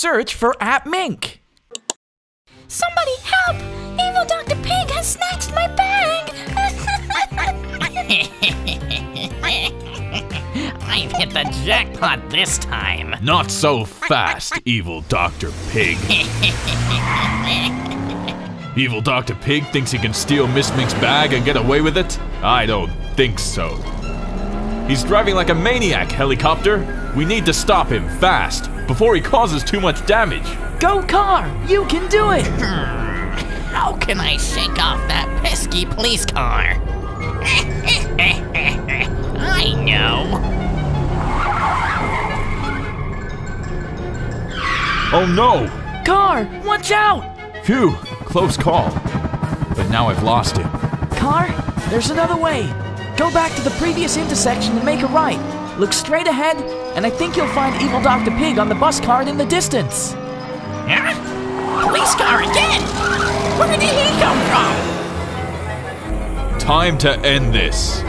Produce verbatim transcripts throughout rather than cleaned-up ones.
search for AppMink. Somebody help! Evil Doctor Pig has snatched my bag! I've hit the jackpot this time. Not so fast, Evil Doctor Pig. Evil Doctor Pig thinks he can steal Miss Mink's bag and get away with it? I don't think so. He's driving like a maniac, helicopter. We need to stop him fast before he causes too much damage. Go car, you can do it! How can I shake off that pesky police car? I know! Oh no! Car, watch out! Phew, close call. But now I've lost him. Car, there's another way. Go back to the previous intersection and make a right. Look straight ahead, and I think you'll find Evil Doctor Pig on the bus card in the distance. Huh? Police car again! Where did he come from? Time to end this.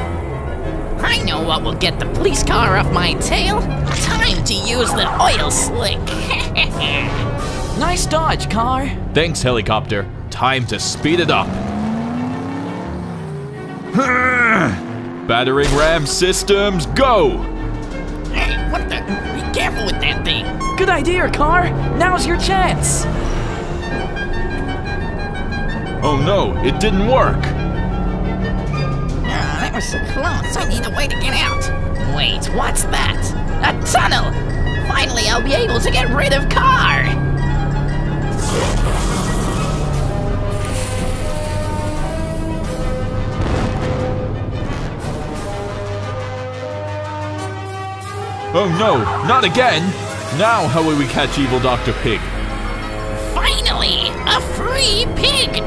I know what will get the police car off my tail. Time to use the oil slick. Nice dodge, car. Thanks, helicopter. Time to speed it up. Battering ram systems, go! Hey, what the? Be careful with that thing. Good idea, car. Now's your chance. Oh no, it didn't work. Oh, that was so close. I need a way to get out. Wait, what's that? A tunnel! Finally, I'll be able to get rid of car. Oh no, not again! Now how will we catch Evil Doctor Pig? Finally! A free pig!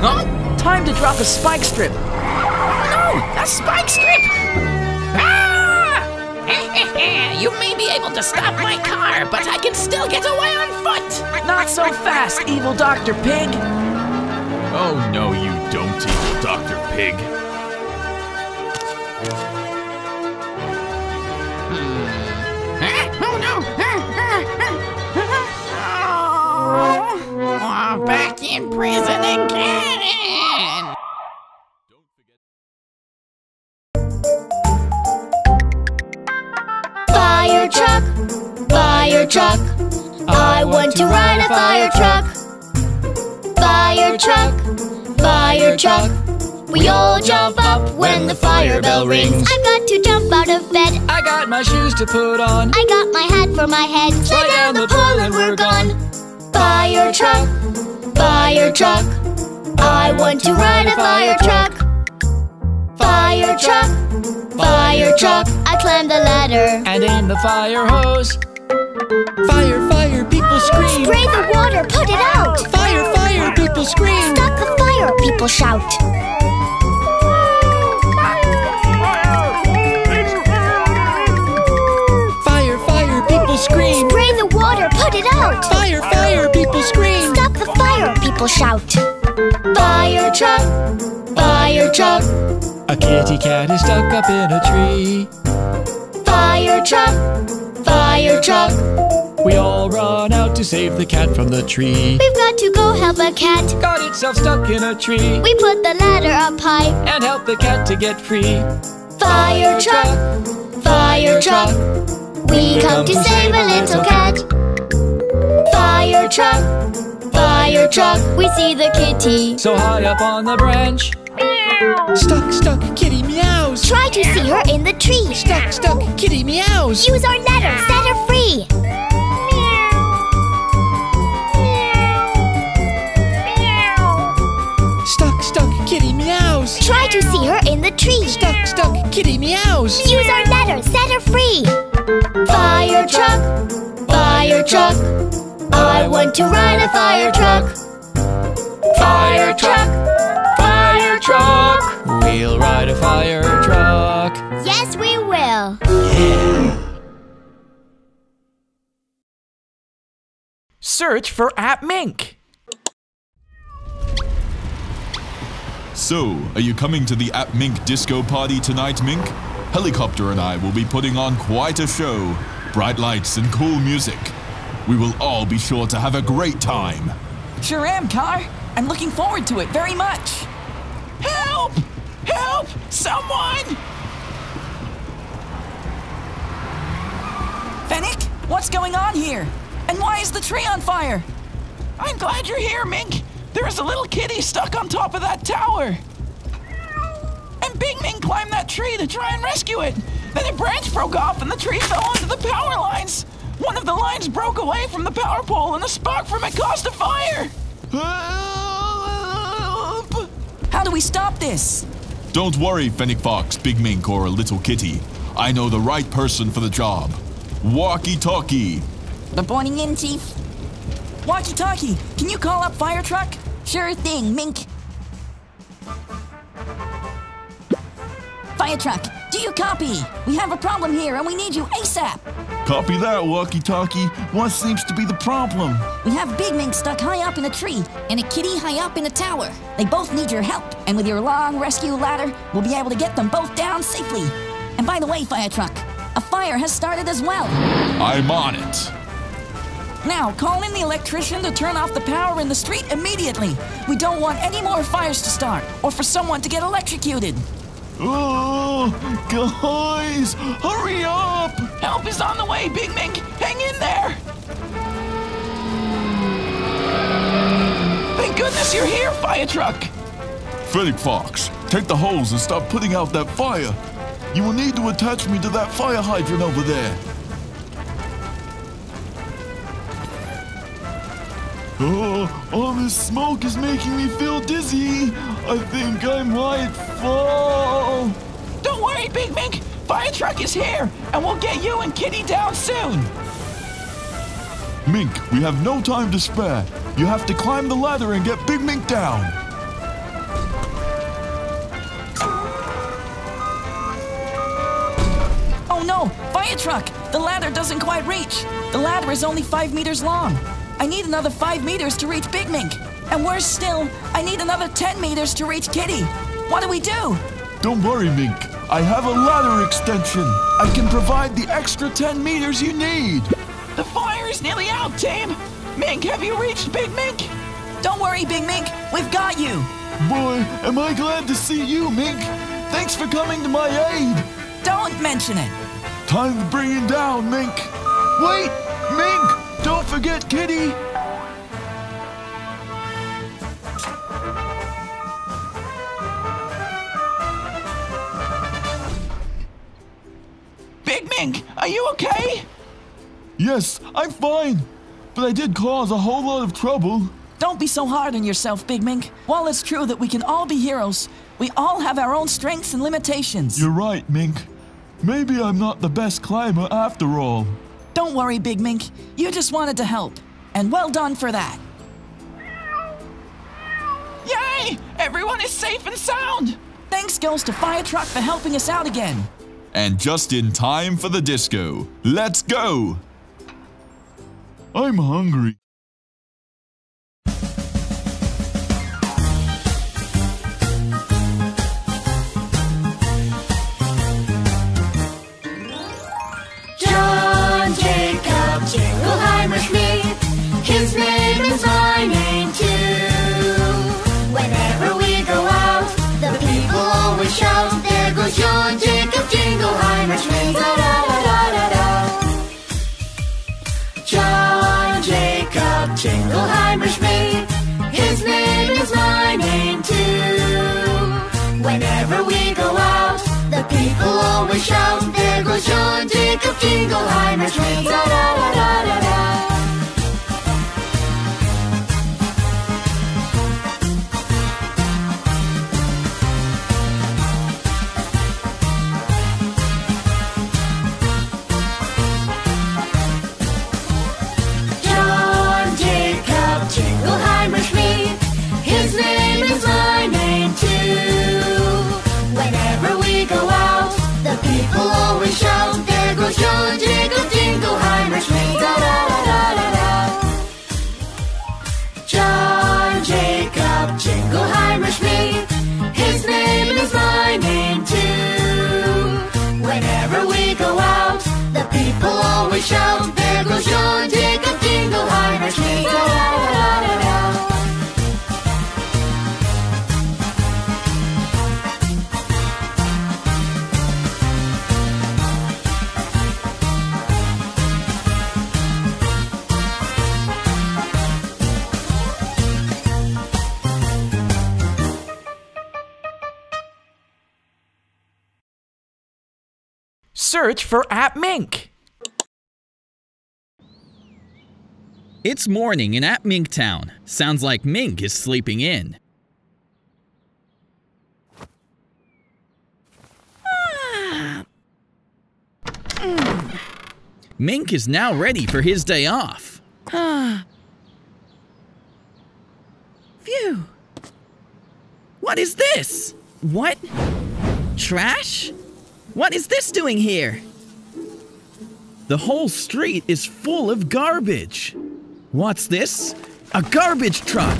Huh? Time to drop a spike strip! Oh no! A spike strip! Ah! You may be able to stop my car, but I can still get away on foot! Not so fast, Evil Doctor Pig! Oh no, you don't, Evil Doctor Pig! Oh, back in prison again! Don't forget. Fire truck, fire truck, I, I want, want to ride a fire truck. Fire truck, fire truck, we all jump up when the fire bell rings. I've got to jump out of bed. I got my shoes to put on. I got my hat for my head. Slide down the pole and we're gone. Fire truck, fire truck, I want to ride a fire truck. Fire truck, fire truck, I climb the ladder and aim the fire hose. Fire, fire, people scream. Spray the water, put it out. Fire, fire, people scream. Stop the fire, people shout. Fire, fire, people scream. Spray the water, put it out. Fire, fire, people scream. Stop the fire, people shout. Fire truck, fire truck, a kitty cat is stuck up in a tree. Fire truck, fire truck, we all run out to save the cat from the tree. We've got to go help a cat. Got itself stuck in a tree. We put the ladder up high and help the cat to get free. Fire truck, fire truck, we come to save a little cat. Fire truck, fire truck, we see the kitty so high up on the branch. Stuck, stuck, kitty meows. Try to see her in the tree. Stuck, stuck, kitty meows. Use our ladder, set her free. Stuck, stuck, kitty meows. Try to see her in the tree. Stuck, stuck, kitty meows. Use our ladder, set her free. Fire truck, fire truck, I want to ride a fire truck. Fire truck, fire truck, we'll ride a fire truck. Yes, we will. Yeah. Search for AppMink. So, are you coming to the AppMink disco party tonight, Mink? Helicopter and I will be putting on quite a show. Bright lights and cool music. We will all be sure to have a great time. Sure am, Car. I'm looking forward to it very much. Help! Help! Someone! Fennec, what's going on here? And why is the tree on fire? I'm glad you're here, Mink. There is a little kitty stuck on top of that tower. And Big Mink climbed that tree to try and rescue it. Then a branch broke off and the tree fell onto the power lines. One of the lines broke away from the power pole and a spark from it caused a fire. Help! How do we stop this? Don't worry, Fennec Fox, Big Mink, or a little kitty. I know the right person for the job. Walkie-talkie. Good morning, in, Chief. Walkie-talkie, can you call up fire truck? Sure thing, Mink. Fire truck, do you copy? We have a problem here and we need you ASAP. Copy that, Walkie-talkie. What seems to be the problem? We have Big Mink stuck high up in a tree and a kitty high up in a tower. They both need your help, and with your long rescue ladder, we'll be able to get them both down safely. And by the way, fire truck, a fire has started as well. I'm on it. Now, call in the electrician to turn off the power in the street immediately. We don't want any more fires to start, or for someone to get electrocuted. Oh, guys, hurry up! Help is on the way, Big Mink. Hang in there. Thank goodness you're here, fire truck. Fennec Fox, take the hose and stop putting out that fire. You will need to attach me to that fire hydrant over there. Oh, all this smoke is making me feel dizzy. I think I might fall. Don't worry, Big Mink. Fire truck is here, and we'll get you and Kitty down soon. Mink, we have no time to spare. You have to climb the ladder and get Big Mink down. Oh no, fire truck! The ladder doesn't quite reach. The ladder is only five meters long. I need another five meters to reach Big Mink. And worse still, I need another ten meters to reach Kitty. What do we do? Don't worry, Mink. I have a ladder extension. I can provide the extra ten meters you need. The fire is nearly out, team. Mink, have you reached Big Mink? Don't worry, Big Mink. We've got you. Boy, am I glad to see you, Mink. Thanks for coming to my aid. Don't mention it. Time to bring him down, Mink. Wait, Mink. Don't forget Kitty! Big Mink, are you okay? Yes, I'm fine. But I did cause a whole lot of trouble. Don't be so hard on yourself, Big Mink. While it's true that we can all be heroes, we all have our own strengths and limitations. You're right, Mink. Maybe I'm not the best climber after all. Don't worry, Big Mink. You just wanted to help. And well done for that. Yay! Everyone is safe and sound! Thanks goes to Fire Truck for helping us out again. And just in time for the disco. Let's go! I'm hungry. Jingleheimer Schmidt, his name is my name too. Whenever we go out, the people always shout, there goes John Jacob Jingleheimer Schmidt, da da da da da da. John Jacob Jingleheimer Schmidt, his name is my name too. Whenever we go out, the people always shout, there goes John Jacob Jingleheimer Schmidt, da da da da da da. John Jacob Jingleheimer Schmidt, his name is my name too. Whenever we go out, the people always shout, there goes John Jacob Jingleheimer Schmidt, da da da da da da. John Jacob Jingleheimer Schmidt, his name is my name too. Whenever we go out, the people always shout, there goes John Jacob Jingleheimer Schmidt. search for AppMink. It's morning in AppMink Town. Sounds like Mink is sleeping in. Ah. Mm. Mink is now ready for his day off. Ah. Phew. What is this? What? Trash? What is this doing here? The whole street is full of garbage. What's this? A garbage truck!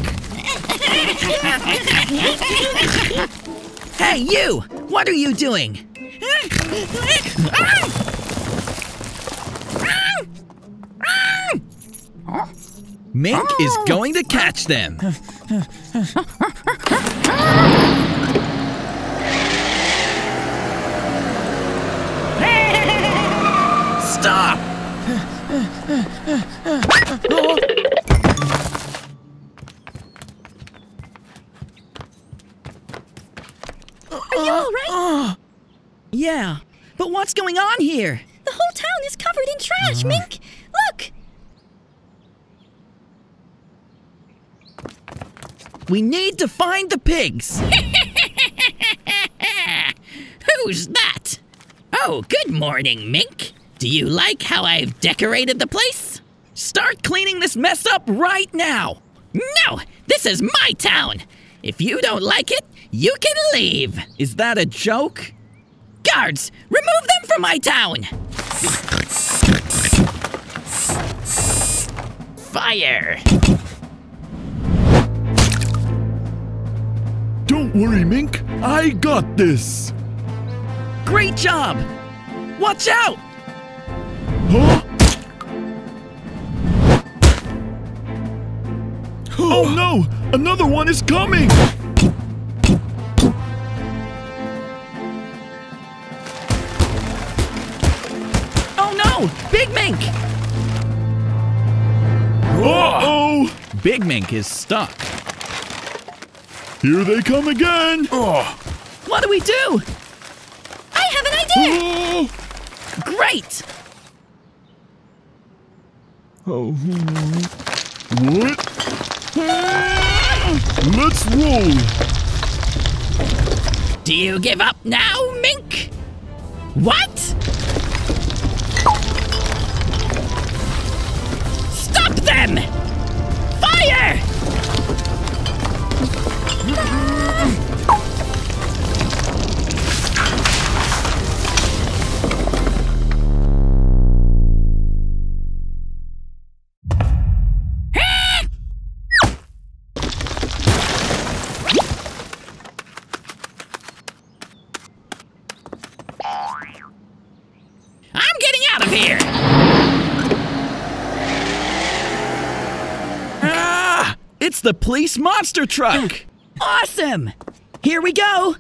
Hey, you! What are you doing? Mink is going to catch them! Stop! Are you all right? Yeah, but what's going on here? The whole town is covered in trash, Mink! Look! We need to find the pigs! Who's that? Oh, good morning, Mink! Do you like how I've decorated the place? Start cleaning this mess up right now! No! This is my town! If you don't like it, you can leave! Is that a joke? Guards! Remove them from my town! Fire! Don't worry, Mink. I got this! Great job! Watch out! Huh? Oh no! Another one is coming! Oh no! Big Mink! Uh-oh! Big Mink is stuck. Here they come again! Oh. What do we do? I have an idea! Oh. Great! Oh. What? Let's roll! Do you give up now, Mink? What? Stop them! Fire! The police monster truck! Awesome! Here we go!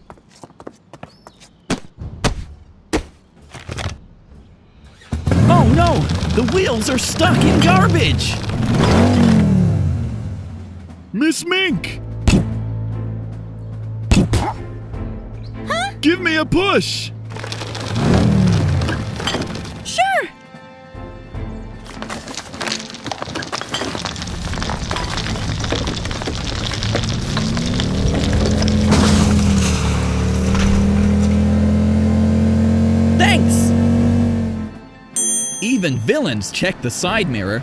Oh no! The wheels are stuck in garbage! Miss Mink! Huh? Give me a push! Sure! Even villains check the side mirror.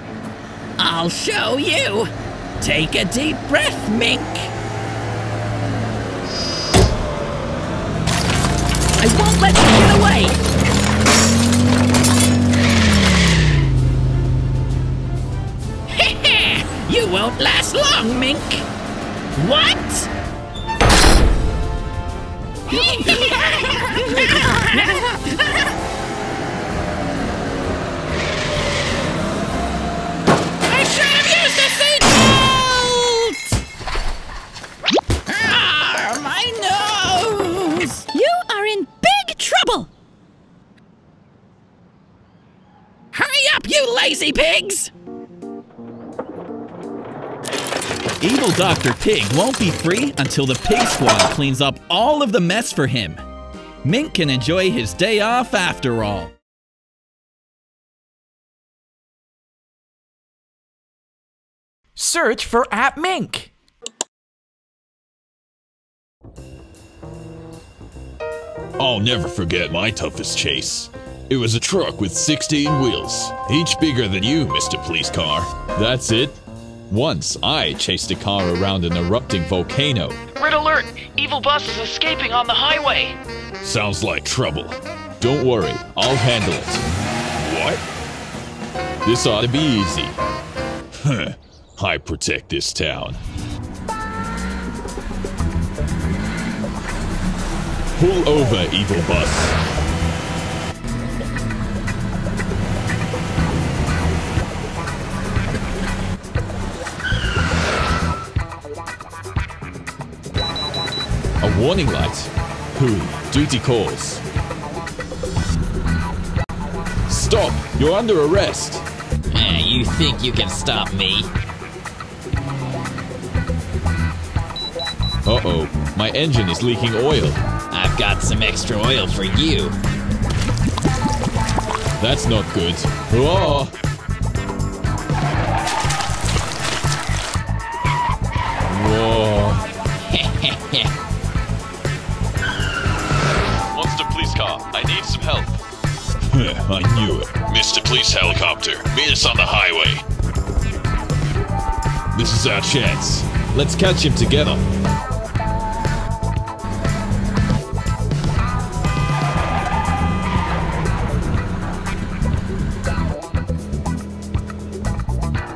I'll show you! Take a deep breath, Mink! I won't let you get away! Heh-heh! You won't last long, Mink! What? Lazy pigs! Evil Doctor Pig won't be free until the Pig Squad cleans up all of the mess for him. Mink can enjoy his day off after all. Search for AppMink. I'll never forget my toughest chase. It was a truck with sixteen wheels, each bigger than you, Mister Police Car. That's it. Once I chased a car around an erupting volcano. Red alert! Evil bus is escaping on the highway! Sounds like trouble. Don't worry, I'll handle it. What? This ought to be easy. Huh. I protect this town. Pull over, evil bus. A warning light. Who? Duty calls. Stop! You're under arrest! Eh, you think you can stop me? Uh-oh. My engine is leaking oil. I've got some extra oil for you. That's not good. Whoa! Whoa. I need some help. I knew it. Mister Police Helicopter, meet us on the highway. This is our chance. Let's catch him together.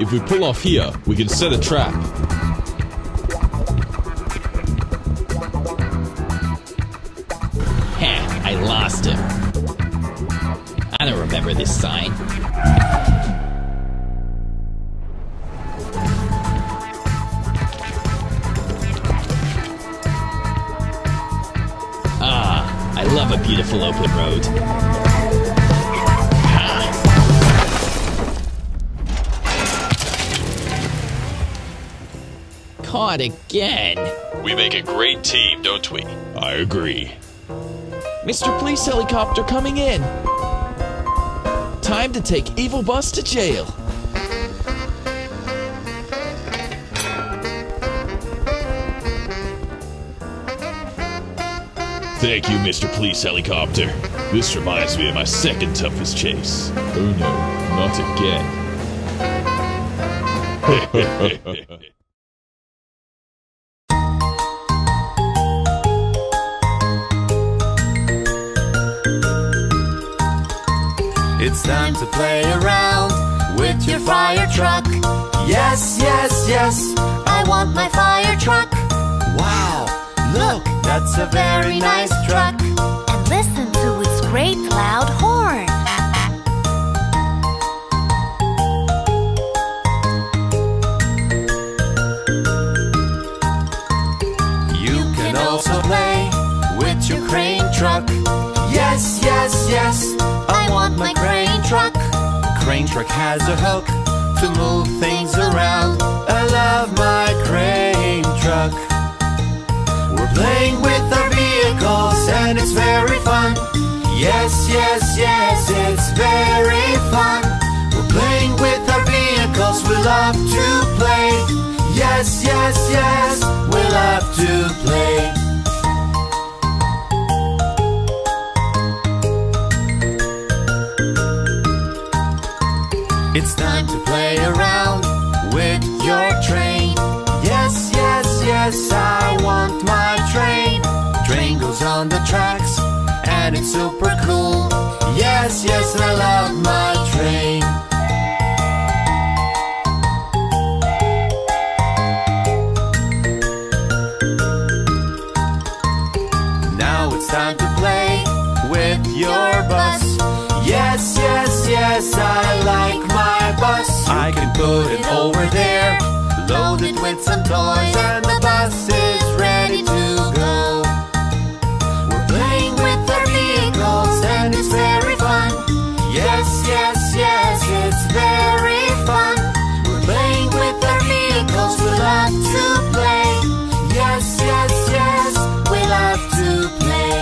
If we pull off here, we can set a trap. Lost him. I don't remember this sign. Ah, I love a beautiful open road. Ah. Caught again. We make a great team, don't we? I agree. Mister Police Helicopter coming in! Time to take Evil Bus to jail! Thank you, Mister Police Helicopter. This reminds me of my second toughest chase. Oh no, not again. It's time to play around with your fire truck. Yes, yes, yes, I want my fire truck. Wow, look, that's a very nice truck. And listen to its great loud horn. You can also play with your crane truck. Yes, yes, yes, I want my crane truck. Crane truck has a hook to move things around. I love my crane truck. We're playing with our vehicles and it's very fun. Yes, yes, yes, it's very fun. We're playing with our vehicles, we love to play. Yes, yes, yes, we love to play. It's time to play around with your train. Yes, yes, yes, I want my train. Train goes on the tracks and it's super cool. Yes, yes, I love my train. Now it's time to play with your bus. Yes, yes, yes, I like my bus. You I can put it over there, load it with some toys, and the bus is ready to go. We're playing with our vehicles and it's very fun. Yes, yes, yes, it's very fun. We're playing with our vehicles, we love to play. Yes, yes, yes, we love to play.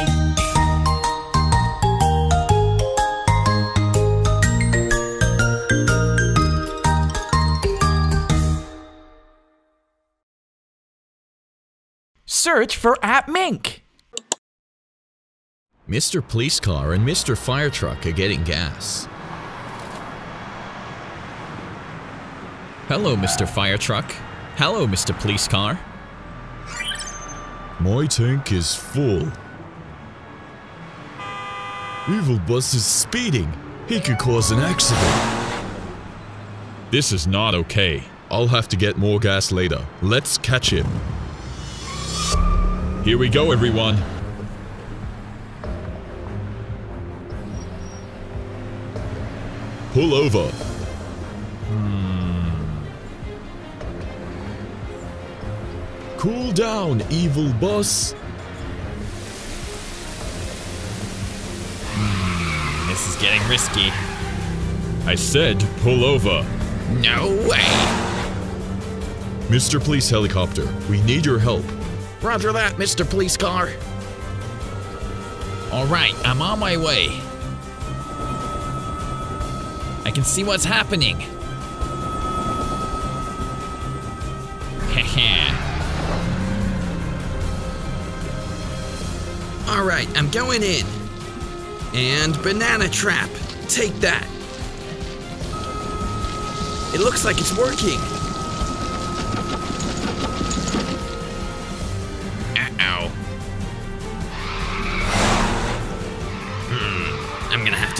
search for AppMink. Mister Police Car and Mister Fire Truck are getting gas. Hello, Mister Fire Truck. Hello, Mister Police Car. My tank is full. Evil Bus is speeding. He could cause an accident. This is not okay. I'll have to get more gas later. Let's catch him. Here we go, everyone. Pull over. Hmm. Cool down, Evil Bus. Hmm, this is getting risky. I said pull over. No way. Mister Police Helicopter, we need your help. Roger that, Mister Police Car. Alright, I'm on my way. I can see what's happening. Haha. Alright, I'm going in. And banana trap. Take that. It looks like it's working.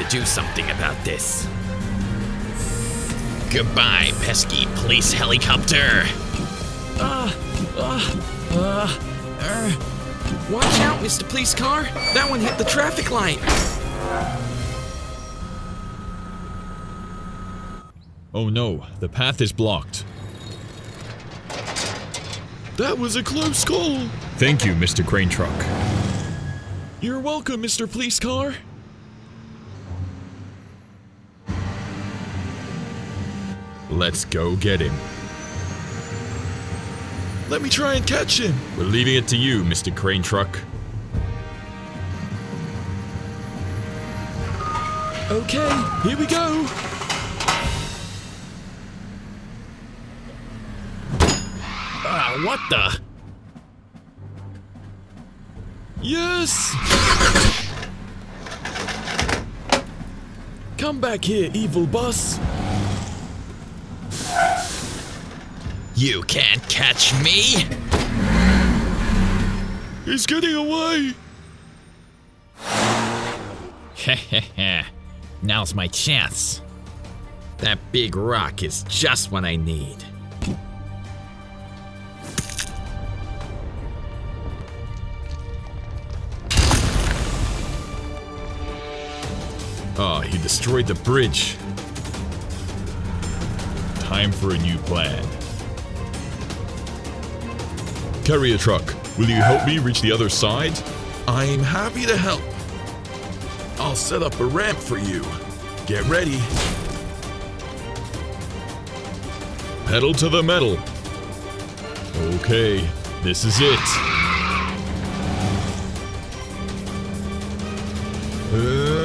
Do something about this. Goodbye, pesky police helicopter. Uh, uh, uh, uh. Watch out, Mister Police Car. That one hit the traffic light. Oh no, the path is blocked. That was a close call. Thank you, Mister Crane Truck. You're welcome, Mister Police Car. Let's go get him. Let me try and catch him. We're leaving it to you, Mister Crane Truck. Okay, here we go. Ah, uh, what the? Yes! Come back here, Evil Bus. You can't catch me! He's getting away! Hehehe, now's my chance. That big rock is just what I need. Ah, oh, he destroyed the bridge. Time for a new plan. Carrier truck, will you help me reach the other side? I'm happy to help. I'll set up a ramp for you. Get ready. Pedal to the metal. Okay, this is it. Uh...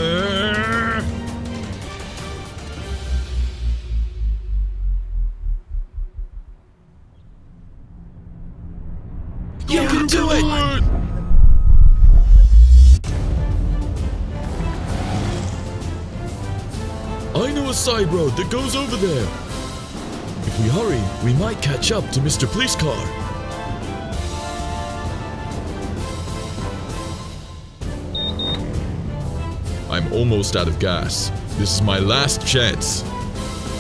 Side road that goes over there. If we hurry, we might catch up to Mister Police Car. I'm almost out of gas. This is my last chance.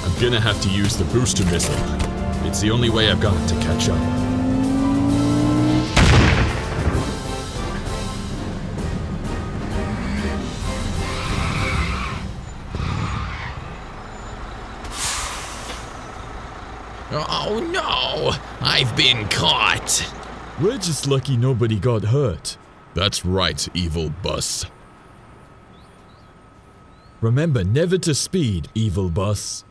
I'm gonna have to use the booster missile. It's the only way I've got to catch up. Oh no! I've been caught! We're just lucky nobody got hurt. That's right, Evil Bus. Remember never to speed, Evil Bus.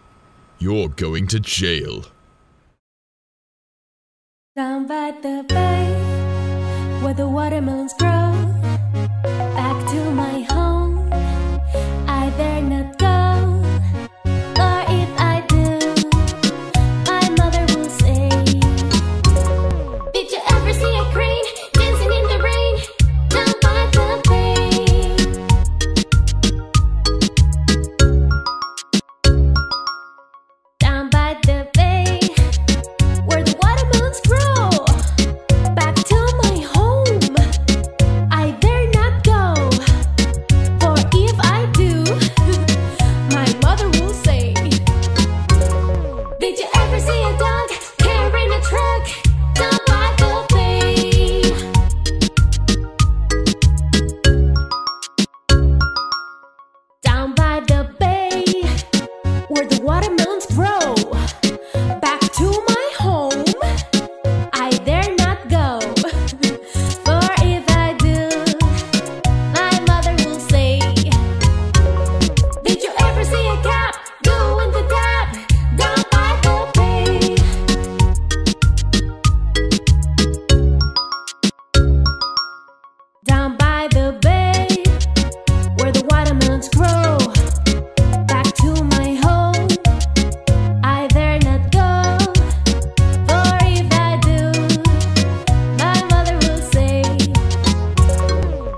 You're going to jail. Down by the bay, where the watermelons grow, back to my home, I dare not go. Did you ever see a crane? Did plants grow. Back to my home I dare not go, for if I do, my mother will say,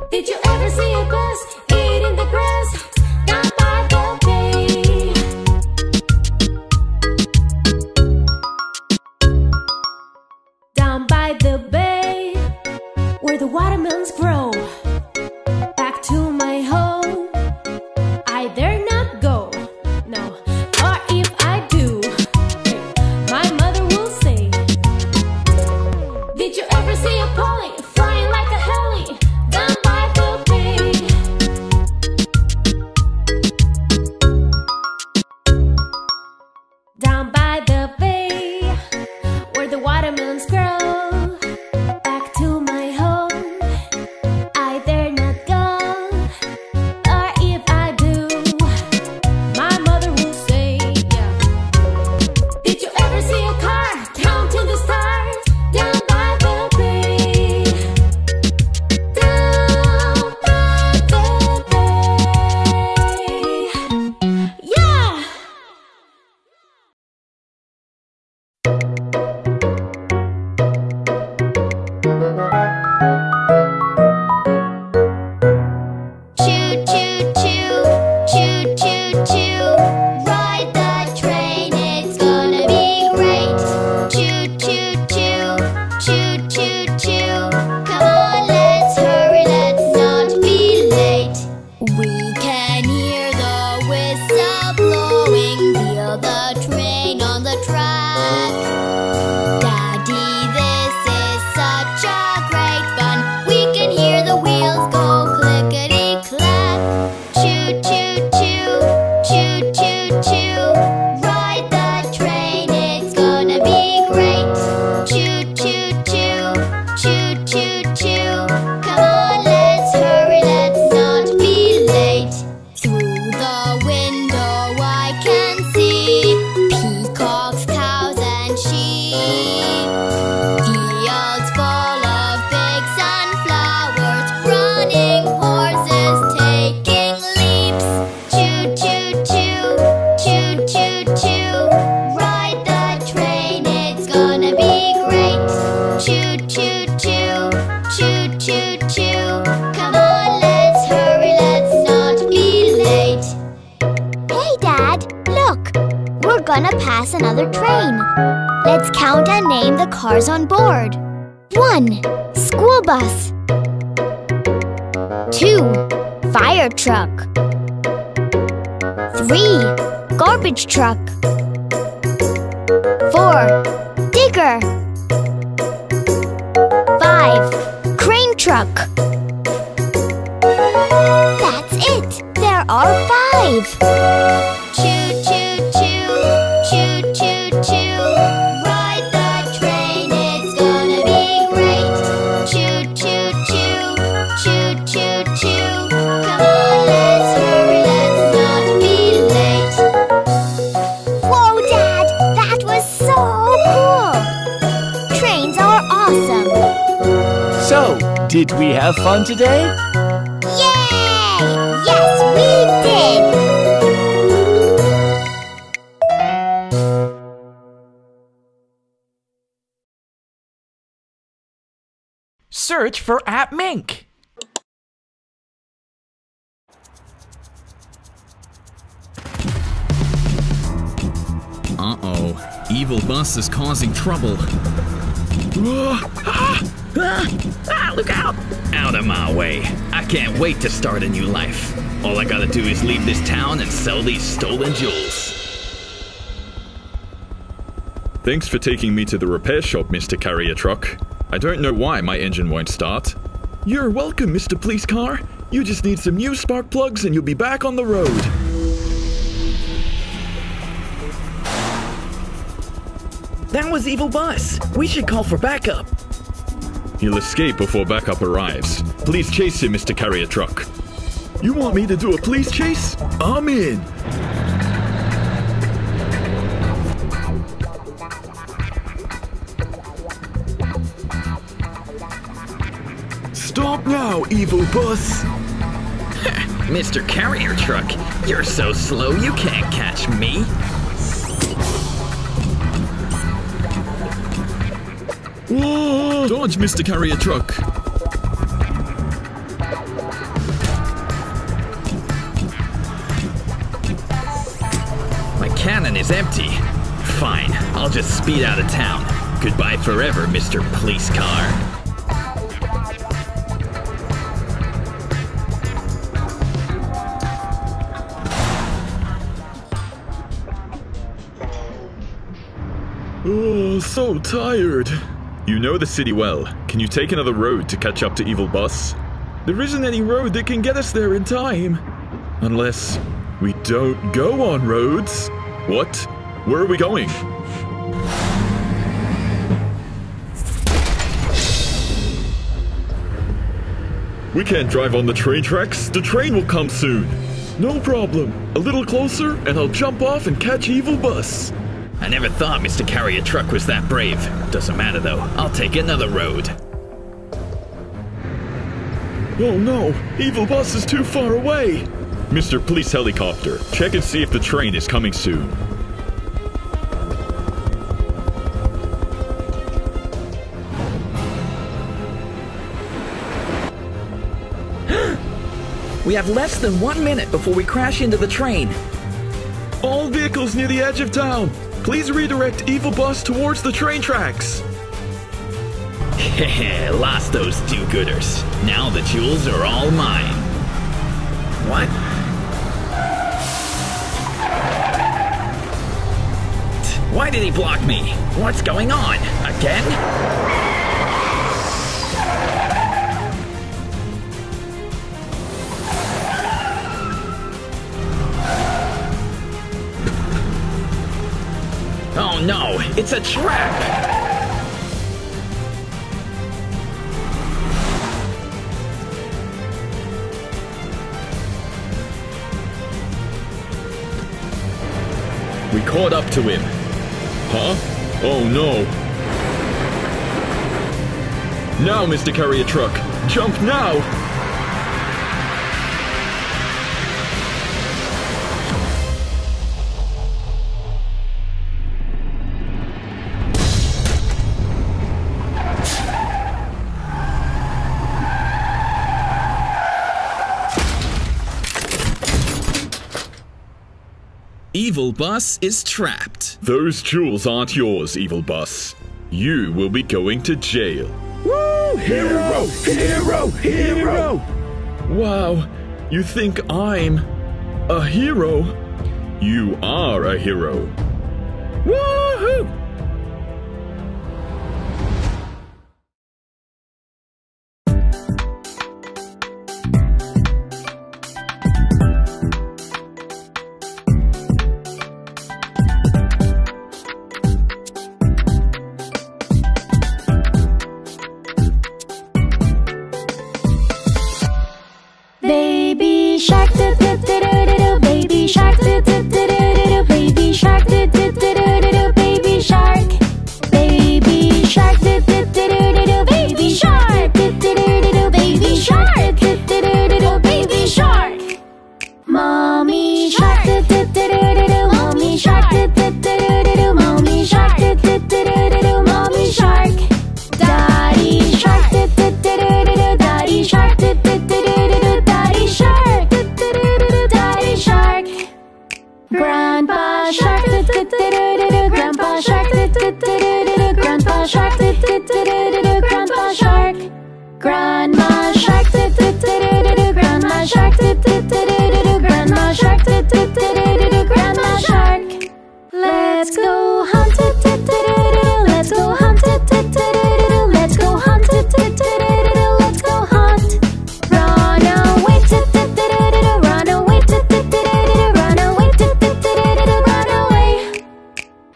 did you ever see a bus eating the grass? The watermelons grow. Back to my home I dare not go. No, or if I do, my mother will say, did you ever see a Polly flying like a heli down by the bay? Down by the bay, where the watermelons grow. Truck. Four. Digger. Five. Crane truck. That's it! There are five! Choo choo choo, choo choo choo. Ride the train, it's gonna be great. Choo choo choo, choo choo choo. Come on, let's hurry. So, did we have fun today? Yay! Yes, we did! Search for AppMink. Uh-oh. Evil Bus is causing trouble. Ah, ah, look out! Out of my way. I can't wait to start a new life. All I gotta do is leave this town and sell these stolen jewels. Thanks for taking me to the repair shop, Mister Carrier Truck. I don't know why my engine won't start. You're welcome, Mister Police Car. You just need some new spark plugs and you'll be back on the road. That was Evil Bus. We should call for backup. He'll escape before backup arrives. Please chase him, Mister Carrier Truck. You want me to do a police chase? I'm in. Stop now, Evil Bus. Mister Carrier Truck, you're so slow you can't catch me. Whoa! Dodge, Mister Carrier Truck! My cannon is empty. Fine, I'll just speed out of town. Goodbye forever, Mister Police Car. Oh, so tired. You know the city well. Can you take another road to catch up to Evil Bus? There isn't any road that can get us there in time. Unless we don't go on roads. What? Where are we going? We can't drive on the train tracks. The train will come soon. No problem. A little closer and I'll jump off and catch Evil Bus. I never thought Mister Carrier Truck was that brave. Doesn't matter though, I'll take another road. Oh no, Evil Bus is too far away! Mister Police Helicopter, check and see if the train is coming soon. We have less than one minute before we crash into the train. All vehicles near the edge of town! Please redirect Evil Bus towards the train tracks! Heh, lost those do-gooders. Now the jewels are all mine. What? Why did he block me? What's going on? Again? Oh no, it's a trap! We caught up to him. Huh? Oh no. Now, Mister Carrier Truck, jump now! Evil Bus is trapped. Those jewels aren't yours, Evil Bus. You will be going to jail. Woo! Hero! Hero! Hero! Wow, you think I'm a hero? You are a hero. Woohoo!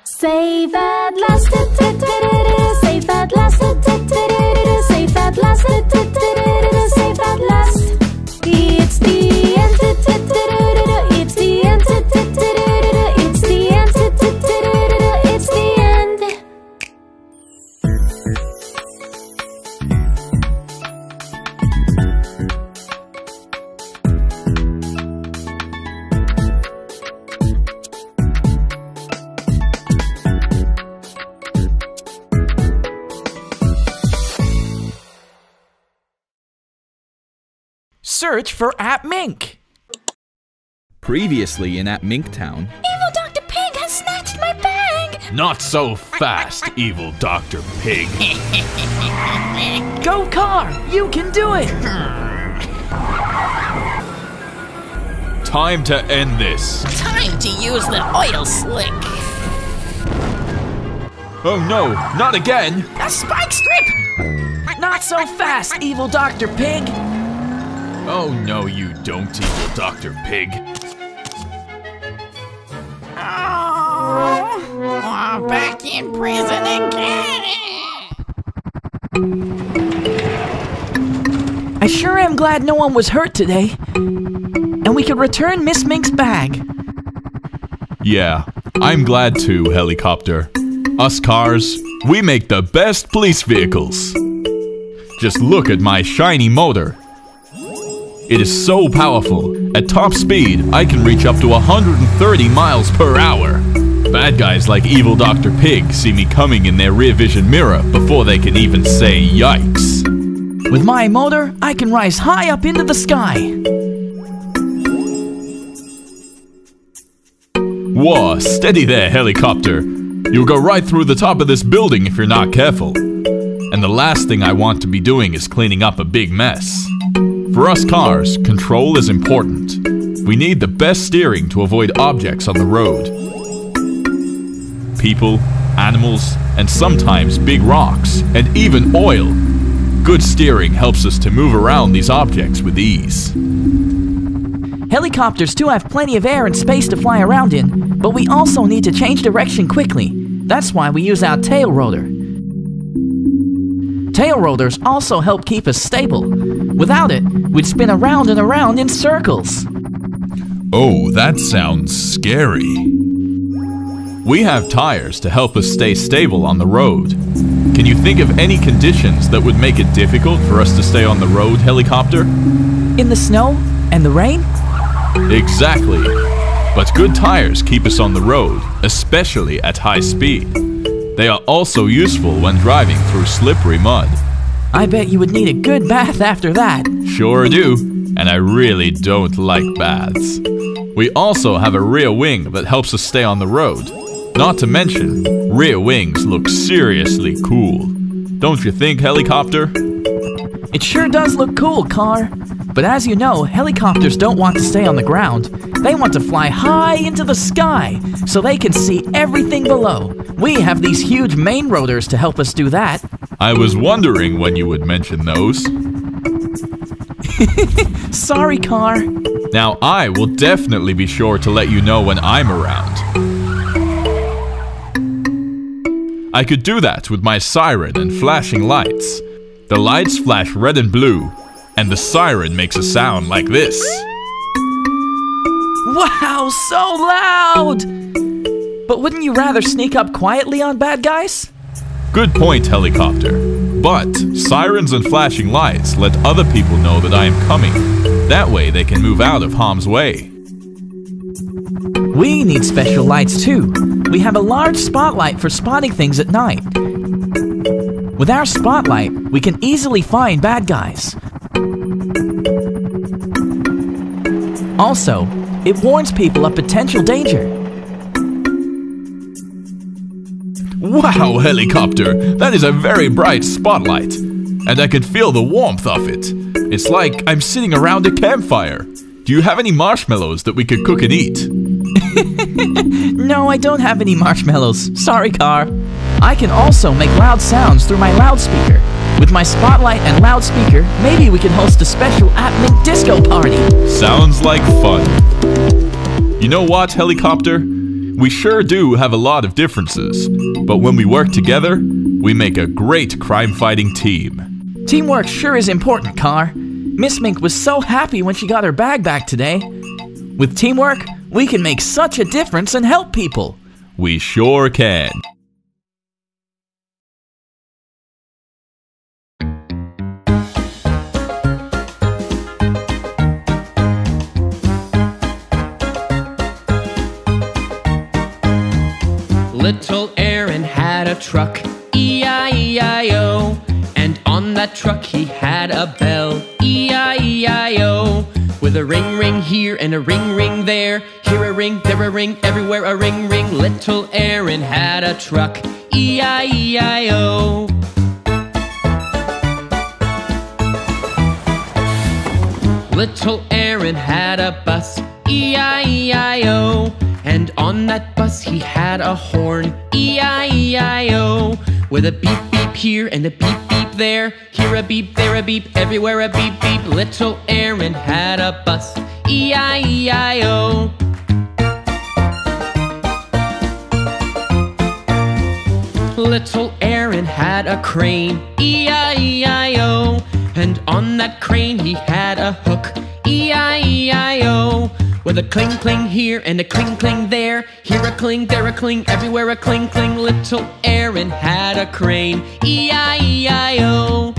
Safe at last, safe at last. search for AppMink. Previously in AppMink Town. Evil Doctor Pig has snatched my bag! Not so fast, Evil Doctor Pig. Go car! You can do it! Time to end this. Time to use the oil slick. Oh no, not again! A spike strip! Not so fast, Evil Doctor Pig! Oh no, you don't, Evil Doctor Pig. Oh, oh back in prison again! I sure am glad no one was hurt today. And we could return Miss Mink's bag. Yeah, I'm glad too, Helicopter. Us cars, we make the best police vehicles. Just look at my shiny motor. It is so powerful. At top speed, I can reach up to one hundred thirty miles per hour. Bad guys like Evil Doctor Pig see me coming in their rear vision mirror before they can even say yikes. With my motor, I can rise high up into the sky. Whoa, steady there, Helicopter. You'll go right through the top of this building if you're not careful. And the last thing I want to be doing is cleaning up a big mess. For us cars, control is important. We need the best steering to avoid objects on the road. People, animals, and sometimes big rocks, and even oil. Good steering helps us to move around these objects with ease. Helicopters too have plenty of air and space to fly around in, but we also need to change direction quickly. That's why we use our tail rotor. Tail rotors also help keep us stable. Without it, we'd spin around and around in circles. Oh, that sounds scary. We have tires to help us stay stable on the road. Can you think of any conditions that would make it difficult for us to stay on the road, Helicopter? In the snow and the rain? Exactly. But good tires keep us on the road, especially at high speed. They are also useful when driving through slippery mud. I bet you would need a good bath after that. Sure do, and I really don't like baths. We also have a rear wing that helps us stay on the road. Not to mention, rear wings look seriously cool. Don't you think, Helicopter? It sure does look cool, Car. But as you know, helicopters don't want to stay on the ground. They want to fly high into the sky so they can see everything below. We have these huge main rotors to help us do that. I was wondering when you would mention those. Sorry, Car. Now I will definitely be sure to let you know when I'm around. I could do that with my siren and flashing lights. The lights flash red and blue, and the siren makes a sound like this. Wow, so loud! But wouldn't you rather sneak up quietly on bad guys? Good point, Helicopter. But sirens and flashing lights let other people know that I am coming. That way they can move out of harm's way. We need special lights too. We have a large spotlight for spotting things at night. With our spotlight, we can easily find bad guys. Also, it warns people of potential danger. Wow, Helicopter, that is a very bright spotlight, and I can feel the warmth of it. It's like I'm sitting around a campfire. Do you have any marshmallows that we could cook and eat? No, I don't have any marshmallows. Sorry, Car. I can also make loud sounds through my loudspeaker. With my spotlight and loudspeaker, maybe we can host a special AppMink disco party. Sounds like fun. You know what, Helicopter? We sure do have a lot of differences, but when we work together, we make a great crime-fighting team. Teamwork sure is important, Car. Miss Mink was so happy when she got her bag back today. With teamwork, we can make such a difference and help people. We sure can. Little Aaron had a truck, E I E I O, and on that truck he had a bell, E I E I O. With a ring ring here and a ring ring there, here a ring, there a ring, everywhere a ring ring. Little Aaron had a truck, E I E I O. Little Aaron had a bus, E I E I O. And on that bus he had a horn, E I E I O. With a beep beep here and a beep beep there, here a beep, there a beep, everywhere a beep beep. Little Aaron had a bus, E I E I O. Little Aaron had a crane, E I E I O. And on that crane he had a hook, E I E I O. With a cling cling here and a cling cling there, here a cling, there a cling, everywhere a cling cling. Little Aaron had a crane, E I E I O.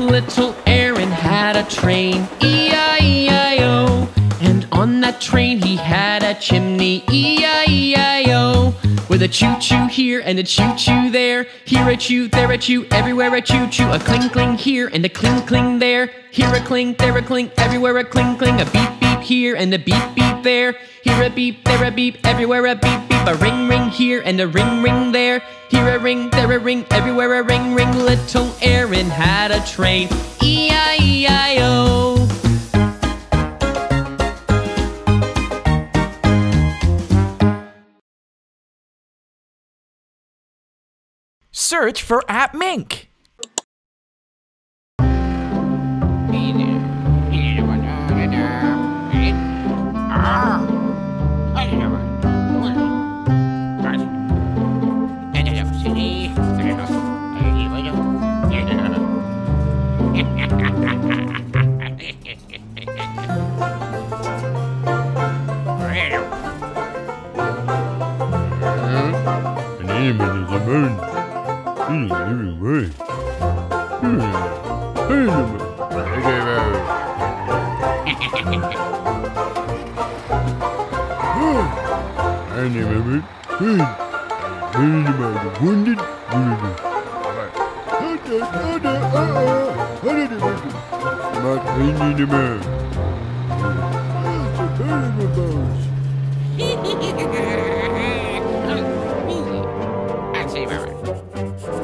Little Aaron had a train, E I E I O. And on that train he had a chimney, E I E I O. With a choo-choo here and a choo-choo there, here a choo, there a choo, everywhere a choo-choo. A cling-cling here and a cling-cling there, here a cling, there a cling, everywhere a cling-cling. A beep-beep here and a beep-beep there, here a beep, there a beep, everywhere a beep-beep. A ring-ring here and a ring-ring there, here a ring, there a ring, everywhere a ring-ring. Little Aaron had a train, E I E I O. Search for AppMink.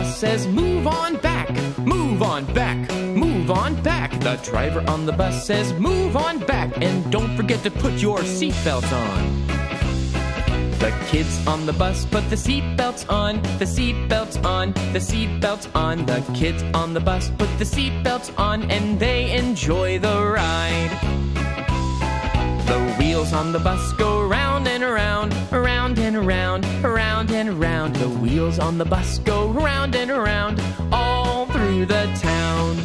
Says move on back, move on back, move on back. The driver on the bus says move on back, and don't forget to put your seatbelt on. The kids on the bus put the seatbelts on, the seatbelts on, the seatbelts on. The kids on the bus put the seatbelts on, and they enjoy the ride. The wheels on the bus go round and around, around and around, around and around. The wheels on the bus go round and around all through the town.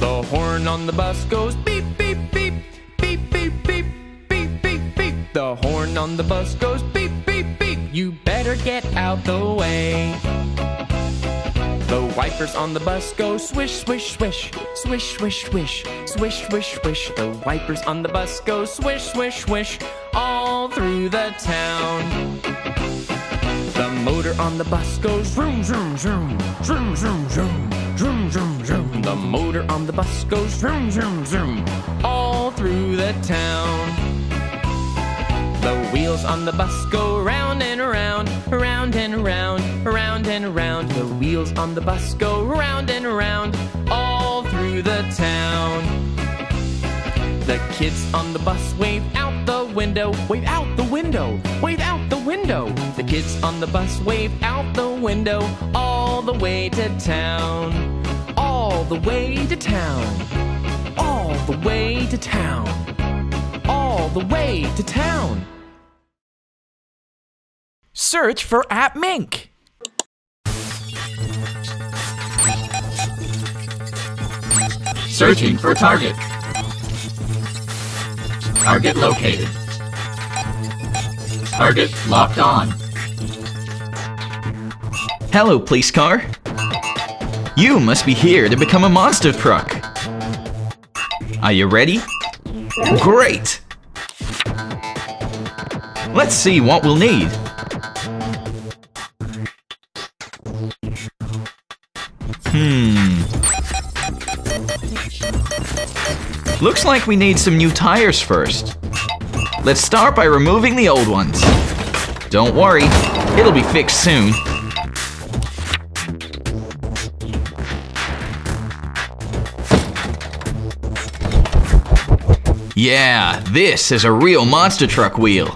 The horn on the bus goes beep, beep, beep, beep, beep, beep, beep, beep, beep. The horn on the bus goes beep, beep, beep. You better get out the way. The wipers on the bus go swish, swish, swish, swish, swish, swish, swish, swish, swish. The wipers on the bus go swish, swish, swish, all through the town. The motor on the bus goes vroom, vroom, vroom, vroom, vroom, vroom, vroom, vroom, vroom. The motor on the bus goes vroom, vroom, vroom, all through the town. The wheels on the bus go round and around, round and round, round and round. The wheels on the bus go round and round all through the town. The kids on the bus wave out the window, wave out the window, wave out the window. The kids on the bus wave out the window, all the way to town, all the way to town, all the way to town, all the way to town. Search for AppMink. Searching for target. Target located. Target locked on. Hello, police car. You must be here to become a monster truck. Are you ready? Great! Let's see what we'll need. Hmm. Looks like we need some new tires first. Let's start by removing the old ones. Don't worry, it'll be fixed soon. Yeah, this is a real monster truck wheel.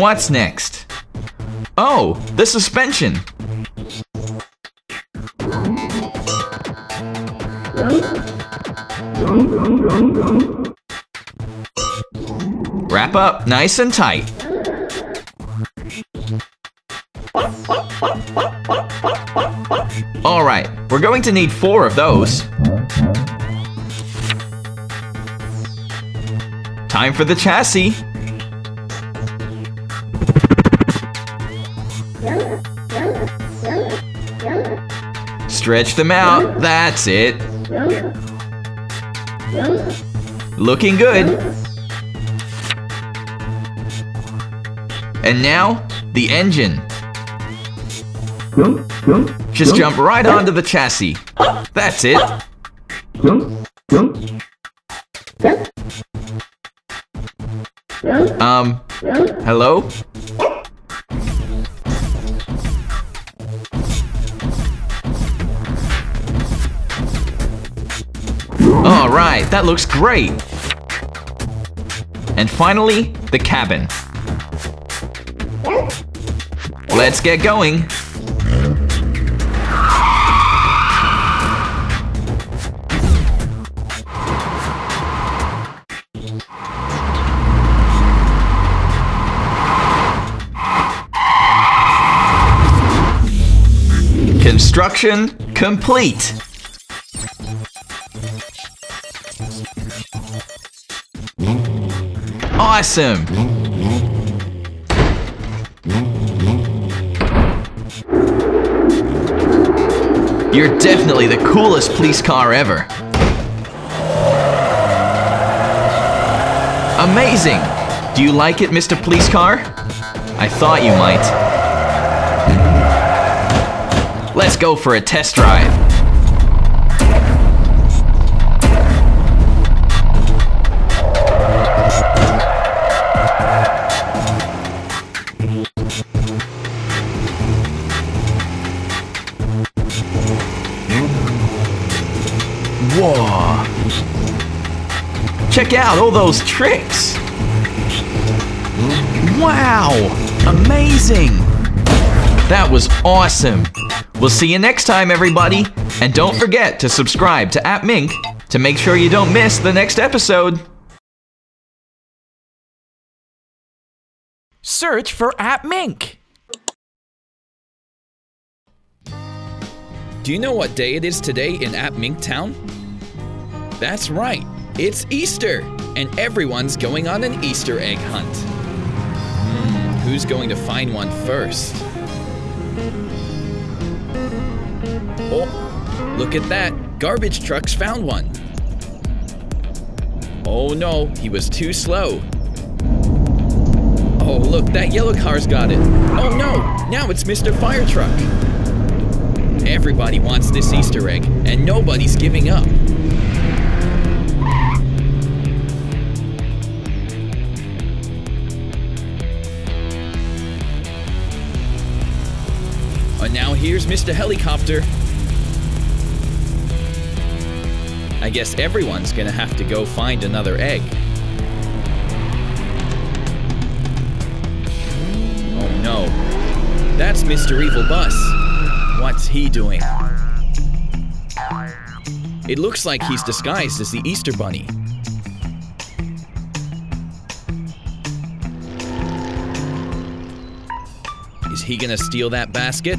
What's next? Oh, the suspension. Wrap up nice and tight. All right, we're going to need four of those. Time for the chassis. Stretch them out, that's it. Looking good. And now, the engine. Just jump right onto the chassis. That's it. Um, hello? Alright, that looks great! And finally, the cabin. Let's get going! Construction complete! Awesome! You're definitely the coolest police car ever! Amazing! Do you like it, Mister Police Car? I thought you might. Let's go for a test drive! Check out all those tricks! Wow! Amazing! That was awesome! We'll see you next time, everybody! And don't forget to subscribe to AppMink to make sure you don't miss the next episode! Search for AppMink! Do you know what day it is today in AppMink Town? That's right! It's Easter, and everyone's going on an Easter egg hunt. Hmm, who's going to find one first? Oh, look at that! Garbage trucks found one. Oh no, he was too slow. Oh look, that yellow car's got it. Oh no, now it's Mister Fire Truck. Everybody wants this Easter egg, and nobody's giving up. Now here's here's Mister Helicopter. I guess everyone's gonna have to go find another egg. Oh no. That's Mister Evil Bus. What's he doing? It looks like he's disguised as the Easter Bunny. Is he gonna steal that basket?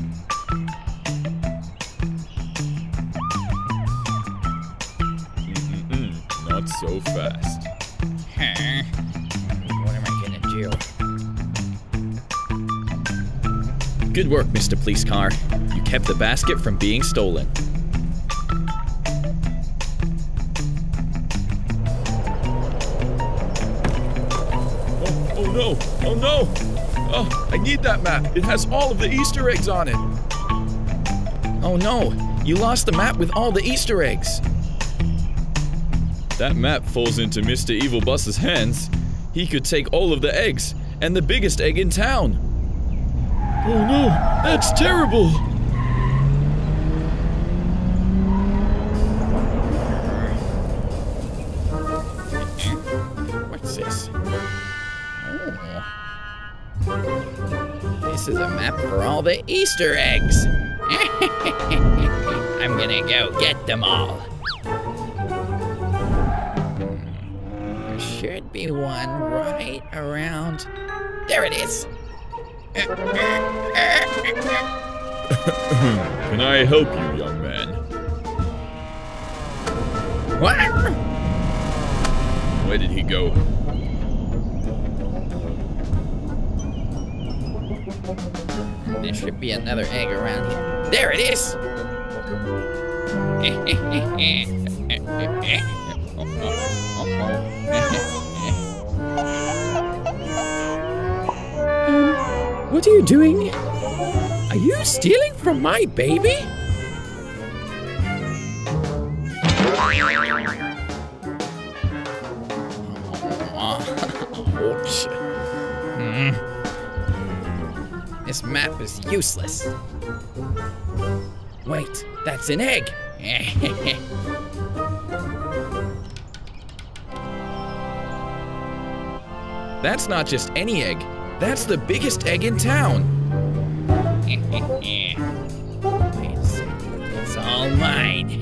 So fast. Huh. What am I gonna do? Good work, Mister Police Car. You kept the basket from being stolen. Oh, oh no! Oh no! Oh, I need that map. It has all of the Easter eggs on it. Oh no! You lost the map with all the Easter eggs. That map falls into Mister Evil Bus's hands. He could take all of the eggs, and the biggest egg in town. Oh no, that's terrible! What's this? Oh. This is a map for all the Easter eggs. I'm gonna go get them all. Should be one right around. There it is. Can I help you, young man? What? Where did he go? There should be another egg around here. There it is. Uh-oh. Uh-oh. um, what are you doing? Are you stealing from my baby? Ouch. Hmm. This map is useless. Wait, that's an egg. That's not just any egg. That's the biggest egg in town. it's, it's all mine.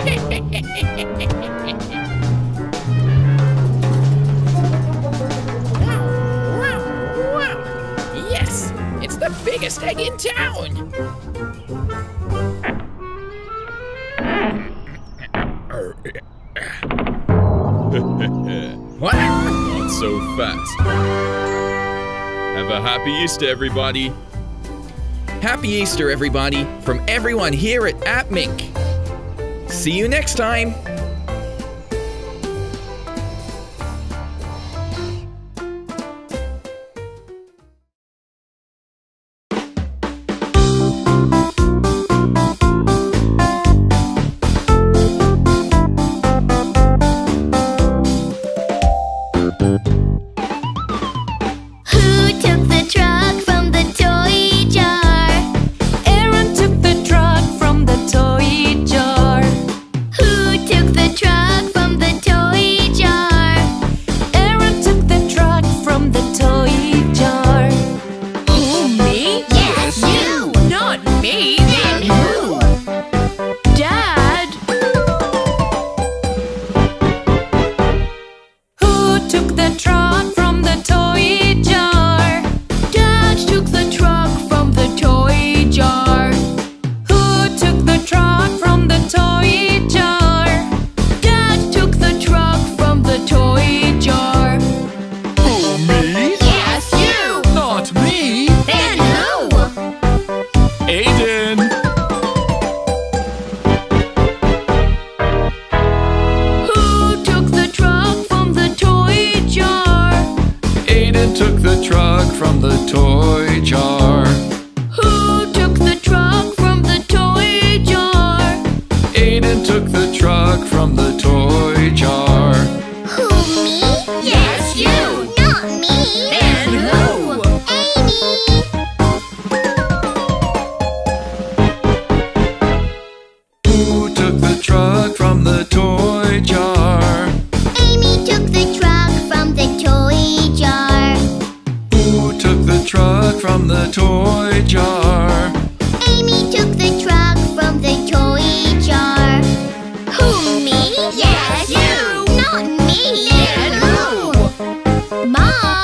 Wow, wow, wow. Yes, it's the biggest egg in town. What? Not so fast. Have a happy Easter, everybody. Happy Easter, everybody, from everyone here at AppMink. See you next time. Took the Who took the truck from the toy jar? Amy took the truck from the toy jar. Who took the truck from the toy jar? Amy took the truck from the toy jar. Who, me? Yes, you! Not me! Yeah, no! Mom!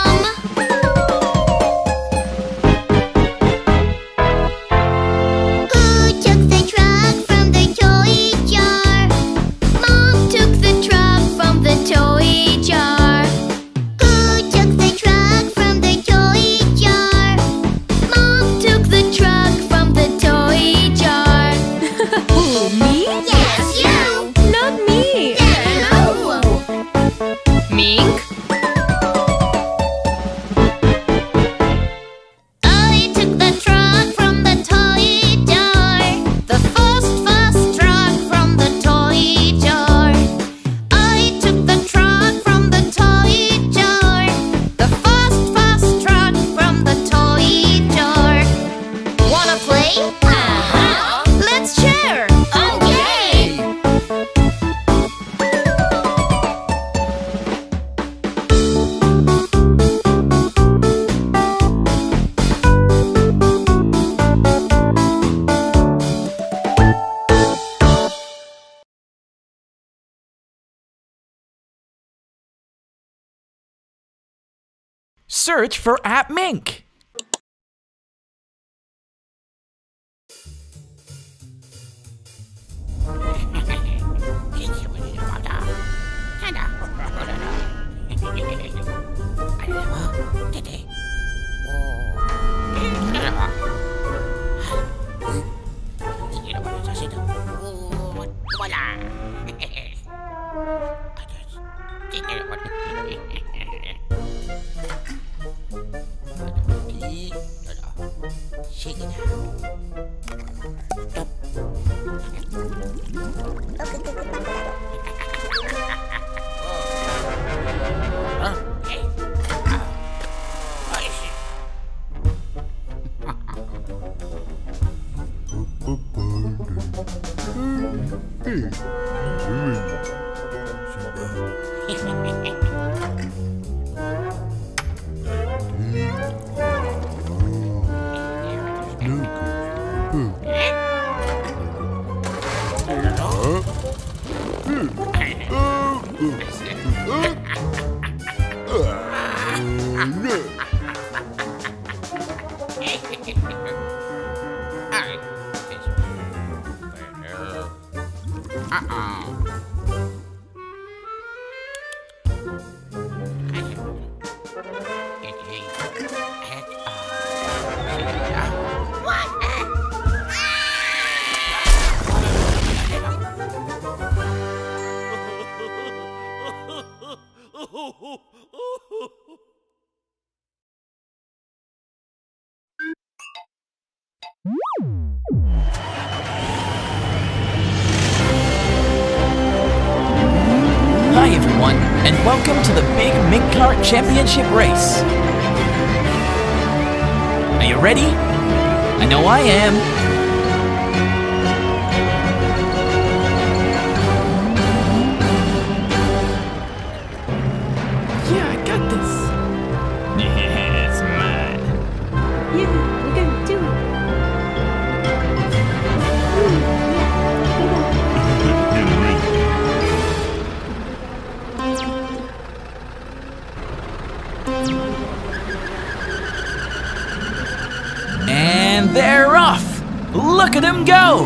Search for AppMink. Shake it out. Championship race. Are you ready? I know I am. Look at him go!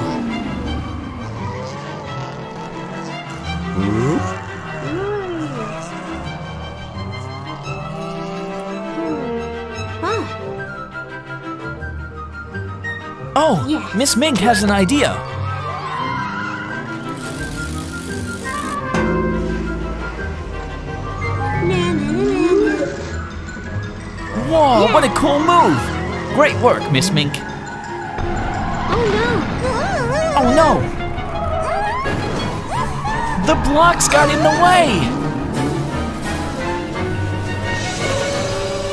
Oh, yeah. Miss Mink has an idea. Whoa, yeah. What a cool move! Great work, Miss Mink. Oh no! The blocks got in the way!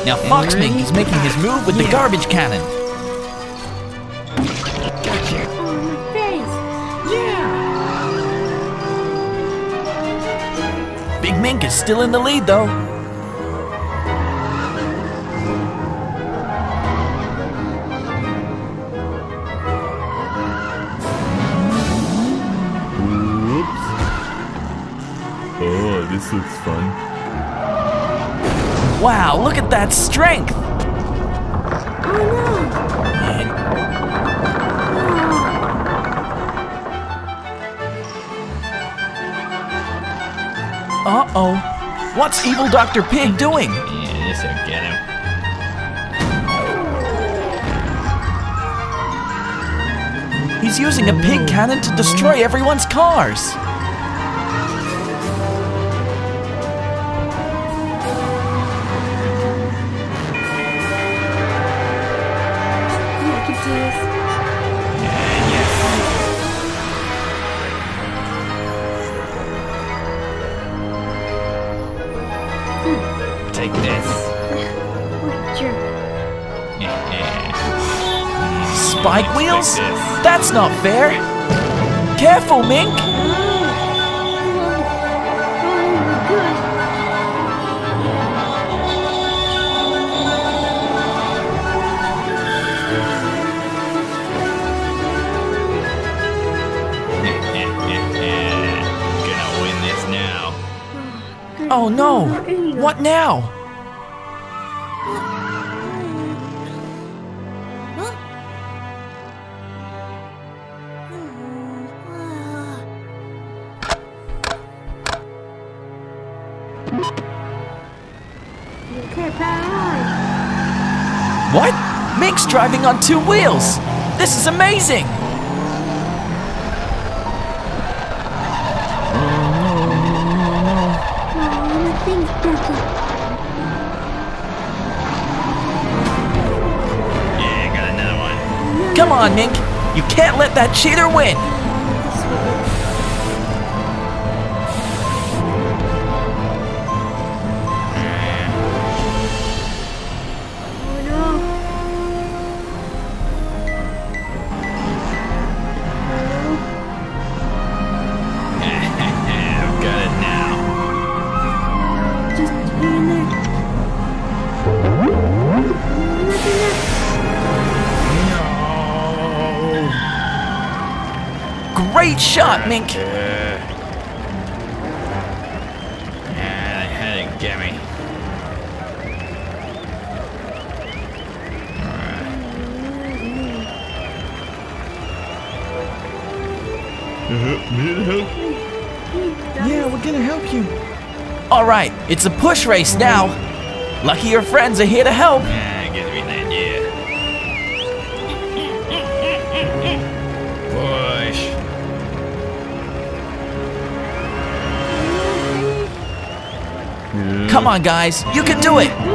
Now Fox Mink is making his move with the garbage cannon. Gotcha! Yeah! Mink is still in the lead, though. Whoops. Oh, this looks fun. Wow, look at that strength! Uh-oh. What's Evil Doctor Pig doing? Yeah, this'll get him. He's using a pig cannon to destroy everyone's cars. Spike wheels? That's not fair! Careful, Mink! Gonna win this now. Oh no! What now? What? Mink's driving on two wheels! This is amazing! Yeah, I got another one. Come on, Mink! You can't let that cheater win! Great shot, Mink! Uh, yeah, they had it, get me. Need help? Yeah, we're gonna help you. All right, it's a push race now. Lucky your friends are here to help. Yeah, gives me an idea. Push. Come on, guys, you can do it! Yeah.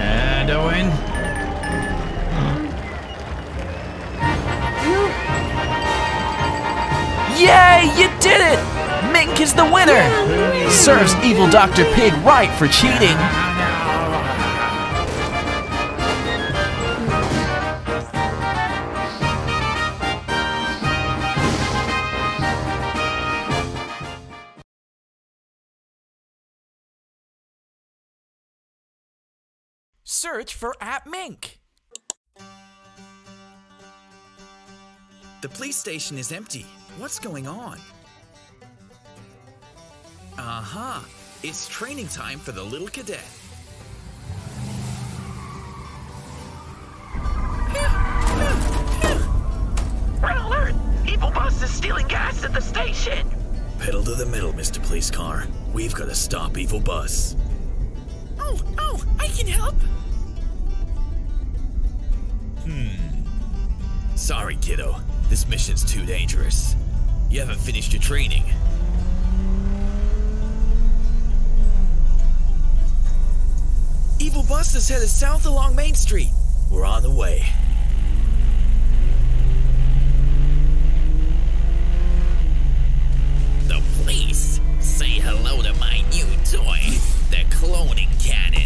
And I win. Yay, you did it! Mink is the winner! Serves Evil Doctor Pig right for cheating. Search for AppMink. The police station is empty. What's going on? Aha! Uh-huh. It's training time for the little cadet. Red alert! Evil Boss is stealing gas at the station. Pedal to the metal, Mister Police Car. We've got to stop Evil Boss. Oh, oh! I can help. Hmm. Sorry, kiddo. This mission's too dangerous. You haven't finished your training. Evil Boss is headed south along Main Street. We're on the way. The police? Say hello to my new toy, the cloning cannon.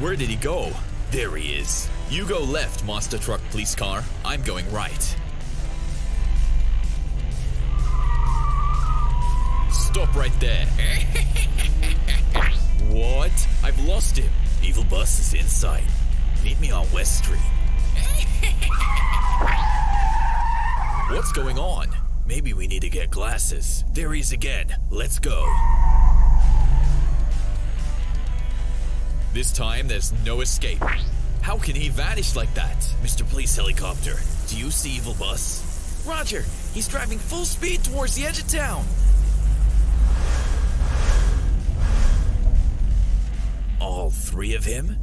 Where did he go? There he is. You go left, monster truck police car. I'm going right. Stop right there. What? I've lost him. Evil Bus is inside. Meet me on West Street. What's going on? Maybe we need to get glasses. There he is again. Let's go. This time, there's no escape. How can he vanish like that? Mister Police Helicopter, do you see Evil Bus? Roger, he's driving full speed towards the edge of town. All three of him?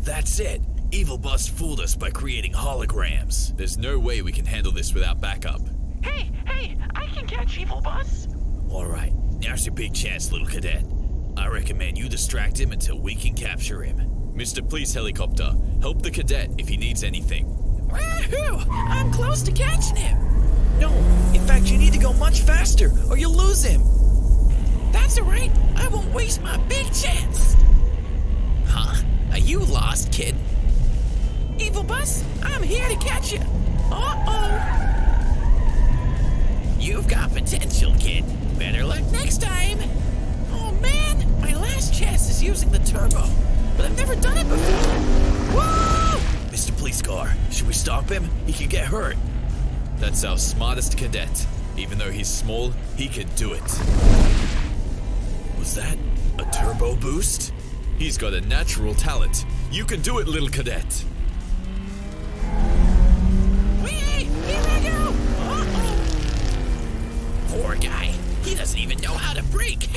That's it. Evil Bus fooled us by creating holograms. There's no way we can handle this without backup. Hey, hey, I can catch Evil Bus. All right, now's your big chance, little cadet. I recommend you distract him until we can capture him. Mister Police Helicopter, help the cadet if he needs anything. Woohoo! I'm close to catching him! No, in fact, you need to go much faster or you'll lose him. That's alright, I won't waste my big chance. Huh? Are you lost, kid? Evil Bus, I'm here to catch you. Uh-oh. You've got potential, kid. Better luck next time. Oh man, my last chance is using the turbo, but I've never done it before. Whoa! Mister Police Car, should we stop him? He could get hurt. That's our smartest cadet. Even though he's small, he could do it. Was that a turbo boost? He's got a natural talent. You can do it, little cadet. Wait, here I go! Uh-oh. Poor guy. He doesn't even know how to brake.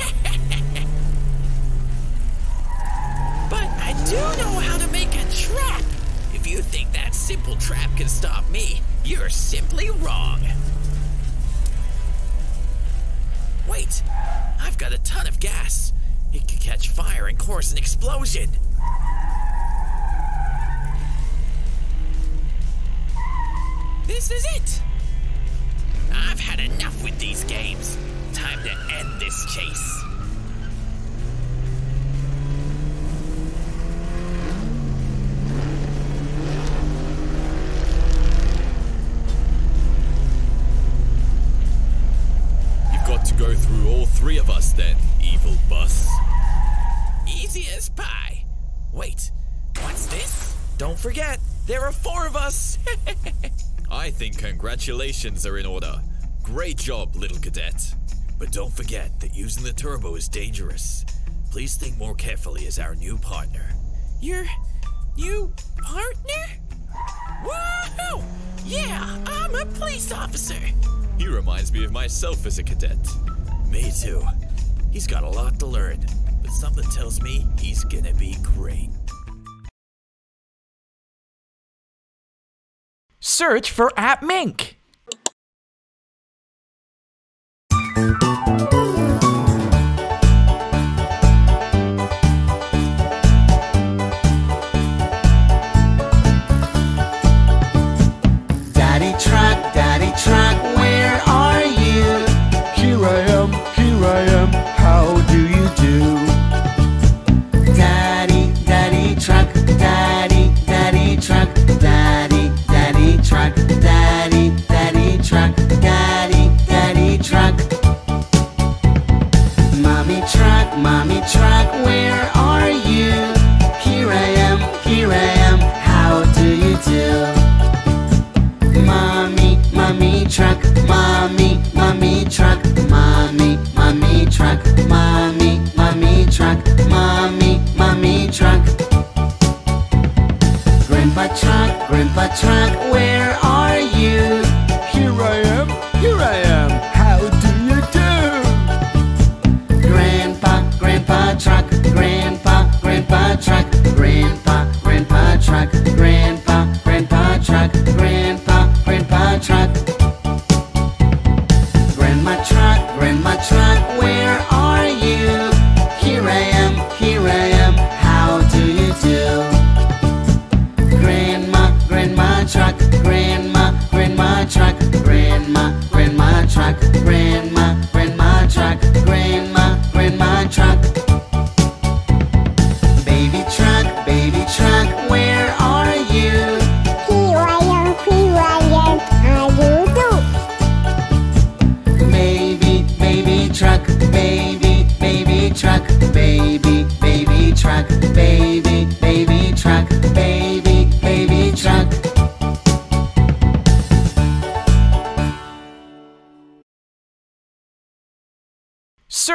But I do know how to make a trap. If you think that simple trap can stop me, you're simply wrong. Wait, I've got a ton of gas. It could catch fire and cause an explosion. This is it. I've had enough with these games. Time to end this chase. You've got to go through all three of us then, Evil Bus. Easy as pie. Wait, what's this? Don't forget, there are four of us. I think congratulations are in order. Great job, little cadet. But don't forget that using the turbo is dangerous. Please think more carefully as our new partner. Your new partner? Woohoo! Yeah, I'm a police officer. He reminds me of myself as a cadet. Me too. He's got a lot to learn, but something tells me he's gonna be great. Search for AppMink. Daddy truck, daddy truck, where are you? Here I am, here I am, how do you do? Daddy, daddy truck, daddy, daddy truck, daddy, daddy truck, daddy, daddy truck, daddy, daddy truck. Mommy truck, mommy truck, where are you? Here I am, here I am, how do you do? Mommy truck, mommy, mommy truck, mommy, mommy truck, mommy, mommy truck, mommy, mommy truck. Grandpa truck, grandpa truck, where are you? Here I am, here I am, how do you do? Grandpa, grandpa truck, grandpa, grandpa truck, grandpa, grandpa truck, grandpa, grandpa truck, grandpa, grandpa truck. Grandma truck, grandma truck, where are you? Here I am, here I am, how do you do? Grandma, grandma truck, grandma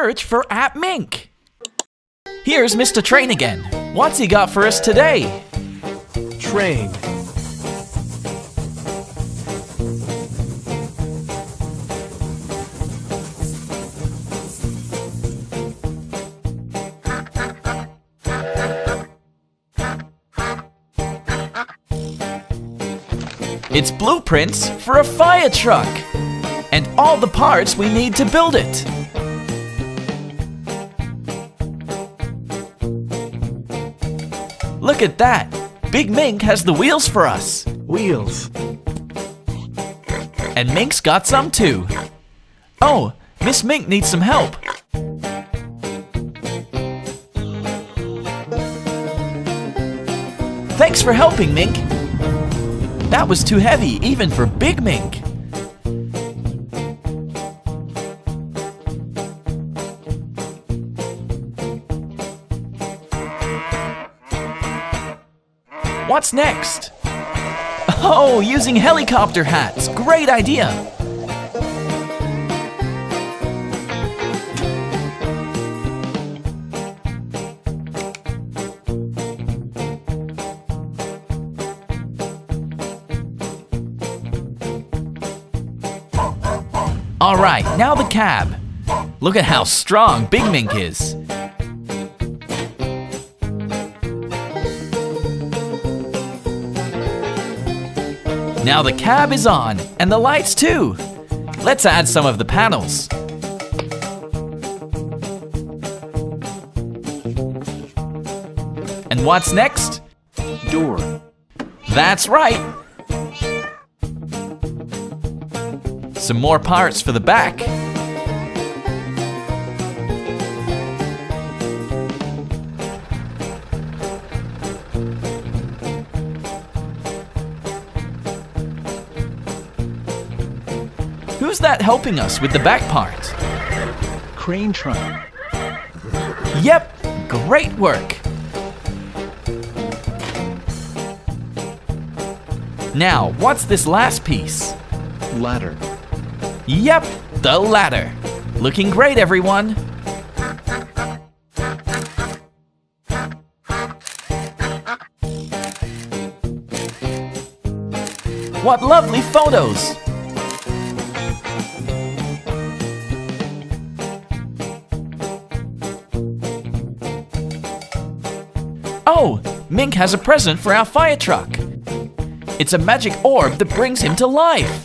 search for AppMink. Here's Mister Train again. What's he got for us today? Train. It's blueprints for a fire truck and all the parts we need to build it. Look at that! Big Mink has the wheels for us. Wheels. And Mink's got some too. Oh, Miss Mink needs some help. Thanks for helping, Mink. That was too heavy, even for Big Mink. What's next? Oh, using helicopter hats. Great idea. All right, now the cab. Look at how strong Big Mink is. Now the cab is on, and the lights too. Let's add some of the panels. And what's next? Door. That's right. Some more parts for the back. Who's that helping us with the back part? Crane truck. Yep, great work. Now, what's this last piece? Ladder. Yep, the ladder. Looking great, everyone. What lovely photos. Oh, Mink has a present for our fire truck. It's a magic orb that brings him to life.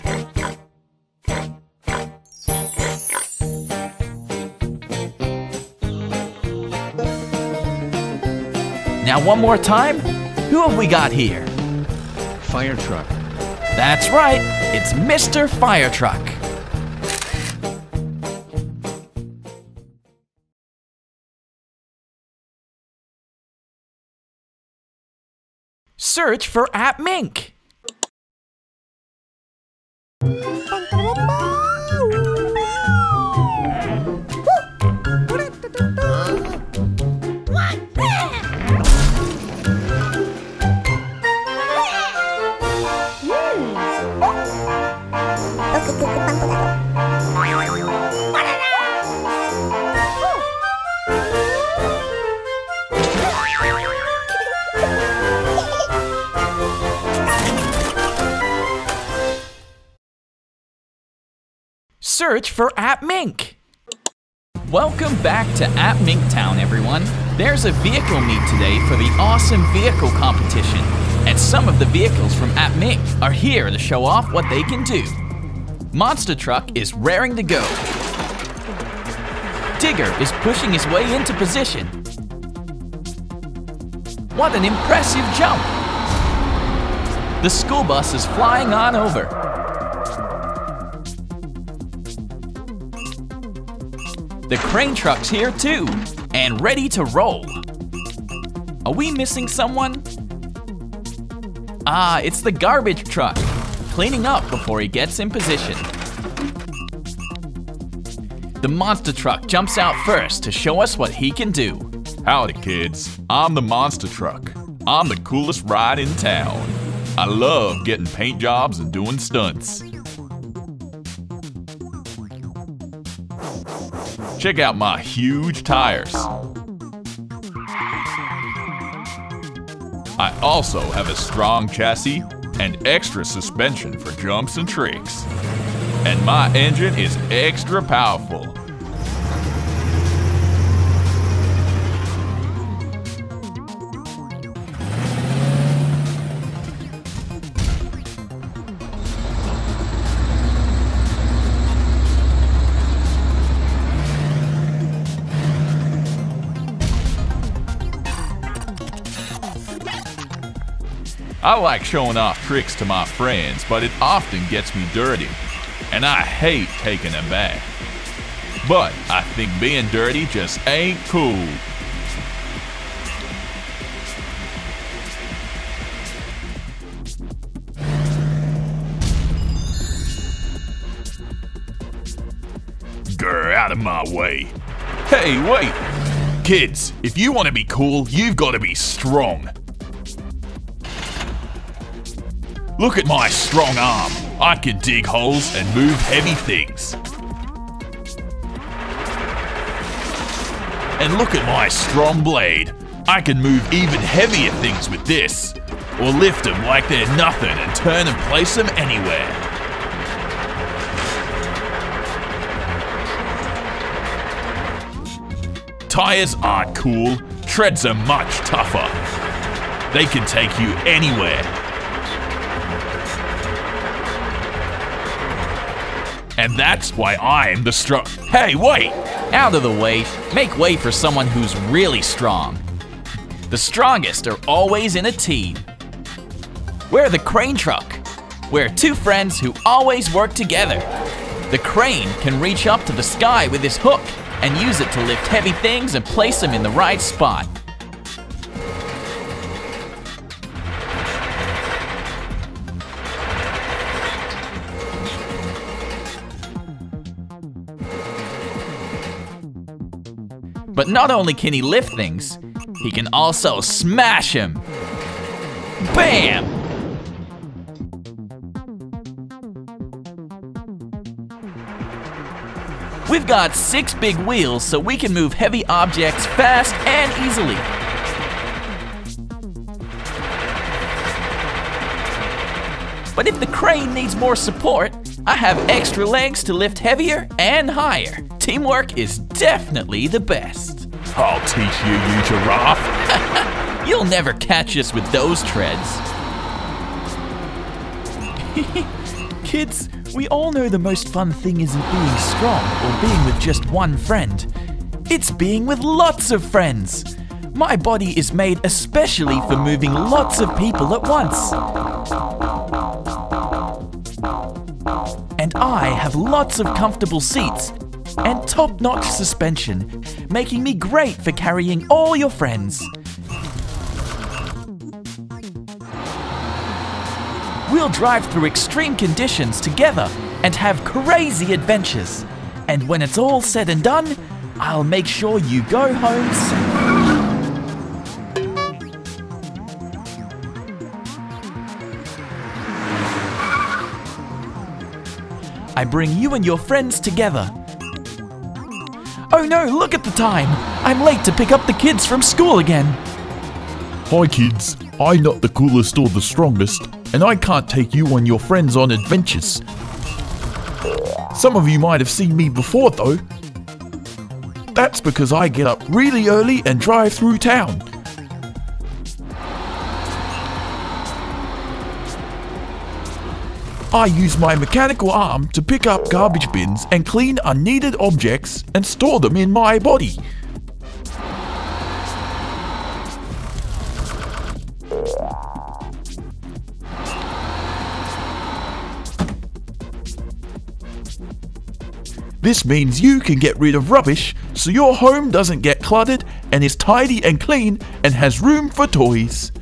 Now one more time, who have we got here? Fire truck. That's right, it's Mister Fire Truck. Search for AppMink. Search for AppMink. Welcome back to AppMink Town, everyone. There's a vehicle meet today for the awesome vehicle competition, and some of the vehicles from AppMink are here to show off what they can do. Monster Truck is raring to go. Digger is pushing his way into position. What an impressive jump! The school bus is flying on over. The crane truck's here too, and ready to roll. Are we missing someone? Ah, it's the garbage truck, cleaning up before he gets in position. The monster truck jumps out first to show us what he can do. Howdy kids, I'm the monster truck. I'm the coolest ride in town. I love getting paint jobs and doing stunts. Check out my huge tires. I also have a strong chassis and extra suspension for jumps and tricks. And my engine is extra powerful. I like showing off tricks to my friends, but it often gets me dirty, and I hate taking them back. But I think being dirty just ain't cool. Grr, out of my way. Hey, wait! Kids, if you want to be cool, you've got to be strong. Look at my strong arm. I can dig holes and move heavy things. And look at my strong blade. I can move even heavier things with this. Or lift them like they're nothing and turn and place them anywhere. Tires aren't cool. Treads are much tougher. They can take you anywhere. And that's why I'm the strong. Hey, wait! Out of the way, make way for someone who's really strong. The strongest are always in a team. We're the crane truck. We're two friends who always work together. The crane can reach up to the sky with his hook and use it to lift heavy things and place them in the right spot. But not only can he lift things, he can also smash him. Bam! We've got six big wheels so we can move heavy objects fast and easily. But if the crane needs more support, I have extra legs to lift heavier and higher. Teamwork is definitely the best. I'll teach you, you giraffe. You'll never catch us with those treads. Kids, we all know the most fun thing isn't being strong or being with just one friend. It's being with lots of friends. My body is made especially for moving lots of people at once. And I have lots of comfortable seats and top-notch suspension, making me great for carrying all your friends. We'll drive through extreme conditions together and have crazy adventures. And when it's all said and done, I'll make sure you go home safe. I bring you and your friends together. Oh no, look at the time! I'm late to pick up the kids from school again! Hi kids, I'm not the coolest or the strongest, and I can't take you and your friends on adventures. Some of you might have seen me before though. That's because I get up really early and drive through town. I use my mechanical arm to pick up garbage bins and clean unneeded objects and store them in my body. This means you can get rid of rubbish so your home doesn't get cluttered and is tidy and clean and has room for toys.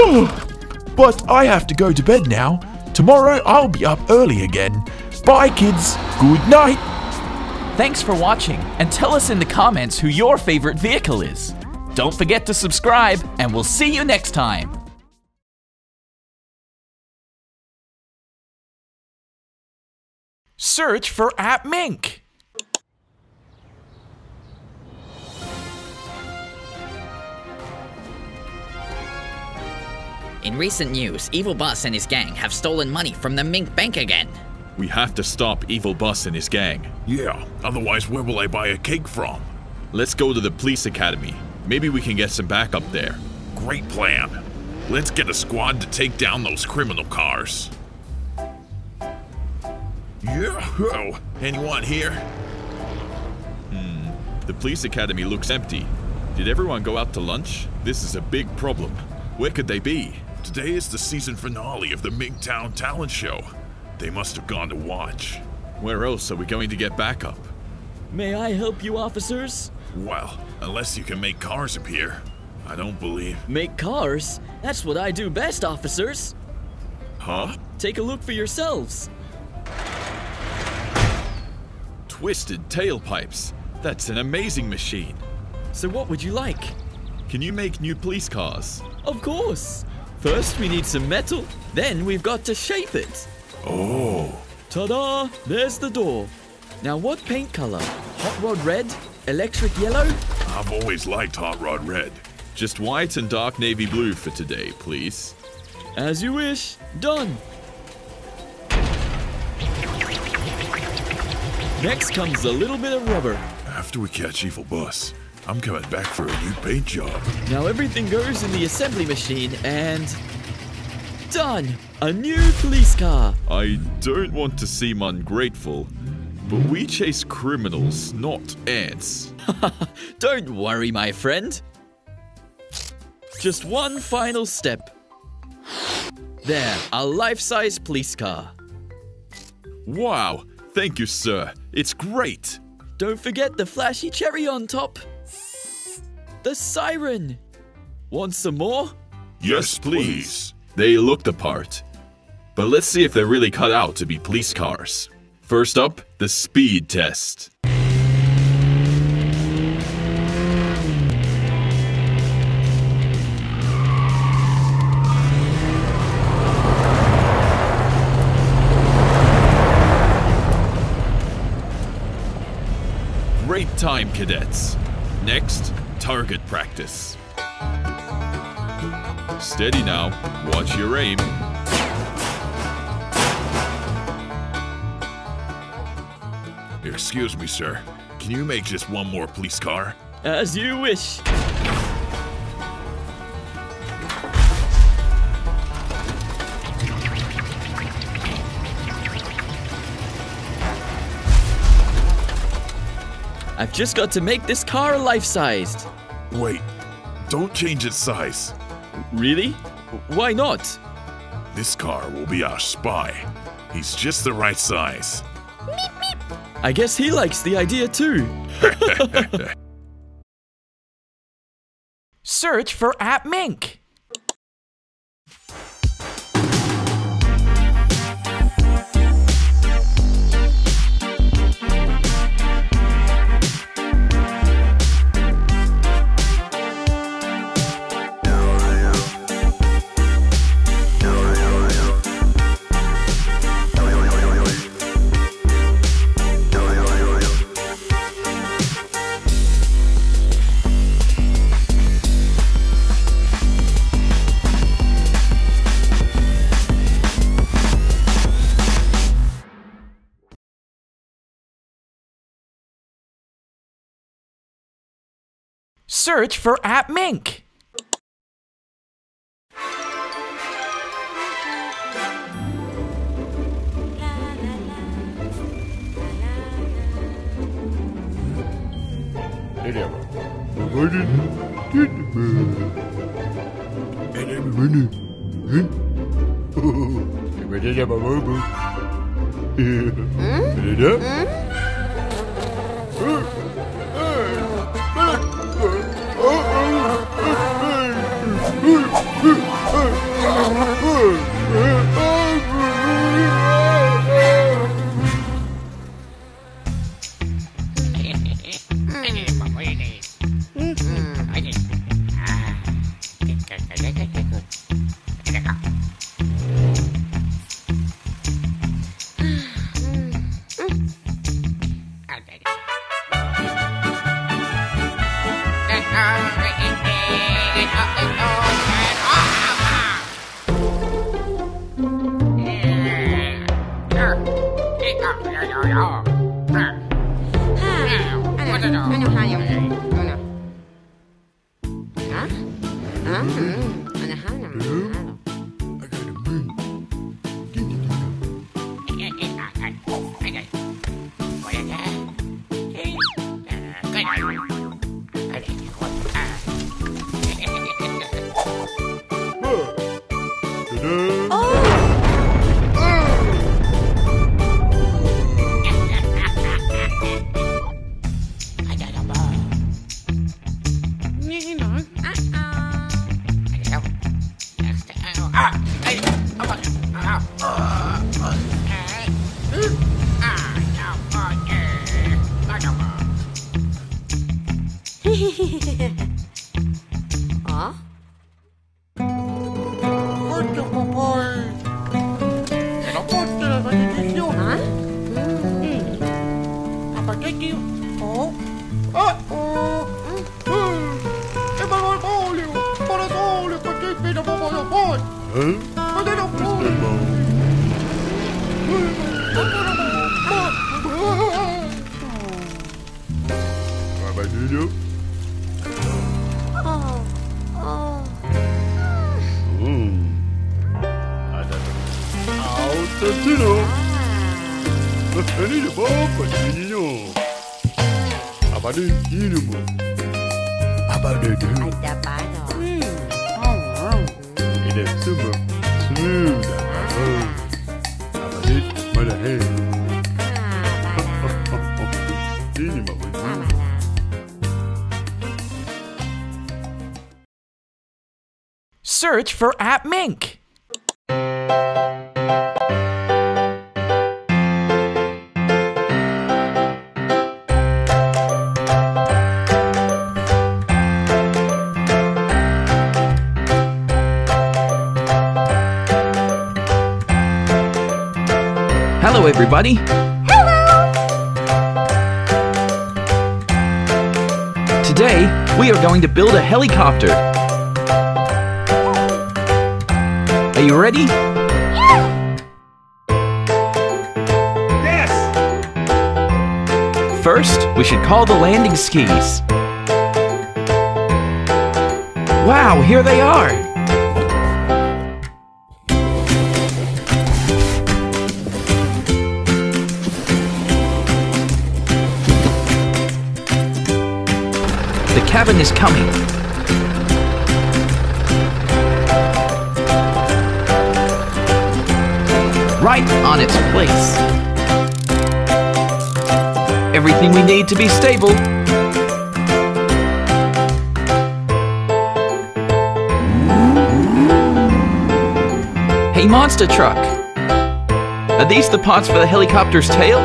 But I have to go to bed now. Tomorrow, I'll be up early again. Bye, kids. Good night. Thanks for watching, and tell us in the comments who your favorite vehicle is. Don't forget to subscribe, and we'll see you next time. Search for AppMink. In recent news, Evil Boss and his gang have stolen money from the Mink Bank again. We have to stop Evil Boss and his gang. Yeah, otherwise where will I buy a cake from? Let's go to the police academy. Maybe we can get some backup there. Great plan. Let's get a squad to take down those criminal cars. Yeah, anyone here? Hmm, the police academy looks empty. Did everyone go out to lunch? This is a big problem. Where could they be? Today is the season finale of the Migtown Talent Show. They must have gone to watch. Where else are we going to get backup? May I help you, officers? Well, unless you can make cars appear. I don't believe... Make cars? That's what I do best, officers. Huh? Take a look for yourselves. Twisted tailpipes. That's an amazing machine. So what would you like? Can you make new police cars? Of course. First, we need some metal. Then we've got to shape it. Oh. Ta-da! There's the door. Now what paint color? Hot Rod Red? Electric Yellow? I've always liked Hot Rod Red. Just white and dark navy blue for today, please. As you wish. Done. Next comes a little bit of rubber. After we catch Evil Boss, I'm coming back for a new paint job. Now everything goes in the assembly machine and... done! A new police car! I don't want to seem ungrateful, but we chase criminals, not ants. Don't worry, my friend. Just one final step. There, a life-size police car. Wow! Thank you, sir. It's great! Don't forget the flashy cherry on top. The siren! Want some more? Yes, please. They look the part. But let's see if they're really cut out to be police cars. First up, the speed test. Great time, cadets. Next, target practice. Steady now. Watch your aim. Excuse me, sir. Can you make just one more police car? As you wish. I've just got to make this car life-sized. Wait. Don't change its size. Really? Why not? This car will be our spy. He's just the right size. Meep, meep. I guess he likes the idea too. Search for AppMink. Search for AppMink. Search for AppMink. Hello, everybody. Hello. Today, we are going to build a helicopter. Are you ready? Yeah. Yes! First, we should call the landing skis. Wow, here they are! The cabin is coming. Right on its place. Everything we need to be stable. Hey, monster truck. Are these the parts for the helicopter's tail?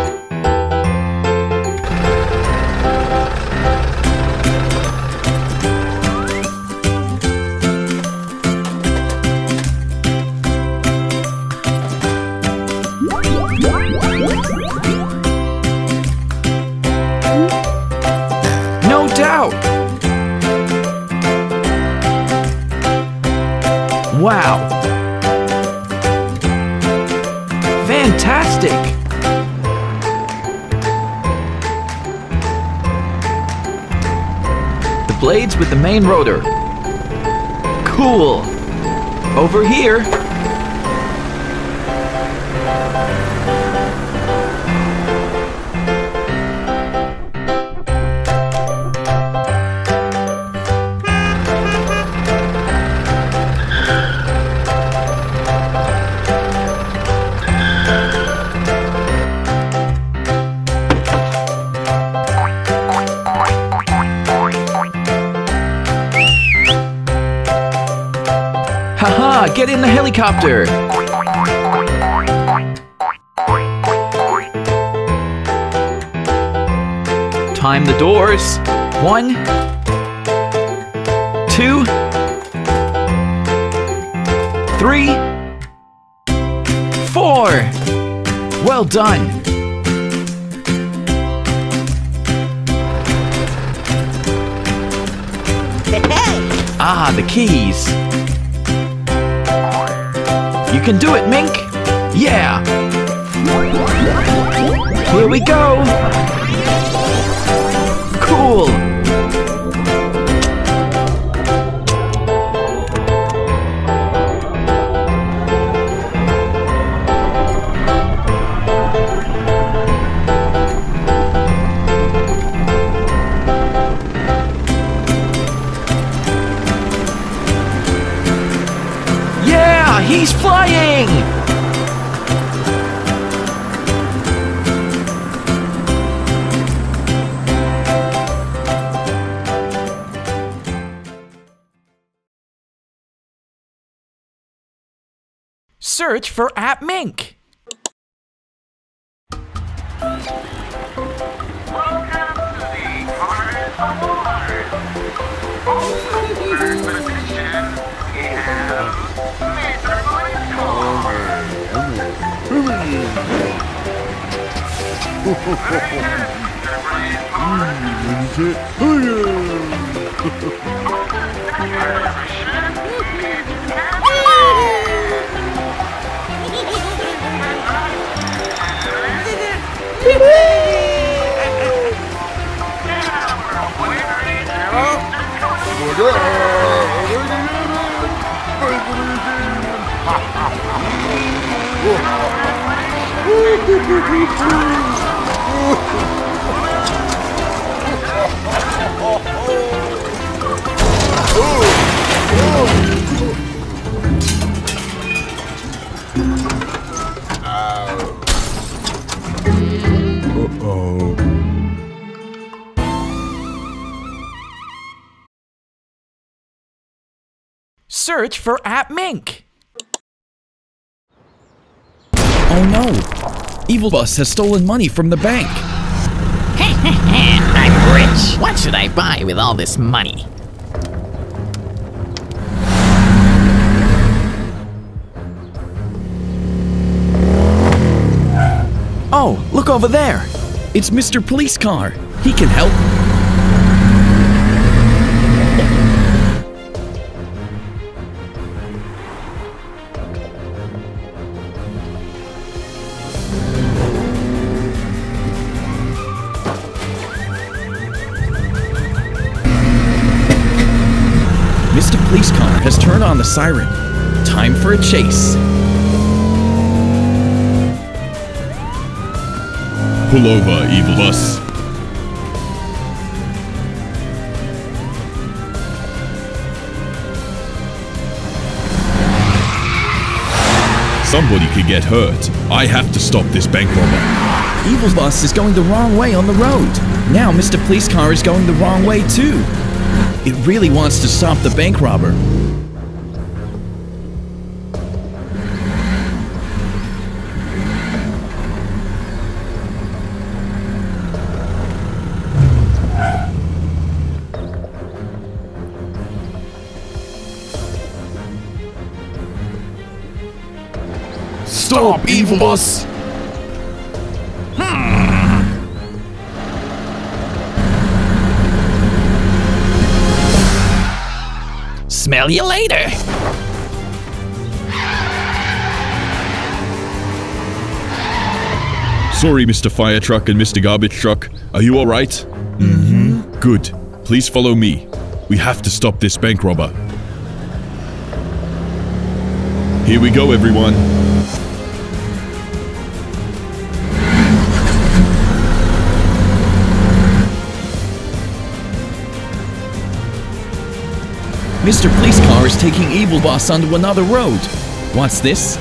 Wow! Fantastic! The blades with the main rotor. Cool! Over here! Get in the helicopter! Time the doors. One, two, three, four! Well done! Ah, the keys! You can do it, Mink! Yeah! Here we go! Cool! He's flying! Search for AppMink. Welcome to the Corners of the Water. Also, third position is Mister Michael. Uh-oh. Search for AppMink. Oh no! Evil Bus has stolen money from the bank. I'm rich. What should I buy with all this money? Oh, look over there! It's Mister Police Car. He can help. Mister Police Car has turned on the siren. Time for a chase. Pull over, Evil Bus. Somebody could get hurt. I have to stop this bank robber. Evil Bus is going the wrong way on the road. Now Mister Police Car is going the wrong way too. It really wants to stop the bank robber. Stop, Evil Bus! Hmm. Smell you later! Sorry, Mister Fire Truck and Mister Garbage Truck. Are you alright? Mm-hmm. Good. Please follow me. We have to stop this bank robber. Here we go, everyone. Mister Police Car is taking Evil Bus onto another road. What's this?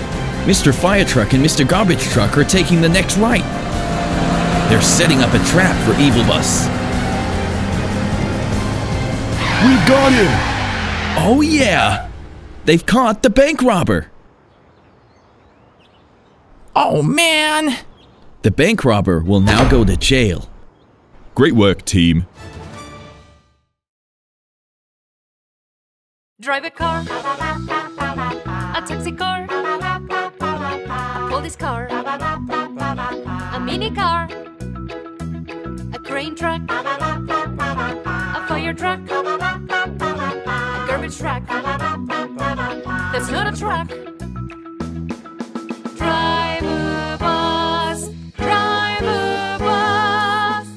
Mister Fire Truck and Mister Garbage Truck are taking the next right. They're setting up a trap for Evil Bus. We got him! Oh yeah! They've caught the bank robber! Oh man! The bank robber will now go to jail. Great work, team. Drive a car, a taxi car, a police car, a mini car, a crane truck, a fire truck, a garbage truck. That's not a truck. Drive a bus, drive a bus.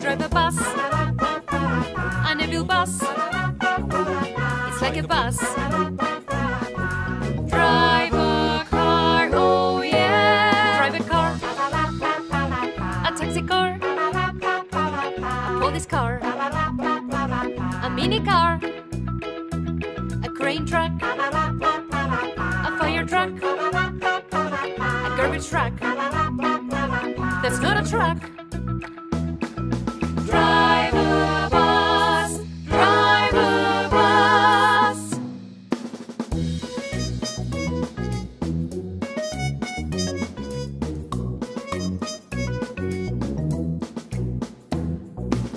Drive a bus, an evil bus. It's like a bus. Drive a car, oh yeah. Drive a car, a taxi car, a police car, a mini car, a crane truck, a fire truck, a garbage truck. That's not a truck.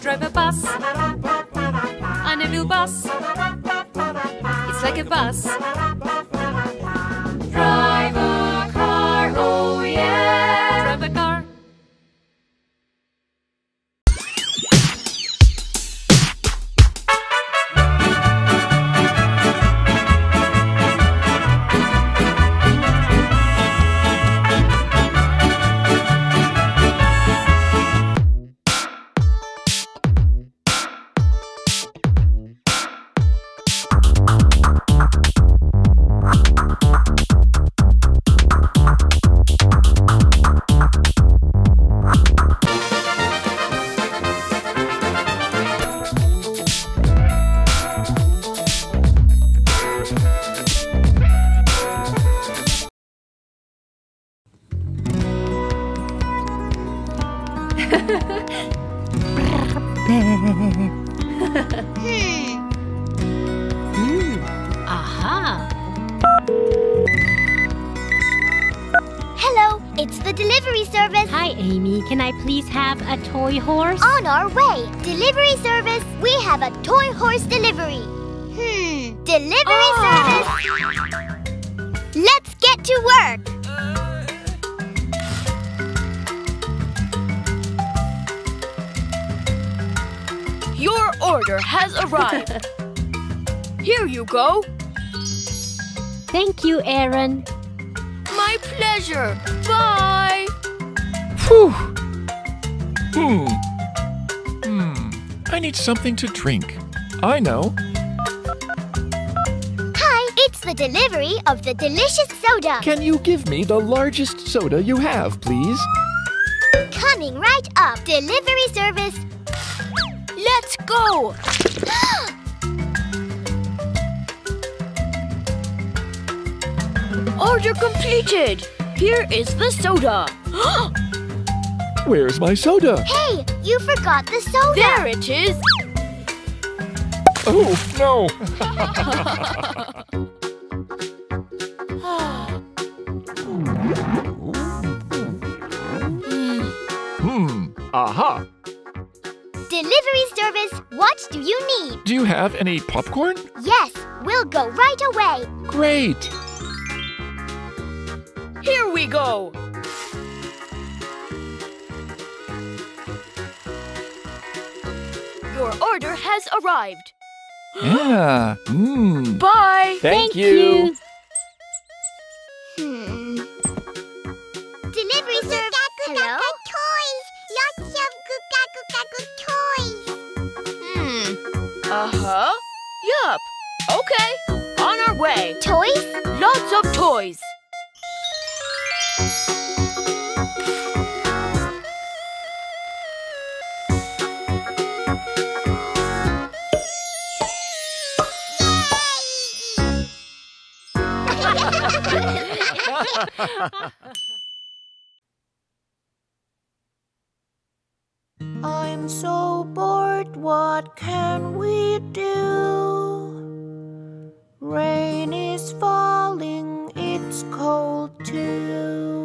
drove a bus. I never knew a bus. It's like a bus. Drive a car, oh yeah. Drive a car. Toy horse? On our way! Delivery service! We have a toy horse delivery! Hmm. Delivery oh. service! Let's get to work! Your order has arrived! Here you go! Thank you, Aaron! My pleasure! Bye! Phew! Hmm. Hmm. I need something to drink. I know. Hi, it's the delivery of the delicious soda. Can you give me the largest soda you have, please? Coming right up. Delivery service. Let's go. Order completed. Here is the soda. Where's my soda? Hey, you forgot the soda. There it is. Oh, no. Hmm, aha. Delivery service, what do you need? Do you have any popcorn? Yes, we'll go right away. Great. Here we go. Your order has arrived. Yeah. Mm. Bye. Thank, Thank you. you. Hmm. Delivery service. Hello? Toys. Lots of googa googa googa toys. Hmm. Uh-huh. Yup. Okay. On our way. Toys? Lots of toys. I'm so bored, what can we do? Rain is falling, it's cold too.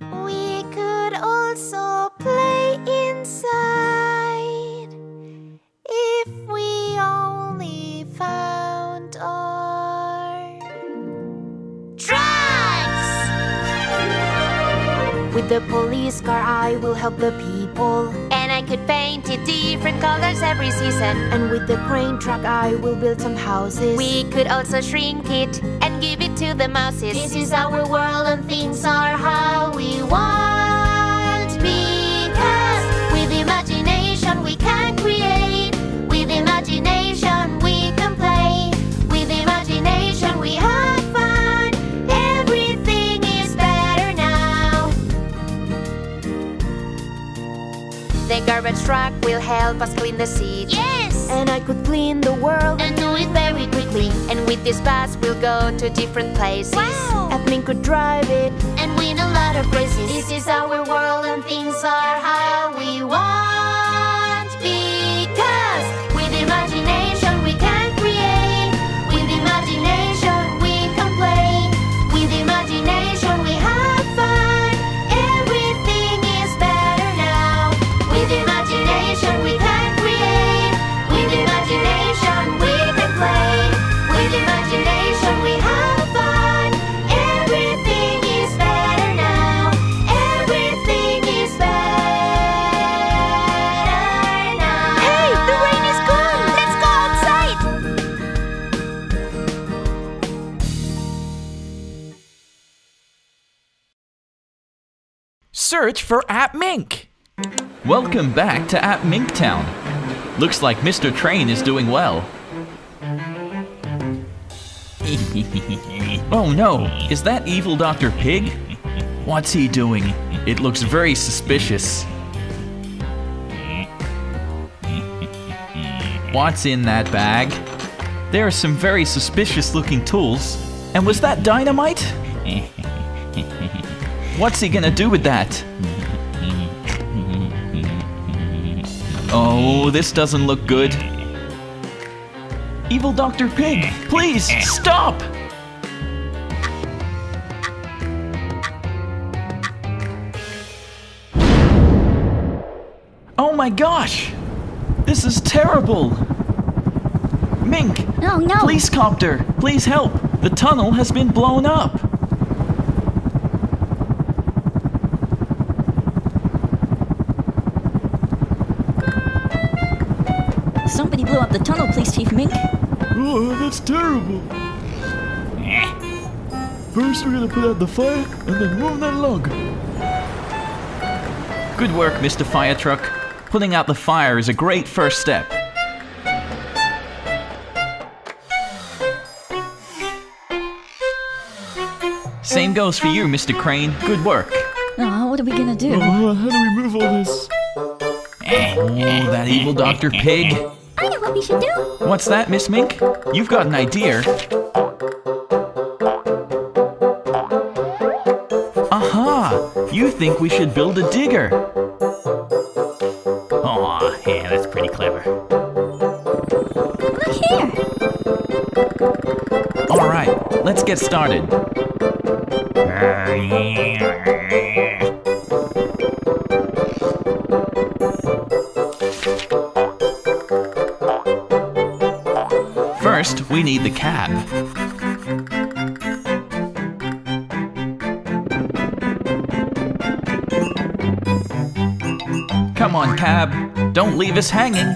We could also play inside if we only found our tracks! With the police car I will help the people, and I could paint it different colors every season. And with the crane truck I will build some houses. We could also shrink it and give it to the mouses. This is our world and things are how we want, because with imagination we can create. With imagination we can play. With imagination we have. The garbage truck will help us clean the city. Yes! And I could clean the world and do it very quickly. And with this bus we'll go to different places. Wow! AppMink could drive it and win a lot of prizes. This is our world and things are how we want, because with imagination we can create. With imagination we can play. With imagination we have fun. With imagination search for AppMink. Welcome back to AppMink Town. Looks like Mister Train is doing well. Oh no, is that Evil Doctor Pig? What's he doing? It looks very suspicious. What's in that bag? There are some very suspicious looking tools. And was that dynamite? What's he gonna do with that? Oh, this doesn't look good. Evil Doctor Pig, please stop! Oh my gosh! This is terrible! Mink! Oh no! Police copter, please help! The tunnel has been blown up! Somebody blew up the tunnel, Police Chief Mink. Oh, that's terrible. First we're gonna put out the fire, and then roll that log. Good work, Mister Fire Truck. Putting out the fire is a great first step. Same goes for you, Mister Crane. Good work. Oh, what are we gonna do? Oh, how do we move all this? Oh, that Evil Doctor Pig. I know what we should do. What's that, Miss Mink? You've got an idea. Aha! You think we should build a digger. Aw, yeah, that's pretty clever. Look here. All right, let's get started. Uh, yeah. First, we need the cap. Come on, cab. Don't leave us hanging.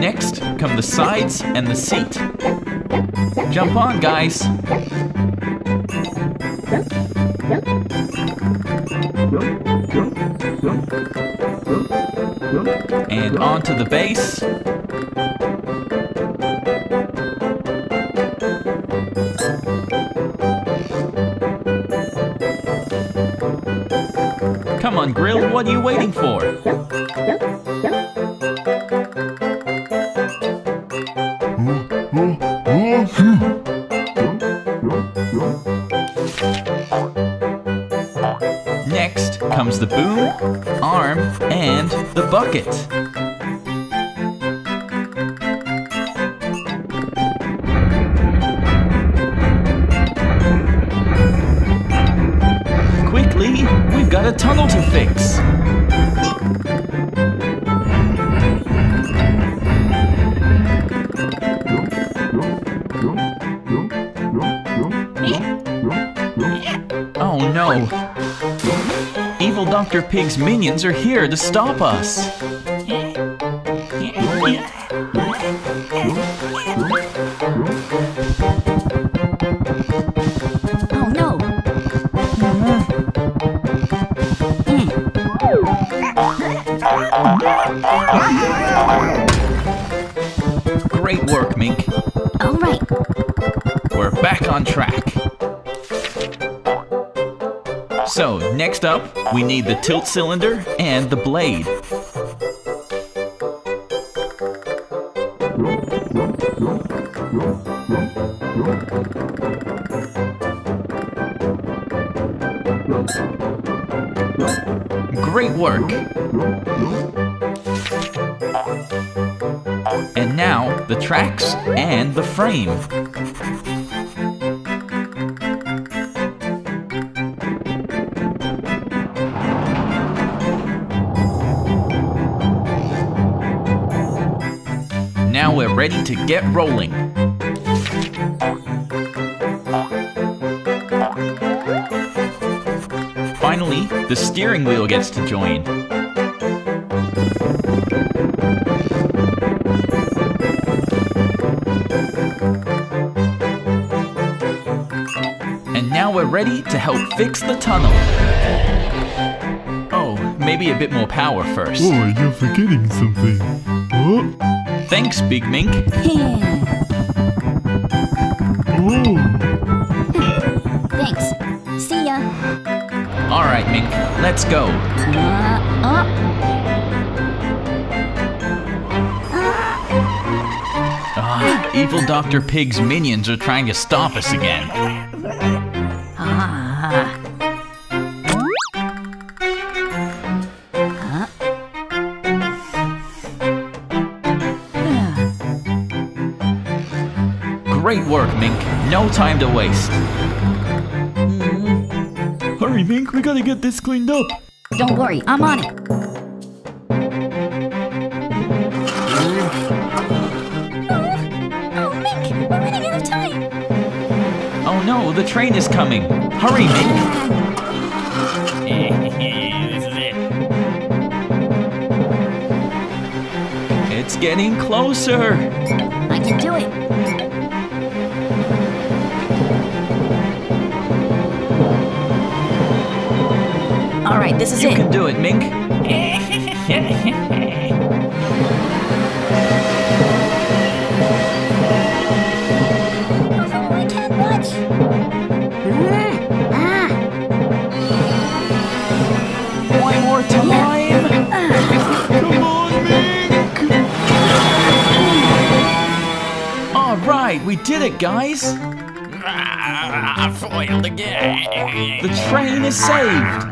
Next come the sides and the seat. Jump on, guys. And onto the base. Come on, grill, what are you waiting for? Next comes the boom, arm, and the bucket. Quickly, we've got a tunnel to fix. Oh no! Evil Doctor Pig's minions are here to stop us. Oh no! Mm. Great work, Mink. All right. We're back on track. So, next up, we need the tilt cylinder and the blade. Great work! And now, the tracks and the frame. Now we're ready to get rolling. Finally, the steering wheel gets to join. ready to help fix the tunnel. Oh, maybe a bit more power first. Oh, you're forgetting something. Huh? Thanks, Big Mink. Oh. Thanks. See ya. All right, Mink, let's go. Uh, oh. Ah, Evil Doctor Pig's minions are trying to stop us again. Ah. Huh? Great work, Mink. No time to waste. Mm. Hurry, Mink. We gotta get this cleaned up. Don't worry. I'm on it. No, the train is coming. Hurry, Mink. This is it. It's getting closer. I can do it. All right, this is it. You can do it, Mink. We did it, guys! Ah, foiled again! The train is saved!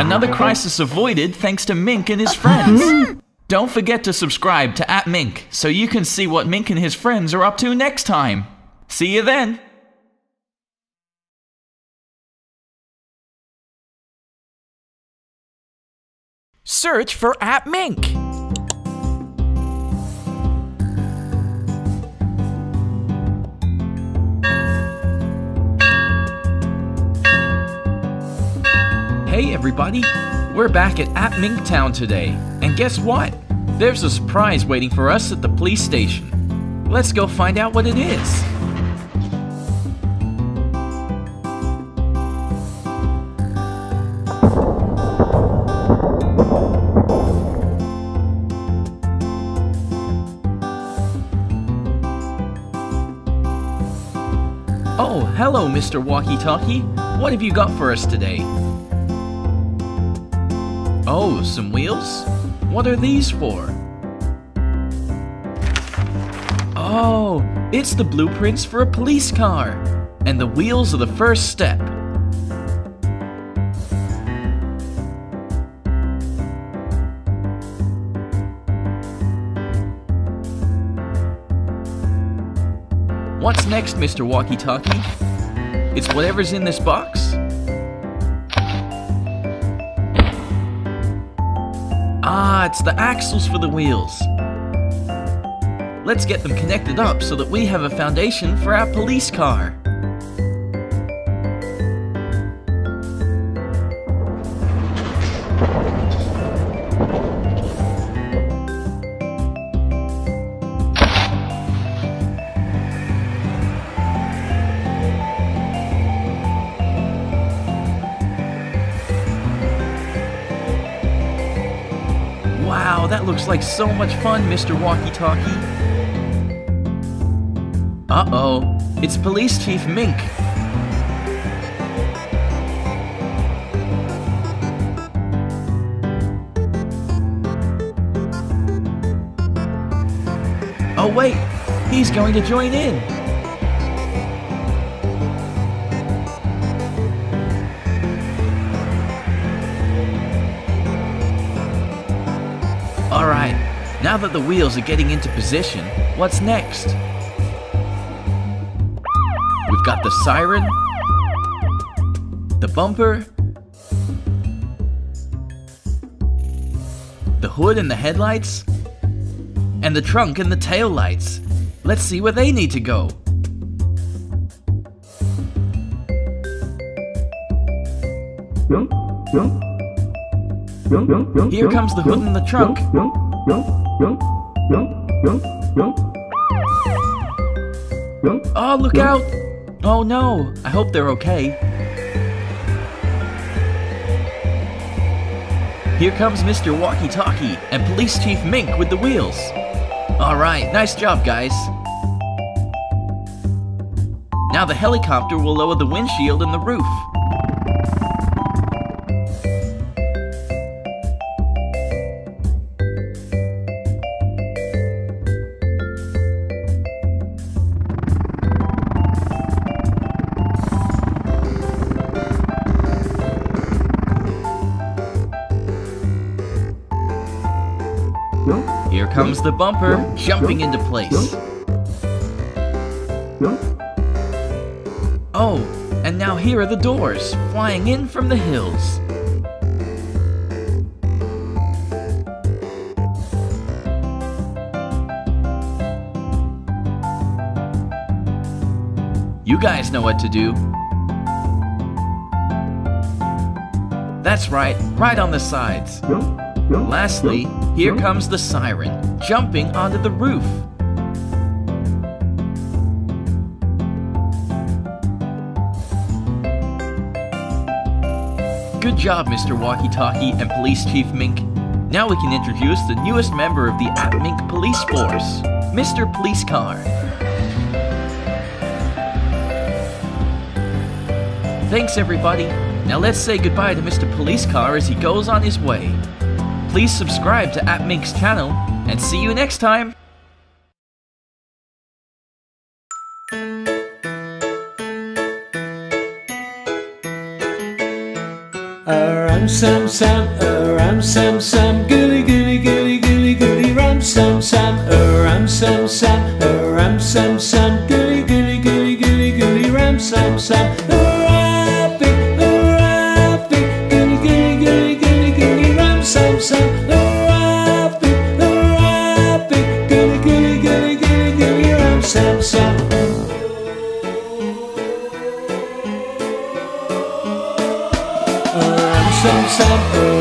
Another crisis avoided thanks to Mink and his friends! Don't forget to subscribe to at Mink so you can see what Mink and his friends are up to next time! See you then! Search for at Mink! Hey everybody, we're back at AppMink Town today, and guess what? There's a surprise waiting for us at the police station. Let's go find out what it is. Oh, hello Mister Walkie-talkie. What have you got for us today? Oh, some wheels? What are these for? Oh, it's the blueprints for a police car. And the wheels are the first step. What's next, Mister Walkie-talkie? It's whatever's in this box? Ah, it's the axles for the wheels. Let's get them connected up so that we have a foundation for our police car. That looks like so much fun, Mister Walkie-talkie. Uh-oh, it's Police Chief Mink. Oh wait, he's going to join in. Alright, now that the wheels are getting into position, what's next? We've got the siren, the bumper, the hood and the headlights, and the trunk and the tail lights. Let's see where they need to go. No, no. Here comes the hood and the trunk. Oh, look out! Oh no! I hope they're okay. Here comes Mister Walkie-talkie and Police Chief Mink with the wheels. Alright, nice job, guys. Now the helicopter will lower the windshield and the roof. Here comes the bumper, jumping into place. Oh, and now here are the doors, flying in from the hills. You guys know what to do. That's right, right on the sides. Lastly, here comes the siren, jumping onto the roof. Good job, Mister Walkie-talkie and Police Chief Mink. Now we can introduce the newest member of the AppMink Police Force, Mister Police Car. Thanks, everybody. Now let's say goodbye to Mister Police Car as he goes on his way. Please subscribe to AppMink's channel, and see you next time! Ram sam sam, a ram sam sam, goody goody goody goody goody, ram sam sam, a ram sam sam, a ram sam sam, goody goody goody goody goody, ram sam sam,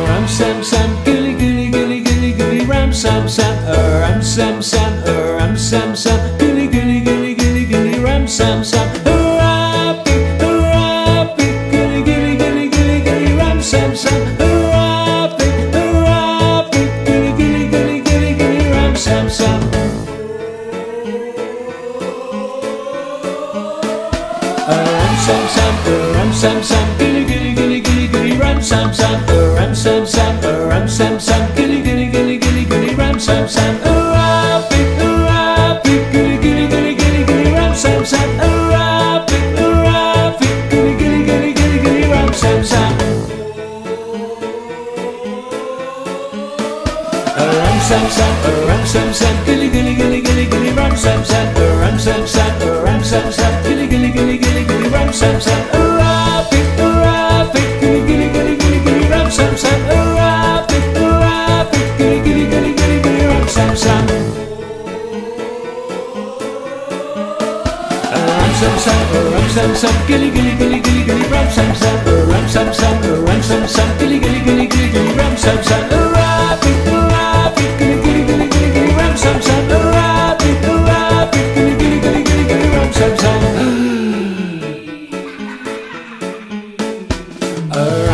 Ram sam sam, gilly gilly gilly gilly gilly, ram sam sam, a ram sam sam, a ram sam sam, gilly gilly gilly gilly gilly, ram sam sam, hurrah pig, hurrah pig, gilly gilly gilly gilly gilly, ram sam sam, hurrah pig, hurrah pig, gilly gilly gilly gilly gilly, ram sam sam. A ram sam sam, a ram sam sam, gilly gilly gilly gilly gilly, ram sam sam, a ram sam sam. Ram sam sam, gilly gilly gilly gilly gilly, ram sam sam, hurrah pig, hurrah pig, gilly gilly gilly gilly gilly, ram sam sam, hurrah pig, hurrah pig, gilly gilly gilly gilly gilly, ram sam sam. Ram sam sam, ram sam sam, gilly gilly gilly gilly gilly, ram sam sam, ram sam sam, ram sam sam, gilly gilly gilly gilly gilly, ram sam sam, hurrah pig, hurrah pig, gilly gilly gilly gilly gilly, ram sam sam, hurrah. Ram sam sam, ram sam sam, ram sam sam, gilly gilly gilly gilly gilly, ram sam sam, ram sam sam, ram sam sam, gilly gilly gilly gilly gilly, ram sam sam, hurrah pig, hurrah pig, gilly gilly gilly gilly gilly, ram sam sam, hurrah pig, hurrah pig, gilly gilly gilly gilly gilly, ram sam sam. Ram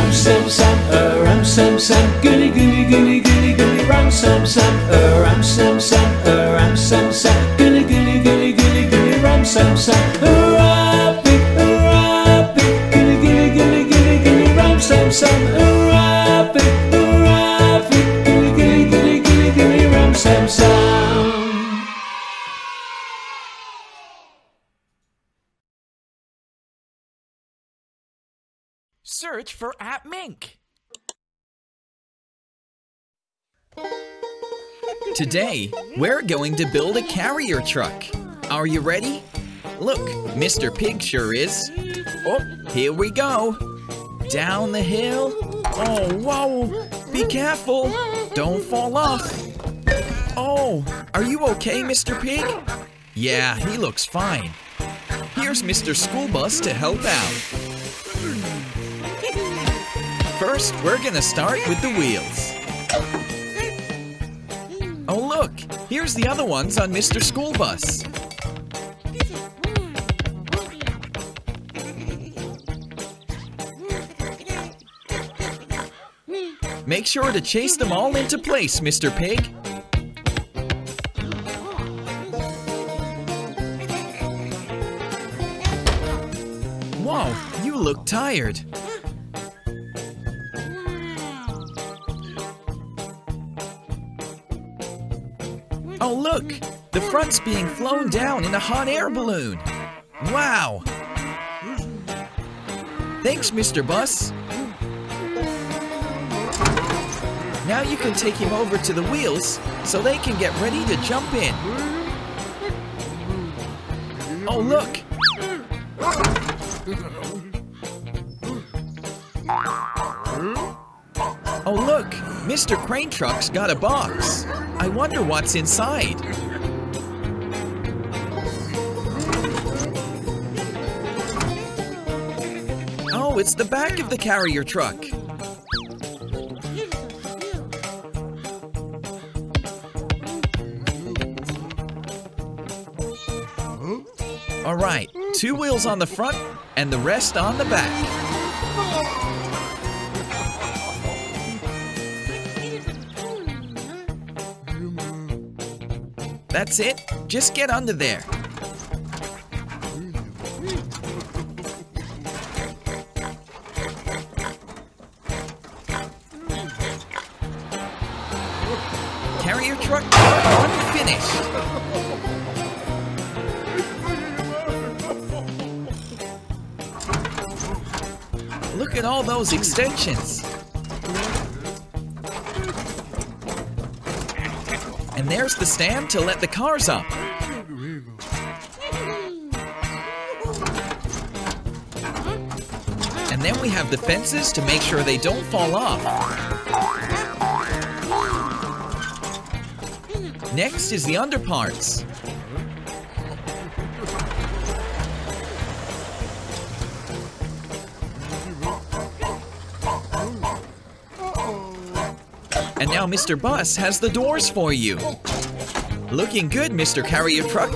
sam sam, ram sam sam, gilly gilly gilly gilly gilly. Ram sam sam, a ram sam sam, a ram sam sam, gilly gilly gilly gilly gilly, ram sam sam, hurrah pig, hurrah pig, gilly gilly gilly gilly gilly, ram sam sam, hurrah pig, hurrah pig, gilly gilly gilly gilly gilly, ram sam sam. Search for AppMink. Today, we're going to build a carrier truck. Are you ready? Look, Mister Pig sure is. Oh, here we go. Down the hill. Oh, whoa, be careful. Don't fall off. Oh, are you okay, Mister Pig? Yeah, he looks fine. Here's Mister School Bus to help out. First, we're gonna start with the wheels. Oh look, here's the other ones on Mister School Bus. Make sure to chase them all into place, Mister Pig. Whoa, you look tired. Oh, look! The front's being flown down in a hot air balloon. Wow! Thanks, Mister Bus. Now you can take him over to the wheels so they can get ready to jump in. Oh, look! Oh, look! Mister Crane Truck's got a box. I wonder what's inside. Oh, it's the back of the carrier truck. All right, two wheels on the front and the rest on the back. That's it, just get under there. Carrier truck unfinished. Look at all those extensions. And there's the stand to let the cars up. And then we have the fences to make sure they don't fall off. Next is the underparts. And now Mister Bus has the doors for you. Looking good, Mister Carrier Truck.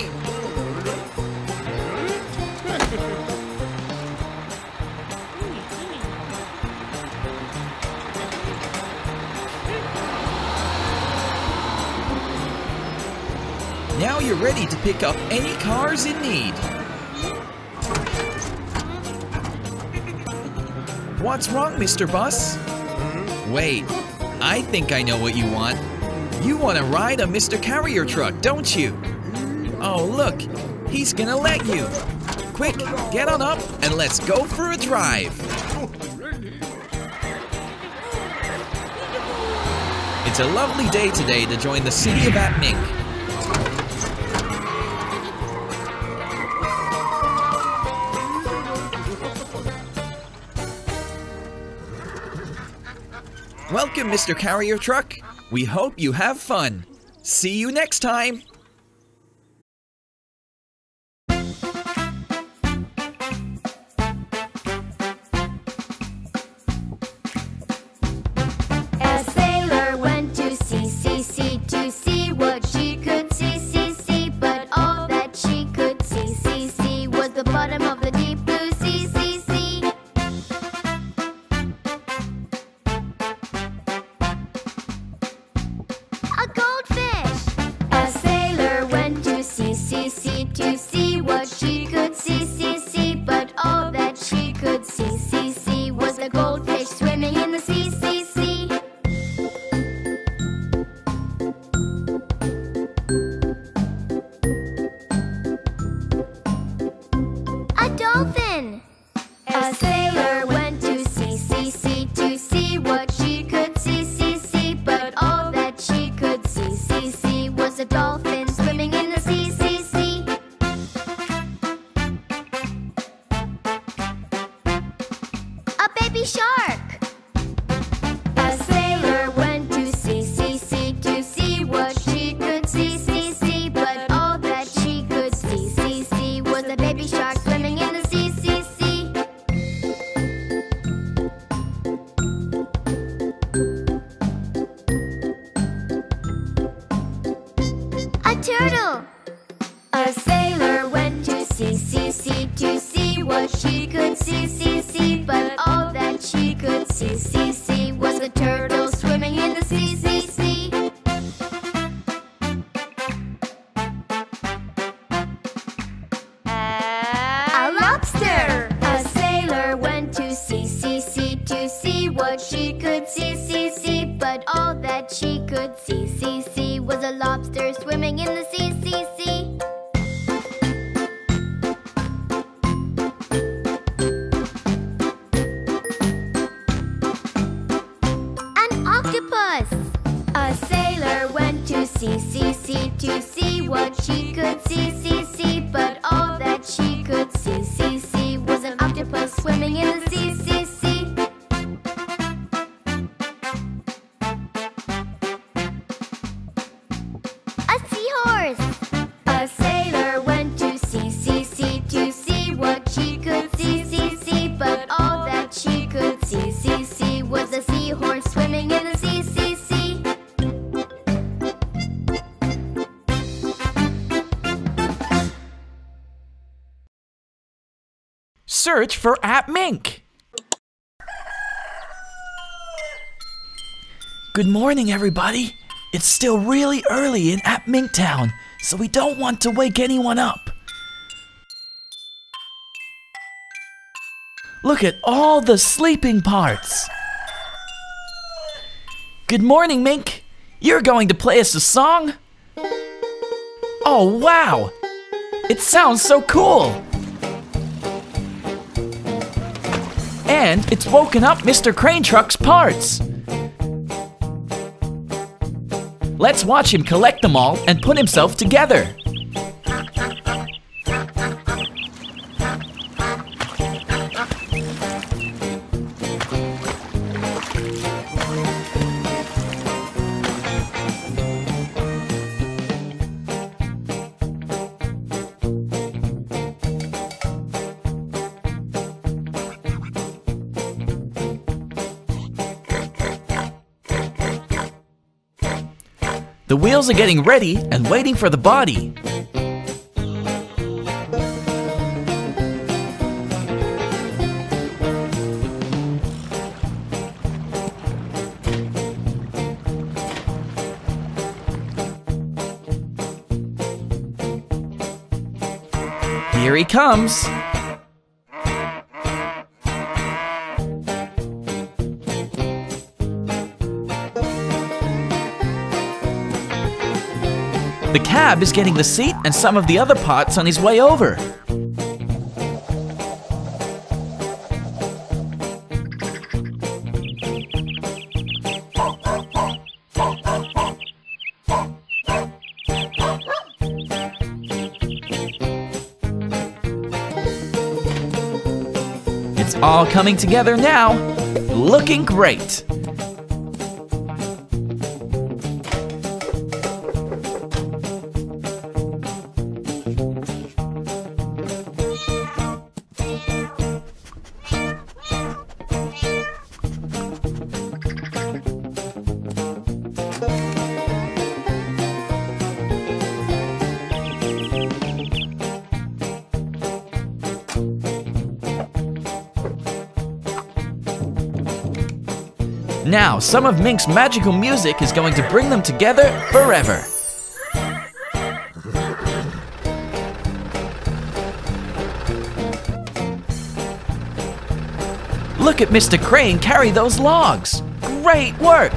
Now you're ready to pick up any cars in need. What's wrong, Mister Bus? Wait. I think I know what you want. You want to ride a Mister Carrier Truck, don't you? Oh, look, he's gonna let you. Quick, get on up and let's go for a drive. It's a lovely day today to join the city of AppMink. Welcome, Mister Carrier Truck. We hope you have fun. See you next time. Could see, see, see was a turtle swimming. to see, see, but all that she could see, see, see was a lobster swimming in the sea, sea, sea. An octopus! A sailor went to sea, sea, sea to see what she could see, see, see, but all that she could see, see, see was an octopus swimming in the sea, sea, sea. Search for AppMink. Good morning, everybody. It's still really early in AppMink Town, so we don't want to wake anyone up. Look at all the sleeping parts. Good morning, Mink. You're going to play us a song? Oh, wow. It sounds so cool. And it's woken up Mister Crane Truck's parts. Let's watch him collect them all and put himself together. The wheels are getting ready and waiting for the body. Here he comes. The cab is getting the seat and some of the other pots on his way over. It's all coming together now, looking great. Now, some of Mink's magical music is going to bring them together forever. Look at Mister Crane carry those logs. Great work!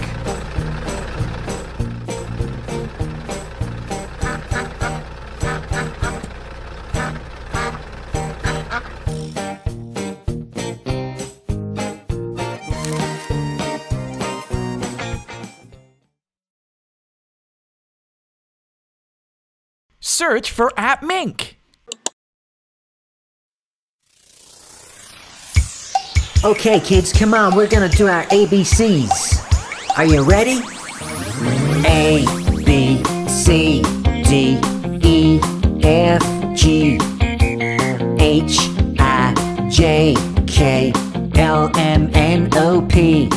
Search for AppMink. Okay, kids, come on. We're gonna do our A B Cs. Are you ready? A, B, C, D, E, F, G, H, I, J, K, L, M, N, O, P,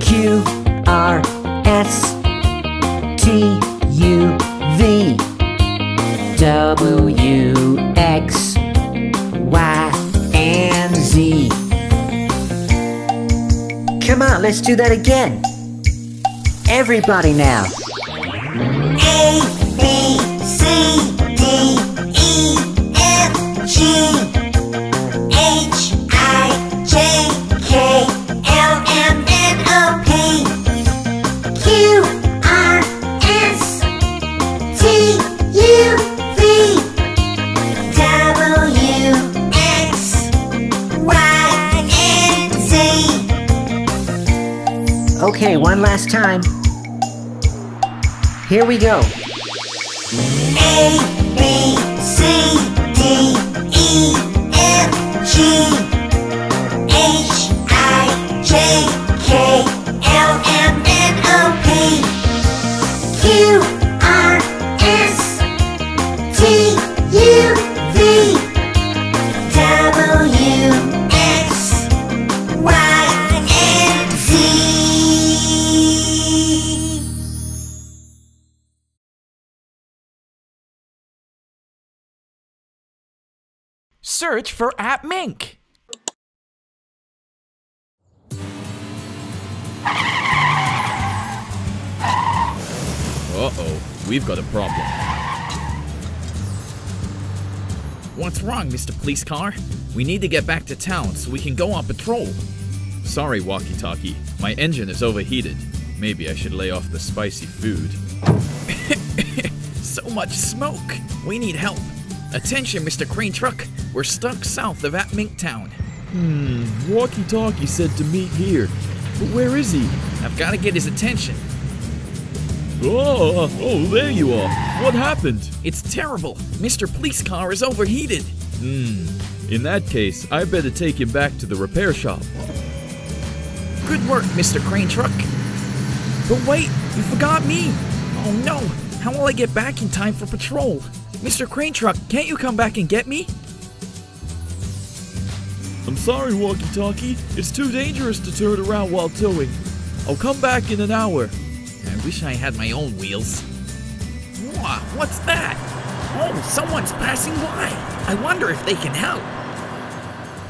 Q, R, S, T, U, V, W, X, Y, and Z. Come on, let's do that again. Everybody now. A, B, C, D, E, F, G, H, I, J, K, L, M, N, O, Okay, one last time. Here we go. A, B, C, D, E, F, G, H, I, J, K, L, M, N, O, P, Q, R, S, T, U, V, W, X, Y, and Z. Search for AppMink. Uh-oh, we've got a problem. What's wrong, Mister Police Car? We need to get back to town so we can go on patrol. Sorry, Walkie-talkie. My engine is overheated. Maybe I should lay off the spicy food. So much smoke! We need help. Attention, Mister Crane Truck. We're stuck south of AppMink Town. Hmm, Walkie-talkie said to meet here. But where is he? I've got to get his attention. Oh, oh, there you are. What happened? It's terrible. Mister Police Car is overheated. Hmm. In that case, I better take him back to the repair shop. Good work, Mister Crane Truck. But wait, you forgot me. Oh no, how will I get back in time for patrol? Mister Crane Truck, can't you come back and get me? I'm sorry, Walkie-talkie. It's too dangerous to turn around while towing. I'll come back in an hour. I wish I had my own wheels. Whoa, what's that? Oh, someone's passing by. I wonder if they can help.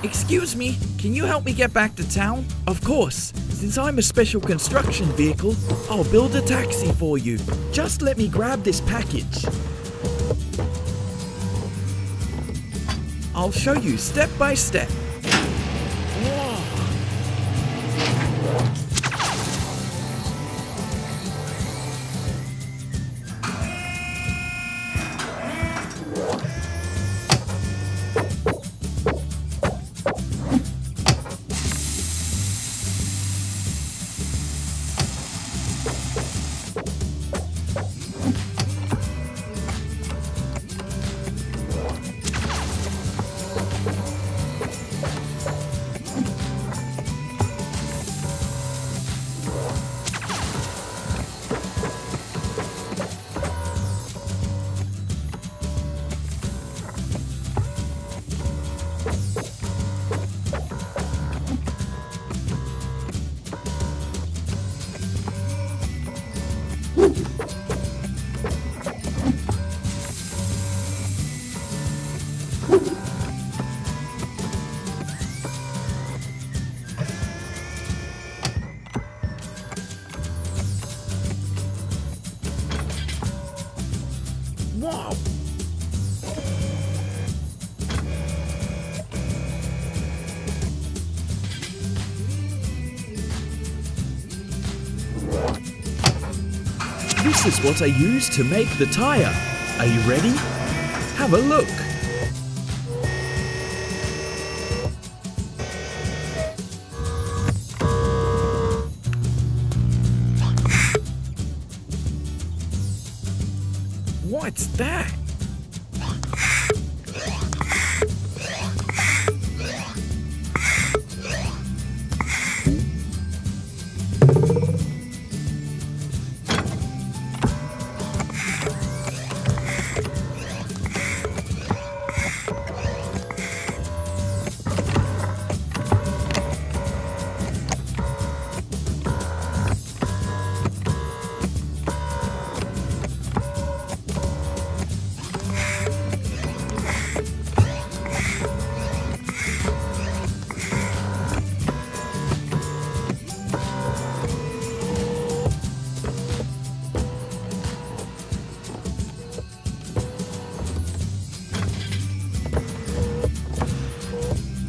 Excuse me, can you help me get back to town? Of course. Since I'm a special construction vehicle, I'll build a taxi for you. Just let me grab this package. I'll show you step by step. This is what I use to make the tire. Are you ready? Have a look. What's that?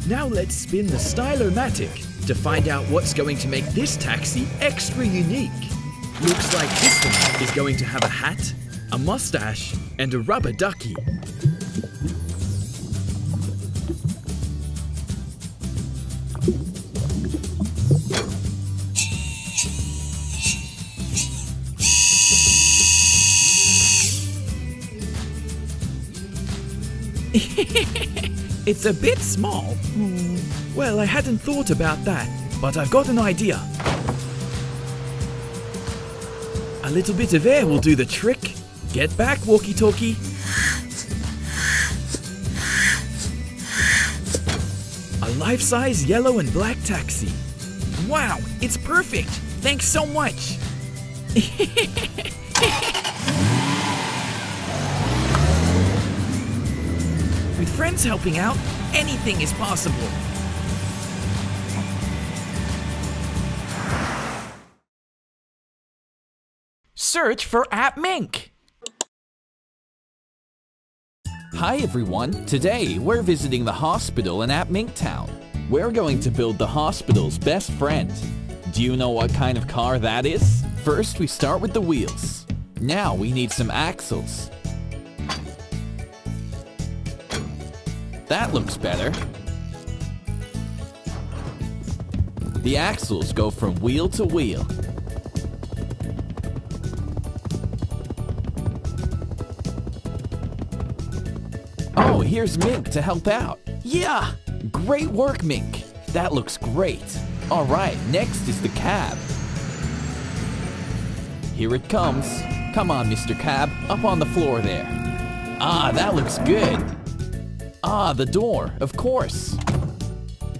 Now let's spin the Stylomatic to find out what's going to make this taxi extra unique. Looks like this one is going to have a hat, a mustache, and a rubber ducky. It's a bit small. Hmm. Well, I hadn't thought about that, but I've got an idea. A little bit of air will do the trick. Get back, walkie-talkie. A life-size yellow and black taxi. Wow, it's perfect. Thanks so much. With friends helping out, anything is possible. Search for AppMink. Hi everyone, today we're visiting the hospital in AppMink Town. We're going to build the hospital's best friend. Do you know what kind of car that is? First we start with the wheels. Now we need some axles. That looks better. The axles go from wheel to wheel. Oh, here's Mink to help out. Yeah! Great work, Mink. That looks great. Alright, next is the cab. Here it comes. Come on, Mister Cab. Up on the floor there. Ah, that looks good. Ah, the door, of course.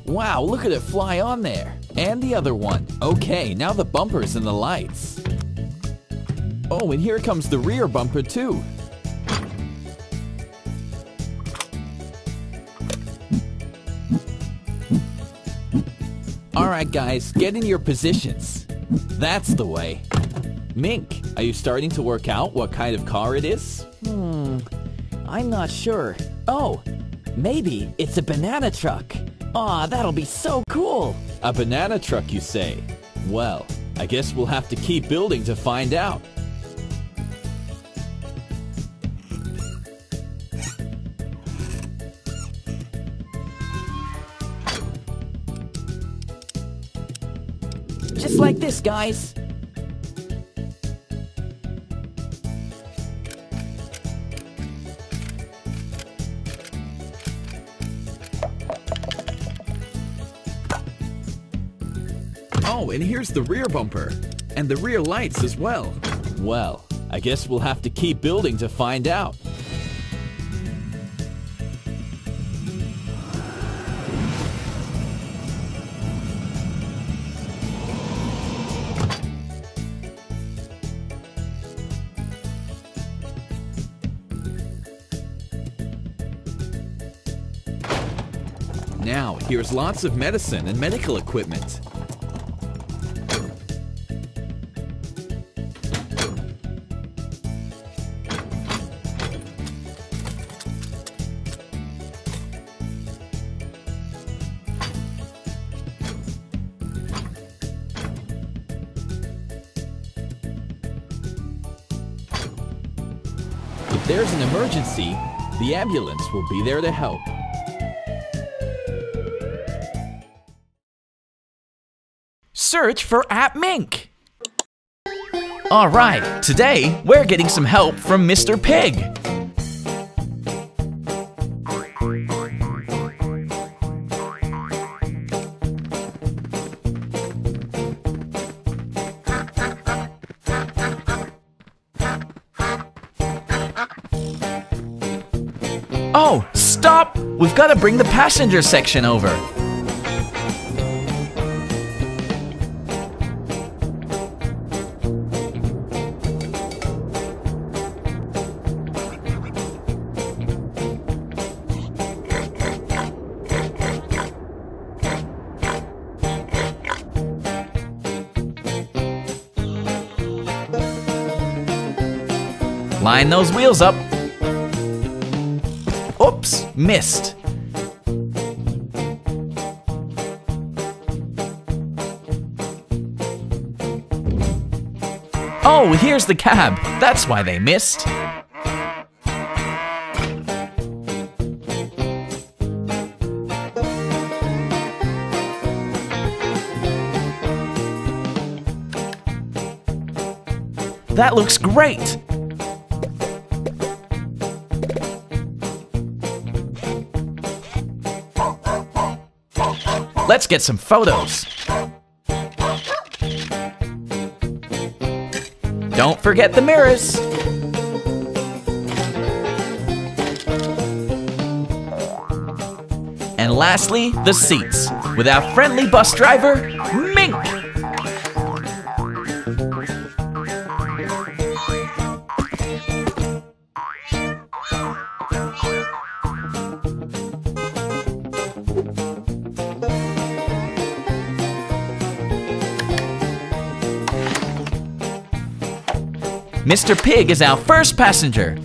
Wow, look at it fly on there. And the other one. Okay, now the bumpers and the lights. Oh, and here comes the rear bumper too. Alright guys, get in your positions. That's the way. Mink, are you starting to work out what kind of car it is? Hmm, I'm not sure. Oh, maybe it's a banana truck. Aw, that'll be so cool! A banana truck, you say? Well, I guess we'll have to keep building to find out. Just like this, guys. Oh, and here's the rear bumper. And the rear lights as well. Well, I guess we'll have to keep building to find out. Now, here's lots of medicine and medical equipment. If there's an emergency, the ambulance will be there to help. Search for AppMink. Alright, today we're getting some help from Mister Pig. Oh, stop! We've got to bring the passenger section over. Line those wheels up. Oops, missed. Oh, here's the cab. That's why they missed. That looks great. Let's get some photos. Don't forget the mirrors. And lastly, the seats with our friendly bus driver, Mink. Mister Pig is our first passenger.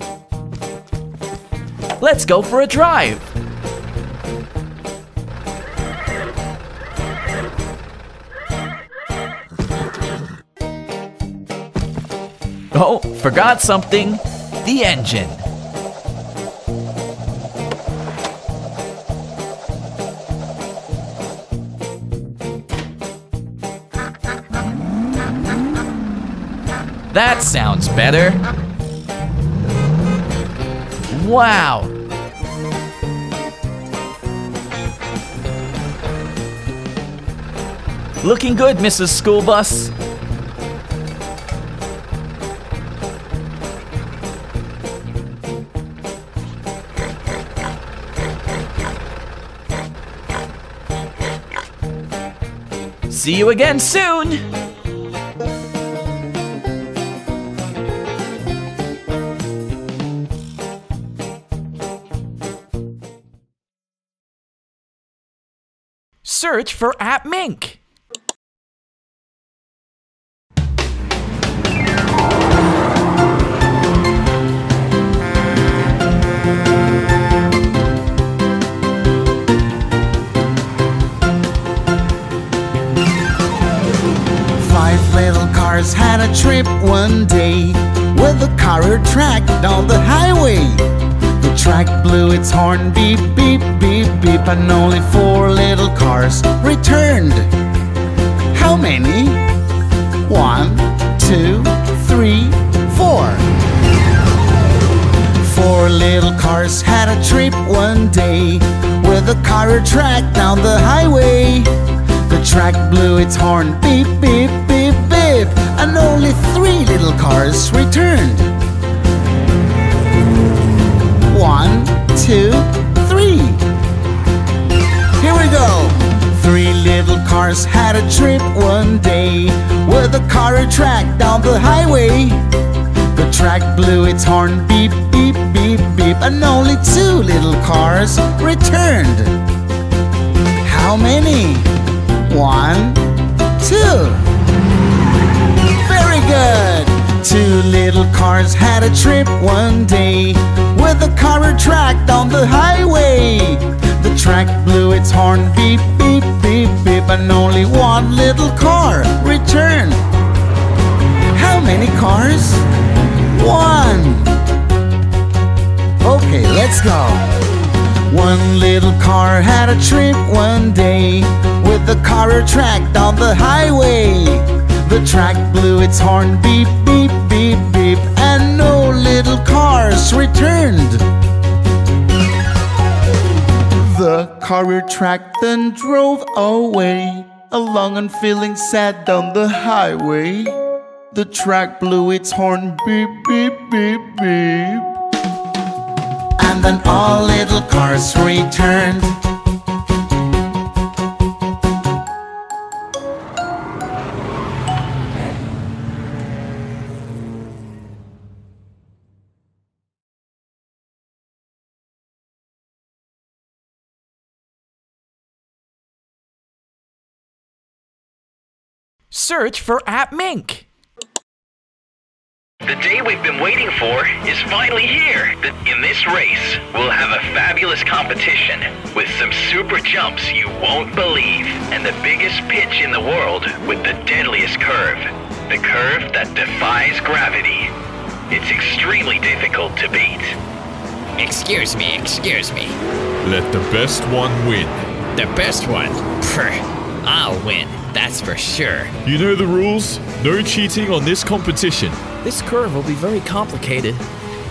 Let's go for a drive. Oh, forgot something. The engine. That sounds better. Wow. Looking good, Missus School Bus. See you again soon. Search for AppMink. Five little cars had a trip one day with a car tracked on the highway. The track blew its horn, beep, beep, beep, beep, and only four little cars returned. How many? One, two, three, four. Four little cars had a trip one day with a car track down the highway. The track blew its horn, beep, beep, beep, beep, and only three little cars returned. One, two, three. Here we go. Three little cars had a trip one day with a car track down the highway. The track blew its horn, beep, beep, beep, beep, and only two little cars returned. How many? One, two. Very good. Two little cars had a trip one day with a car tracked on the highway. The track blew its horn, beep, beep, beep, beep, and only one little car returned. How many cars? One. Okay, let's go. One little car had a trip one day with a car tracked on the highway. The track blew its horn, beep, beep, beep, beep, and no little cars returned. The car track then drove away along and feeling sad down the highway. The track blew its horn, beep, beep, beep, beep, and then all little cars returned. Search for AppMink. The day we've been waiting for is finally here. In this race, we'll have a fabulous competition with some super jumps you won't believe and the biggest pitch in the world with the deadliest curve, the curve that defies gravity. It's extremely difficult to beat. Excuse me, excuse me. Let the best one win. The best one? Pfft. I'll win, that's for sure. You know the rules? No cheating on this competition. This curve will be very complicated.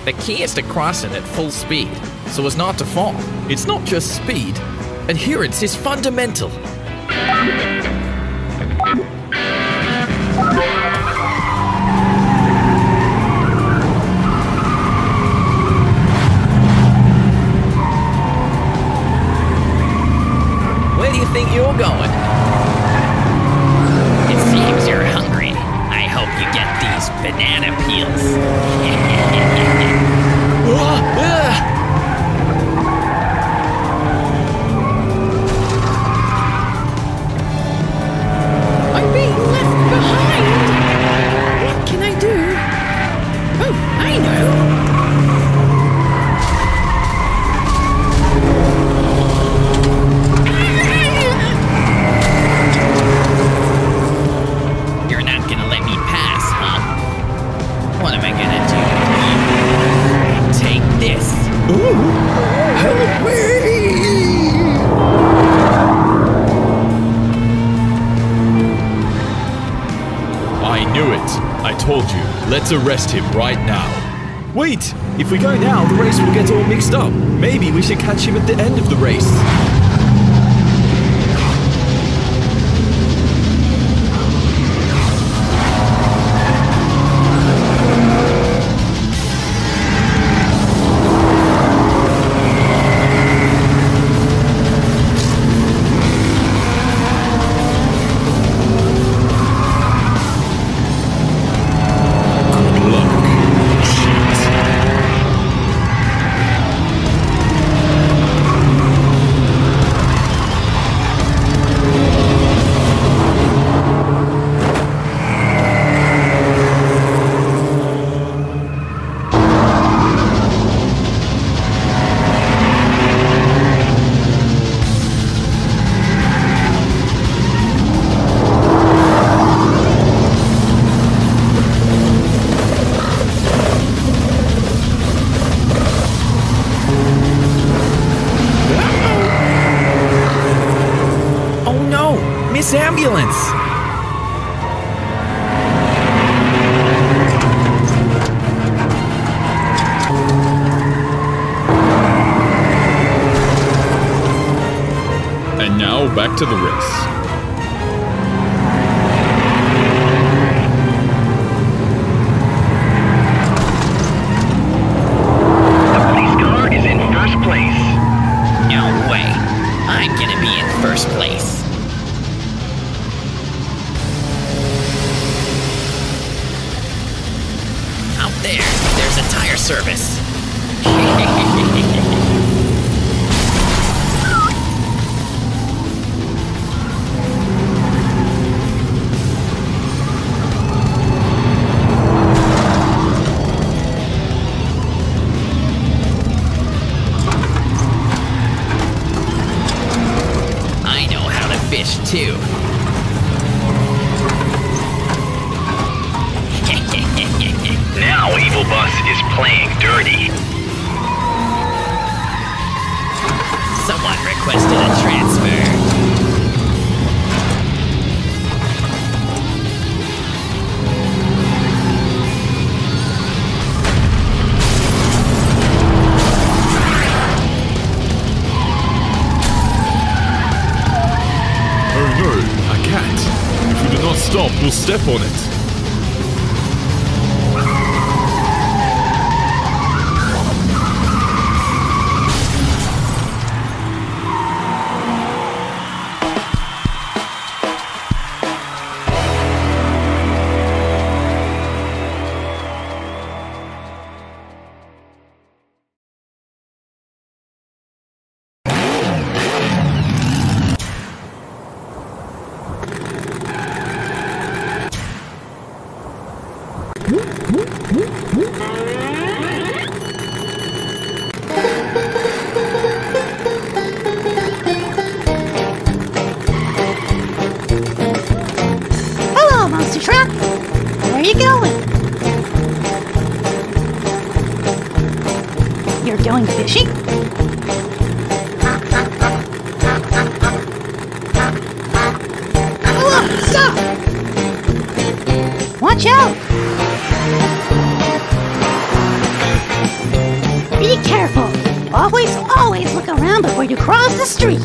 The key is to cross it at full speed, so as not to fall. It's not just speed. Adherence is fundamental. Where do you think you're going? It seems you're hungry. I hope you get these banana peels. Let's arrest him right now. Wait! If we go now, the race will get all mixed up. Maybe we should catch him at the end of the race. To the race. Step on it. Always, always look around before you cross the street.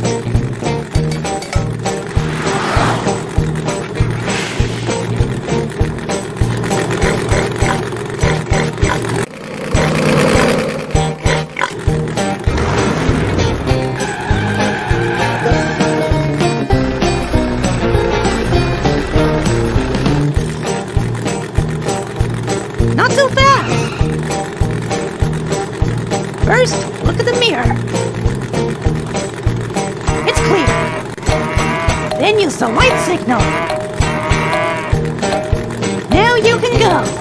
Then use the white signal. Now you can go.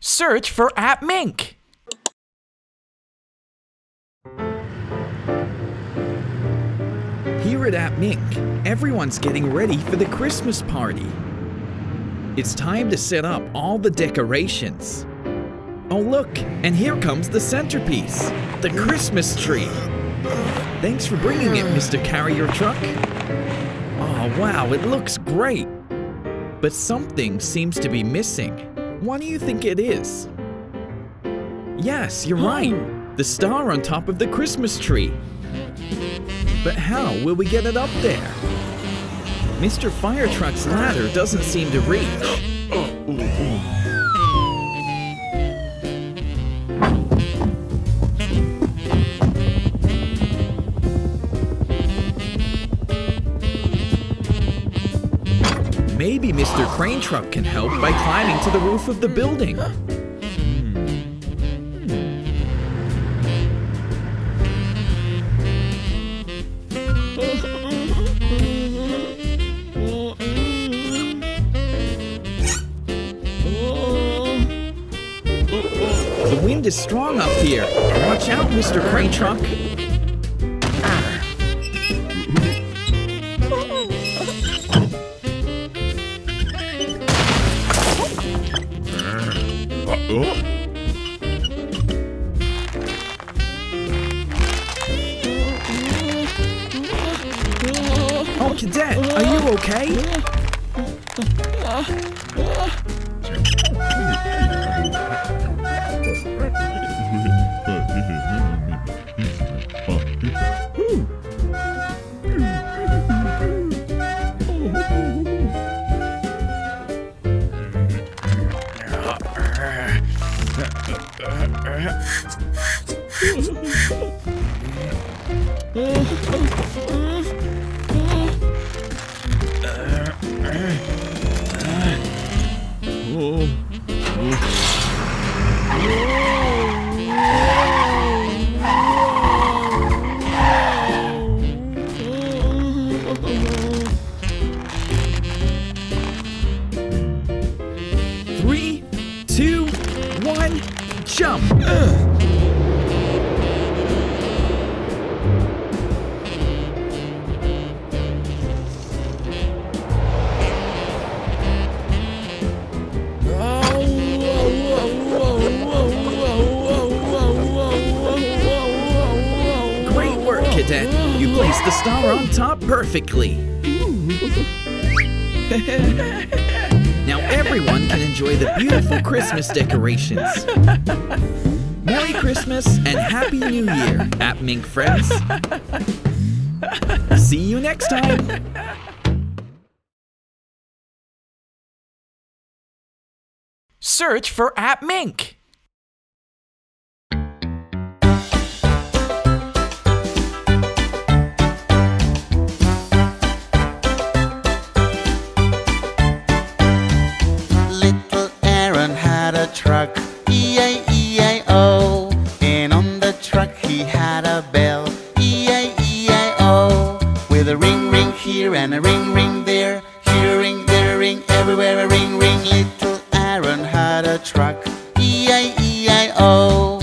Search for AppMink. Here at AppMink, everyone's getting ready for the Christmas party. It's time to set up all the decorations. Oh look, and here comes the centerpiece, the Christmas tree. Thanks for bringing it, Mister Carrier Truck. Oh wow, it looks great. But something seems to be missing. What do you think it is? Yes, you're right. The star on top of the Christmas tree. But how will we get it up there? Mister Fire Truck's ladder doesn't seem to reach. Maybe Mister Crane Truck can help by climbing to the roof of the building. The wind is strong up here. Watch out, Mister Crane Truck. Oh, Cadet, are you okay? Perfectly. Now everyone can enjoy the beautiful Christmas decorations. Merry Christmas and Happy New Year, AppMink friends. See you next time. Search for AppMink. here and a ring ring there, here ring there ring everywhere a ring ring. Little Aaron had a truck, E I E I O.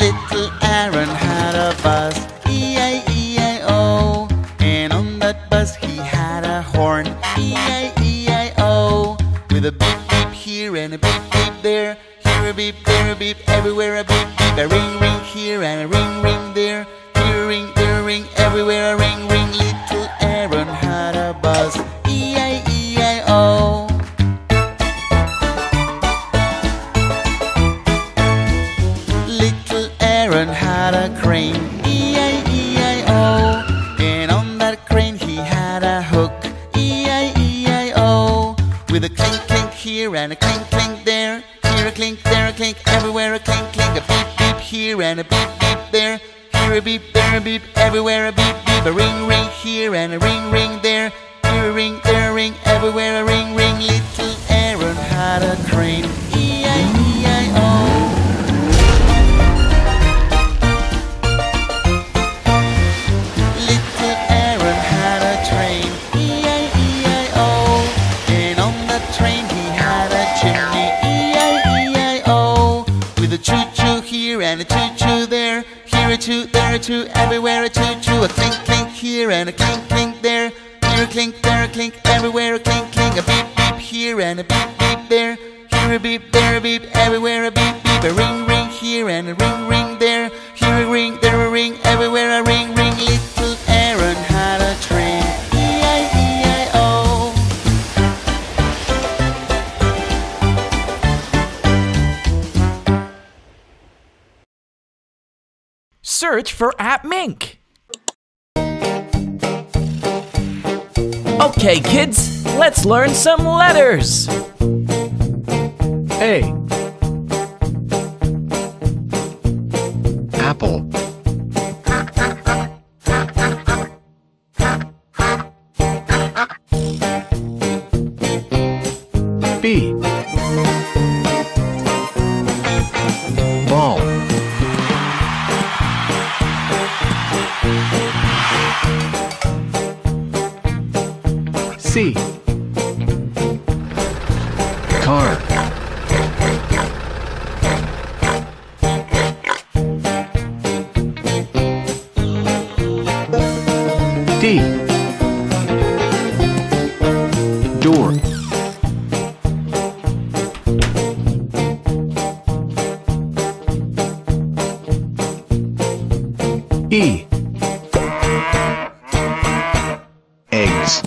Little Aaron had a bus, E I E I O, and on that bus he had a horn, E I E I O, with a beep beep here and a beep beep there, here a beep there a beep everywhere a beep beep a ring ring here and a ring ring there, here ring there ring everywhere a ring ring. Little Aaron had a bus, E I E I O. Had a crane, E I E I O, and on that crane he had a hook, E I E I O, with a clink clink here and a clink clink there, here a clink there a clink everywhere a clink clink, a beep beep here and a beep beep there, here a beep there a beep everywhere a beep beep, a ring ring here and a ring ring there, here a ring there a ring everywhere a ring ring. Little Aaron had a crane, E I E I O. And a choo-choo there, here a choo, there a choo, everywhere a choo-choo. A clink, clink here and a clink, clink there, here a clink, there a clink, everywhere a clink, clink. A beep, beep here and a beep, beep there, here a beep, there a beep, everywhere a beep, beep. A ring, ring here and a ring, ring there, here a ring, there a ring, everywhere a ring, ring. Little Aaron had a train, E I E I O. Search for AppMink. Okay, kids, let's learn some letters. A. Apple. B. Ball. C. Car. D. Door. E. Eggs.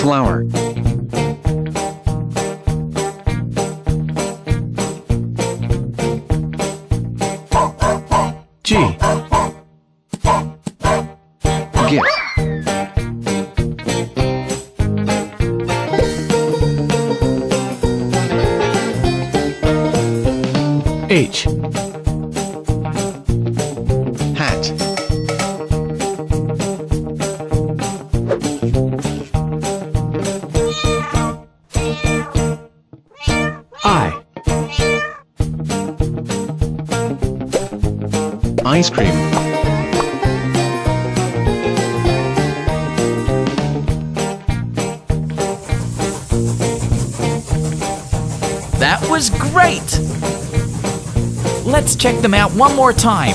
Flower. G. Gift. H. Hat. Ice cream. That was great! Let's check them out one more time.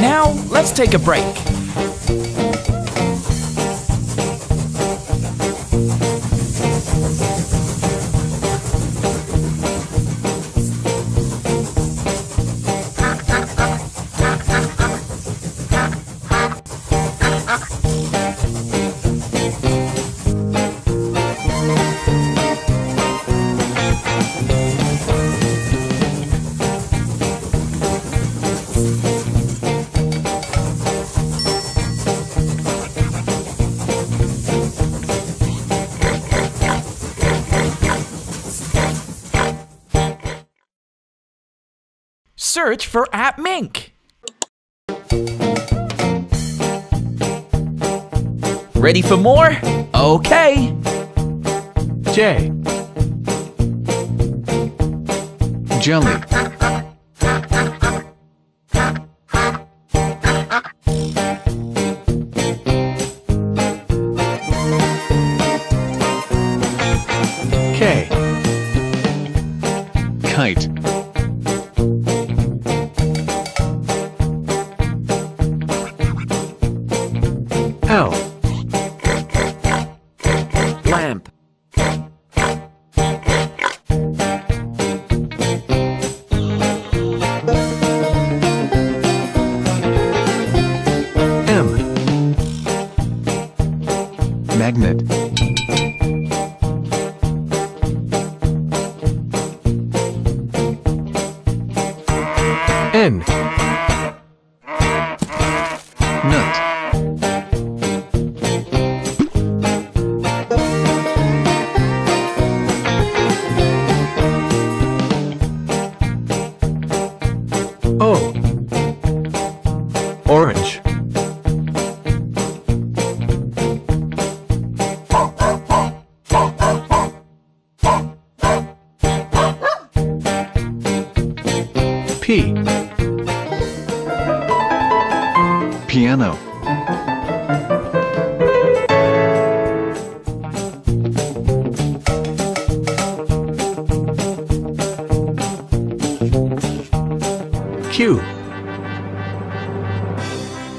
Now, let's take a break. Search for AppMink. Ready for more? Okay. J. Jelly. K. Kite. L. Lamp.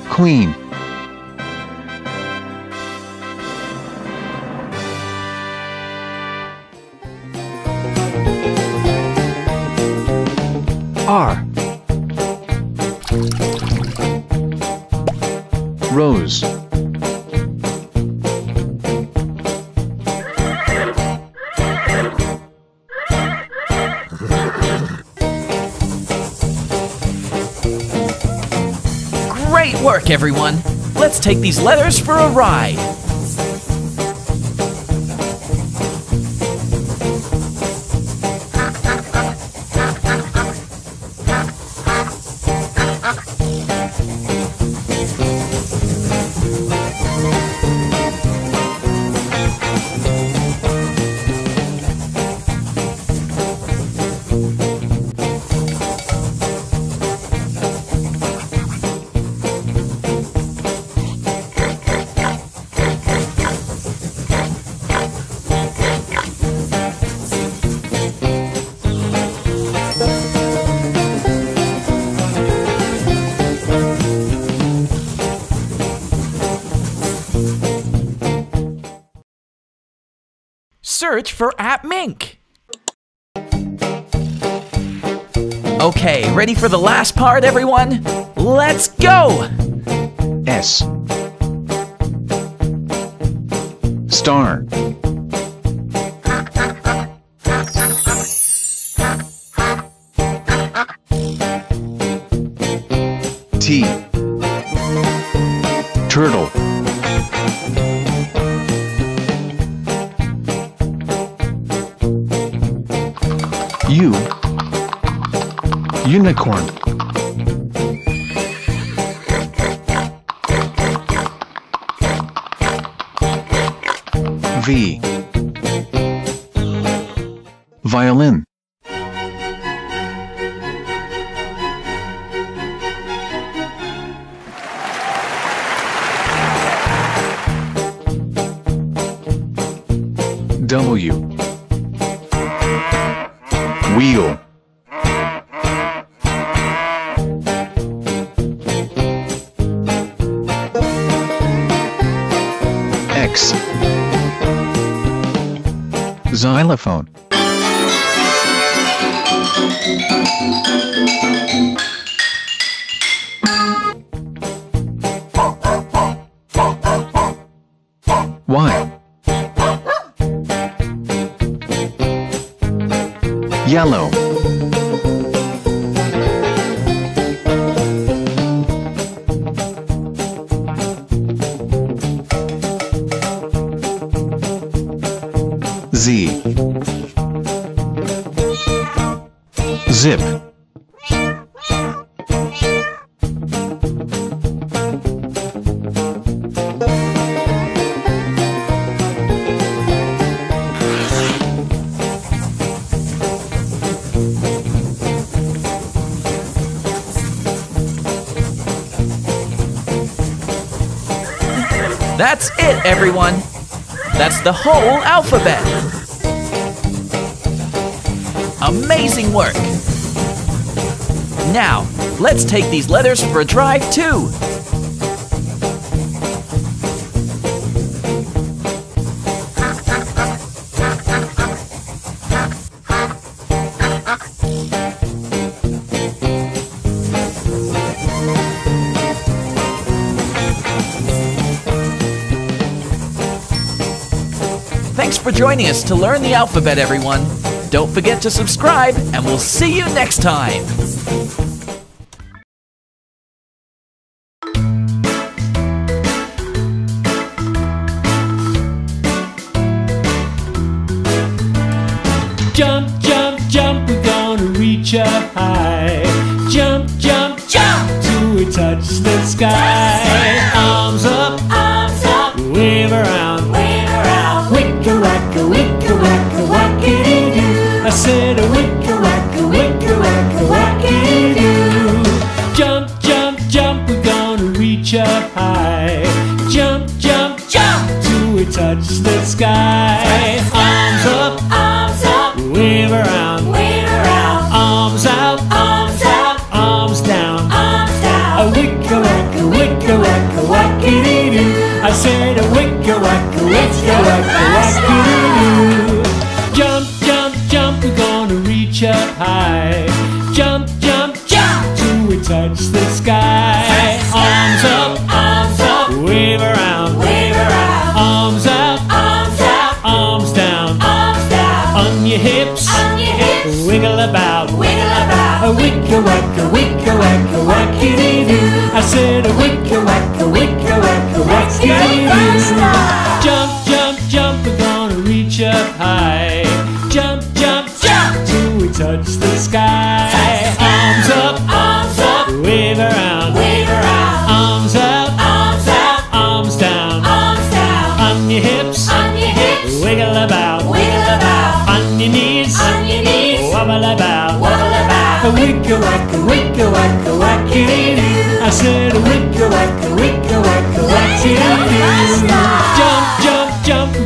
Queen. R. Rose. Work, everyone. Let's take these letters for a ride. Search for AppMink. Okay, ready for the last part, everyone? Let's go! S. Star. T. Turtle. U. Unicorn. V. Violin. W. Wheel. X. Xylophone. Y. Yellow. Z. Zip. That's it, everyone. That's the whole alphabet. Amazing work. Now, let's take these letters for a drive, too. For joining us to learn the alphabet, everyone. Don't forget to subscribe, and we'll see you next time. Jump, jump, jump, we're gonna reach up high. Jump, jump, jump, till we touch the sky. Arms up, arms up, wave around. Whack-a-whack-a-whack-a-whack-a-doo. I said a whack-a-whack-a-whack-a-whack-a-doo. Jump, jump, jump, we're gonna reach up high. Jump, jump, jump, till we touch the sky. Arms up, arms up, wave around, wave around. Arms out, arms out, arms down, arms down. A whack-a-whack-a-whack-a-whack-a-doo. I said a whack-a-whack-a-whack-a-whack-a-doo. Jump, jump, jump, we're gonna reach up high. Jump, jump, jump, till we touch the sky. Arms up, arms up, wave around, wave around. Arms out, arms out, arms down, arms down. On your hips, on your hips, wiggle about, wiggle about. A wick-a-wack-a-wick-a-wack-a-wack-a-dee-doo. I said a wick-a-wack-a-wick-a-wack-a-wack-a-dee-doo. Jump, jump, jump, we're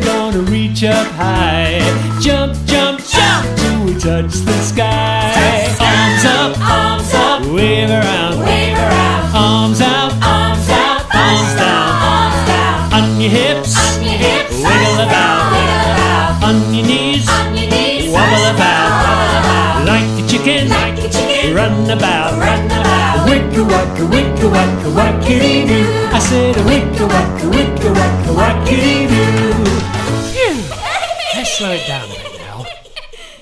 gonna reach up high. Jump, jump, jump, till we touch the sky. Arms up, arms up, wave around, wave around. Arms out, arms out, arms down, arms down. On your hips, on your hips, wiggle about, wiggle about. On your knees, on your knees, wobble about, wobble about. A wick-a-wack-a-wick-a-wack-a-wack-a-dee-doo. I said a wick-a-wack-a-wick-a-wack-a-wack-a-dee-doo. Jump, jump, jump, we're gonna reach up high. Jump, jump, jump, till we touch the sky. Arms up, arms up, wave around, wave around. Arms out, arms out, arms down, arms down. On your hips, on your hips, wiggle about, wiggle about. On your knees, on your knees, wobble about, like a chicken, like a chicken, run about, run about. Wick-a-wack-a-wick-a-wack-a-wack-a-dee-doo. I said a wick-a-wack-a-wick-a-wack-a-wack-a-dee-doo. Slow it down right now.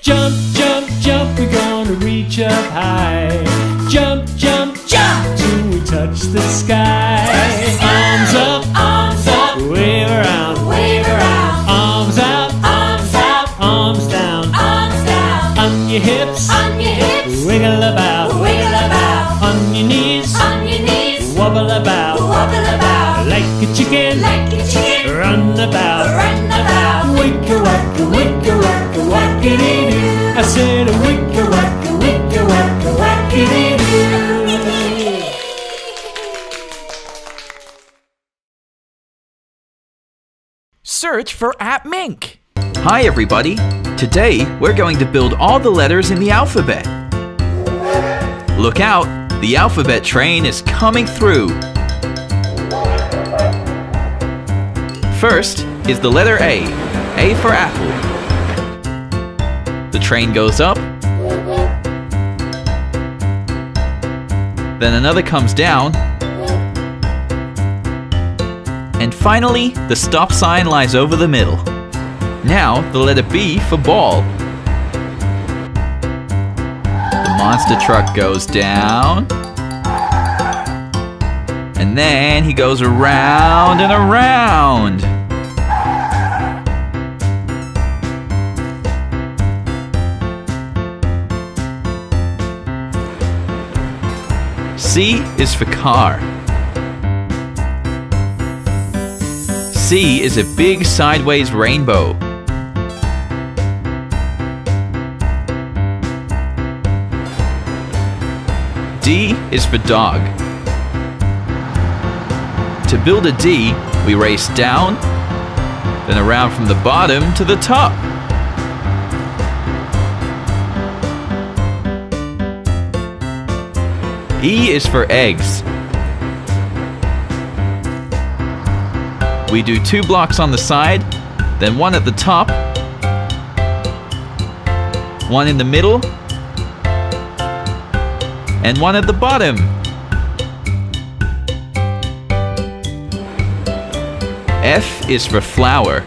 Jump, jump, jump, we're gonna reach up high. Jump, jump, jump, till we touch the sky. Arms up, arms up, wave around, wave around. Arms out, arms out, arms down, arms down. On your hips, on your hips, wiggle about, wiggle about. On your knees, on your knees, wobble about, wobble about. Like a chicken, like a chicken, run about, run about. Wick-a-wack-a-wick-a-wack-a-wack-a-dee-doo. I said a wick-a-wack-a-wick-a-wack-a-wack-a-dee-doo. Search for AppMink. Hi everybody. Today we're going to build all the letters in the alphabet. Look out, the alphabet train is coming through. First is the letter A. A for apple. The train goes up. Then another comes down. And finally, the stop sign lies over the middle. Now, the letter B for ball. The monster truck goes down. And then he goes around and around. C is for car. C is a big sideways rainbow. D is for dog. To build a D, We race down, then around from the bottom to the top. E is for eggs. We do two blocks on the side, then one at the top, one in the middle, and one at the bottom. F is for flower.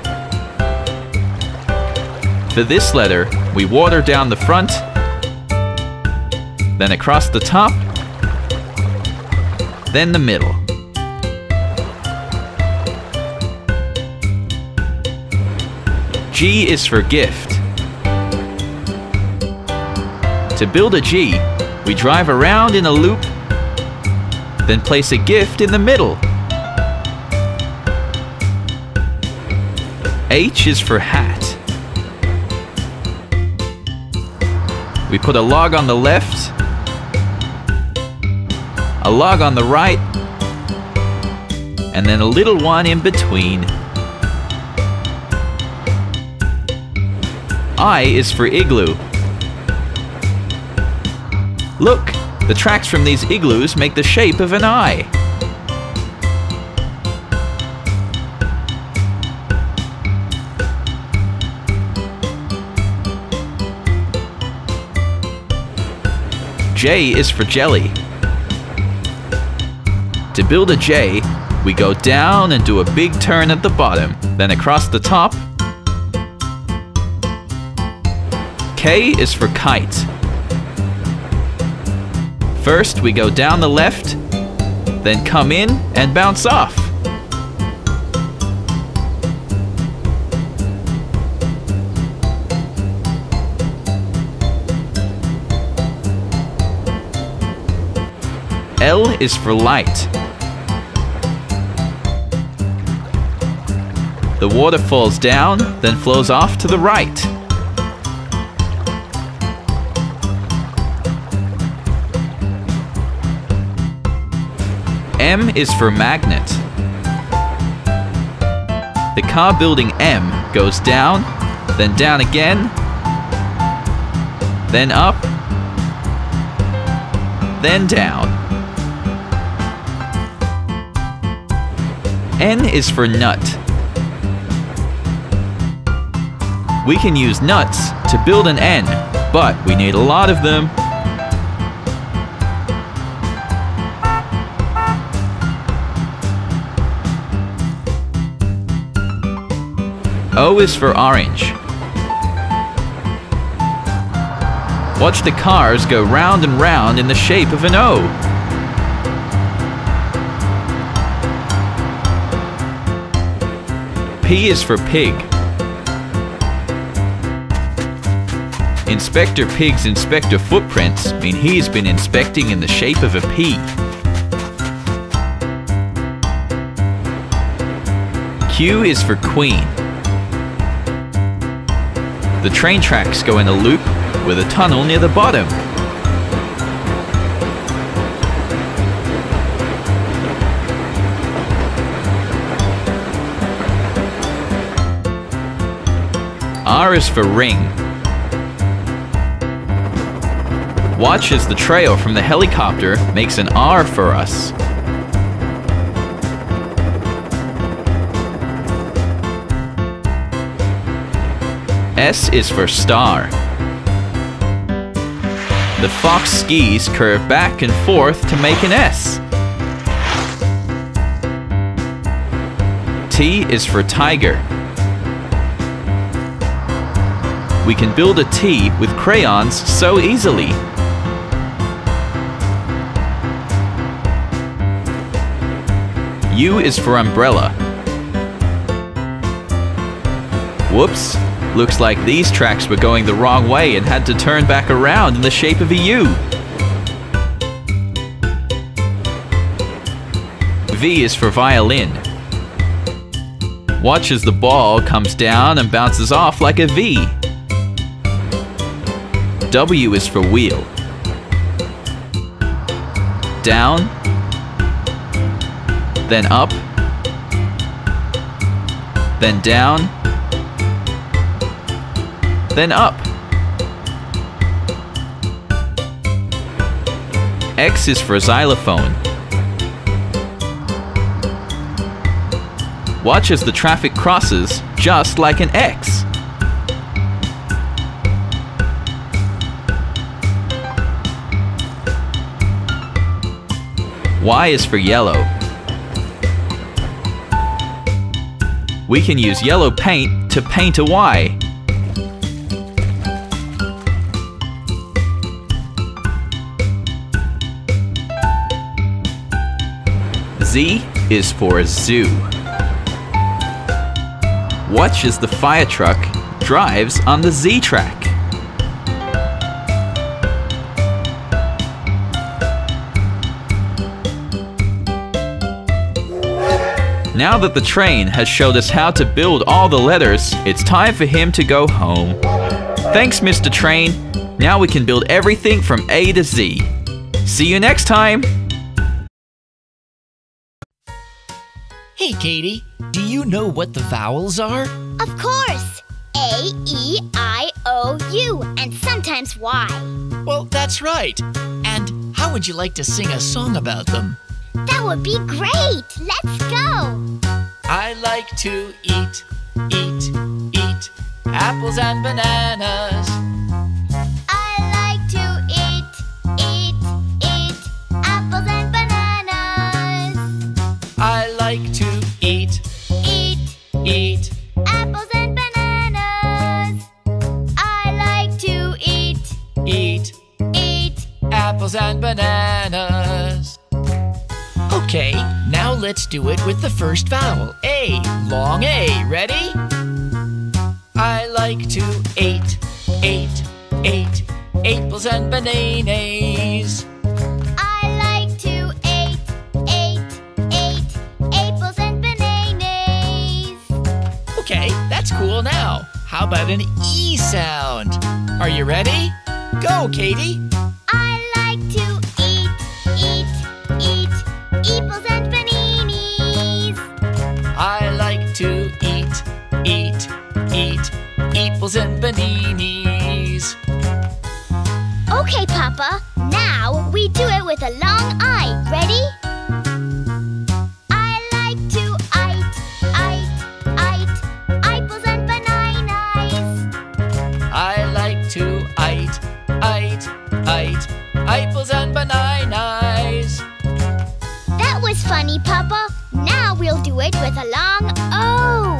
For this letter, we water down the front, then across the top, then the middle. G is for gift. To build a G, we drive around in a loop, then place a gift in the middle. H is for hat. We put a log on the left, a log on the right, and then a little one in between. I is for igloo. Look, the tracks from these igloos make the shape of an eye. J is for jelly. To build a J, we go down and do a big turn at the bottom, then across the top. K is for kite. First, we go down the left, then come in and bounce off. L is for light. The water falls down, then flows off to the right. M is for magnet. The car building M goes down, then down again, then up, then down. N is for nut. We can use nuts to build an N, but we need a lot of them. O is for orange. Watch the cars go round and round in the shape of an O. P is for pig. Inspector Pig's inspector footprints mean he's been inspecting in the shape of a P. Q is for queen. The train tracks go in a loop with a tunnel near the bottom. R is for ring. Watch as the trail from the helicopter makes an R for us. S is for star. The fox skis curve back and forth to make an S. T is for tiger. We can build a T with crayons so easily. U is for umbrella. Whoops, looks like these tracks were going the wrong way and had to turn back around in the shape of a U. V is for violin. Watch as the ball comes down and bounces off like a V. W is for wheel. Down, then up, then down, then up. X is for xylophone. Watch as the traffic crosses, just like an X. Y is for yellow. We can use yellow paint to paint a Y. Z is for zoo. Watch as the fire truck drives on the Z track. Now that the train has showed us how to build all the letters, it's time for him to go home. Thanks, Mister Train. Now we can build everything from A to Z. See you next time! Hey, Katie. Do you know what the vowels are? Of course! A, E, I, O, U, and sometimes Y. Well, that's right. And how would you like to sing a song about them? That would be great! Let's go! I like to eat, eat, eat apples and bananas. I like to eat, eat, eat apples and bananas. I like to eat, eat, eat apples and bananas. I like to eat, eat, eat apples and bananas. Okay, now let's do it with the first vowel, A, long A. Ready? I like to eat, eat, eat apples and bananas. I like to eat, eat, eat apples and bananas. Okay, that's cool now. How about an E sound? Are you ready? Go, Katie! I like to eat, eat, eat apples and bananas. I like to eat, eat, eat apples and bananas. Okay, Papa. Now we do it with a long I. Ready? I like to eat, eat, eat apples and bananas. I like to eat, eat, eat apples and bananas. That was funny, Papa. Now we'll do it with a long O.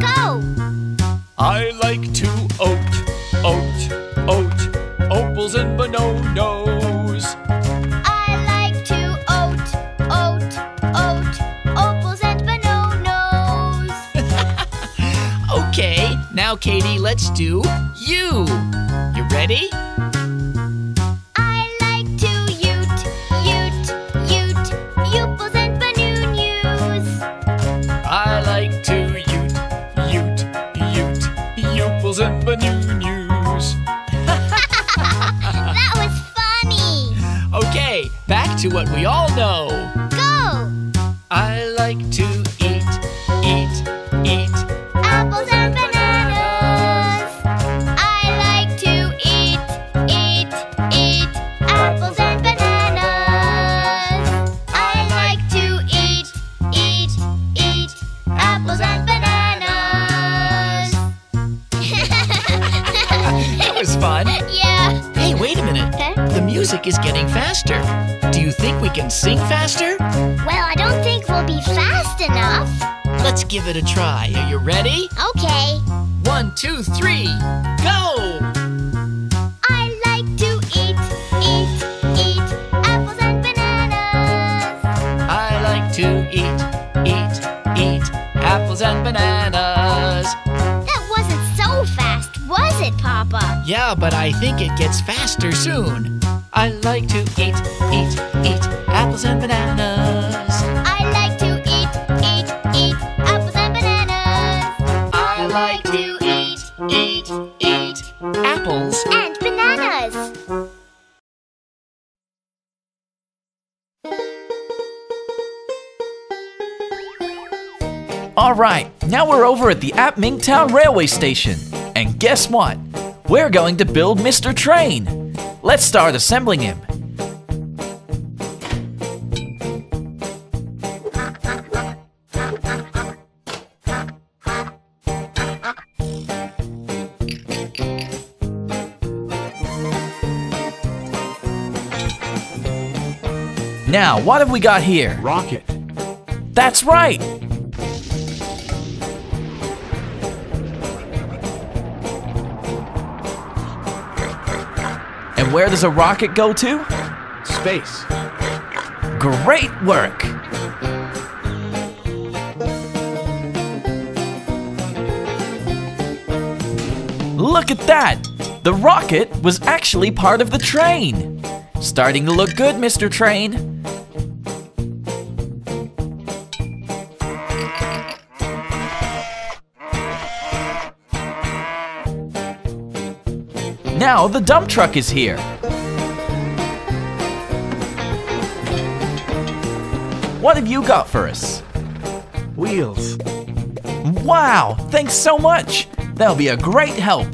Go! I like to oat, oat, oat opals and bananas. I like to oat, oat, oat opals and bananas. Okay, now, Katie, let's do U. You ready? And the new news. That was funny. Okay, back to what we all know. Go. I like to eat, eat, eat apples and bananas. I like to eat, eat, eat apples and bananas. I like to eat, eat, eat apples and bananas. Fun? Yeah. Hey, wait a minute. Huh? The music is getting faster. Do you think we can sing faster? Well, I don't think we'll be fast enough. Let's give it a try. Are you ready? Okay. One, two, three, go! I like to eat, eat, eat apples and bananas. I like to eat, eat, eat apples and bananas. That wasn't so fast, was it, Papa? Yeah, but I think it gets faster soon. I like to eat, eat, eat apples and bananas. I like to eat, eat, eat apples and bananas. I like to eat, eat, eat apples and bananas. Alright, now we're over at the AppMink Town Railway Station. And guess what? We're going to build Mister Train. Let's start assembling him. Now, what have we got here? Rocket. That's right! And where does a rocket go to? Space. Great work! Look at that! The rocket was actually part of the train! Starting to look good, Mister Train. Now the dump truck is here. What have you got for us? Wheels. Wow, thanks so much. That'll be a great help.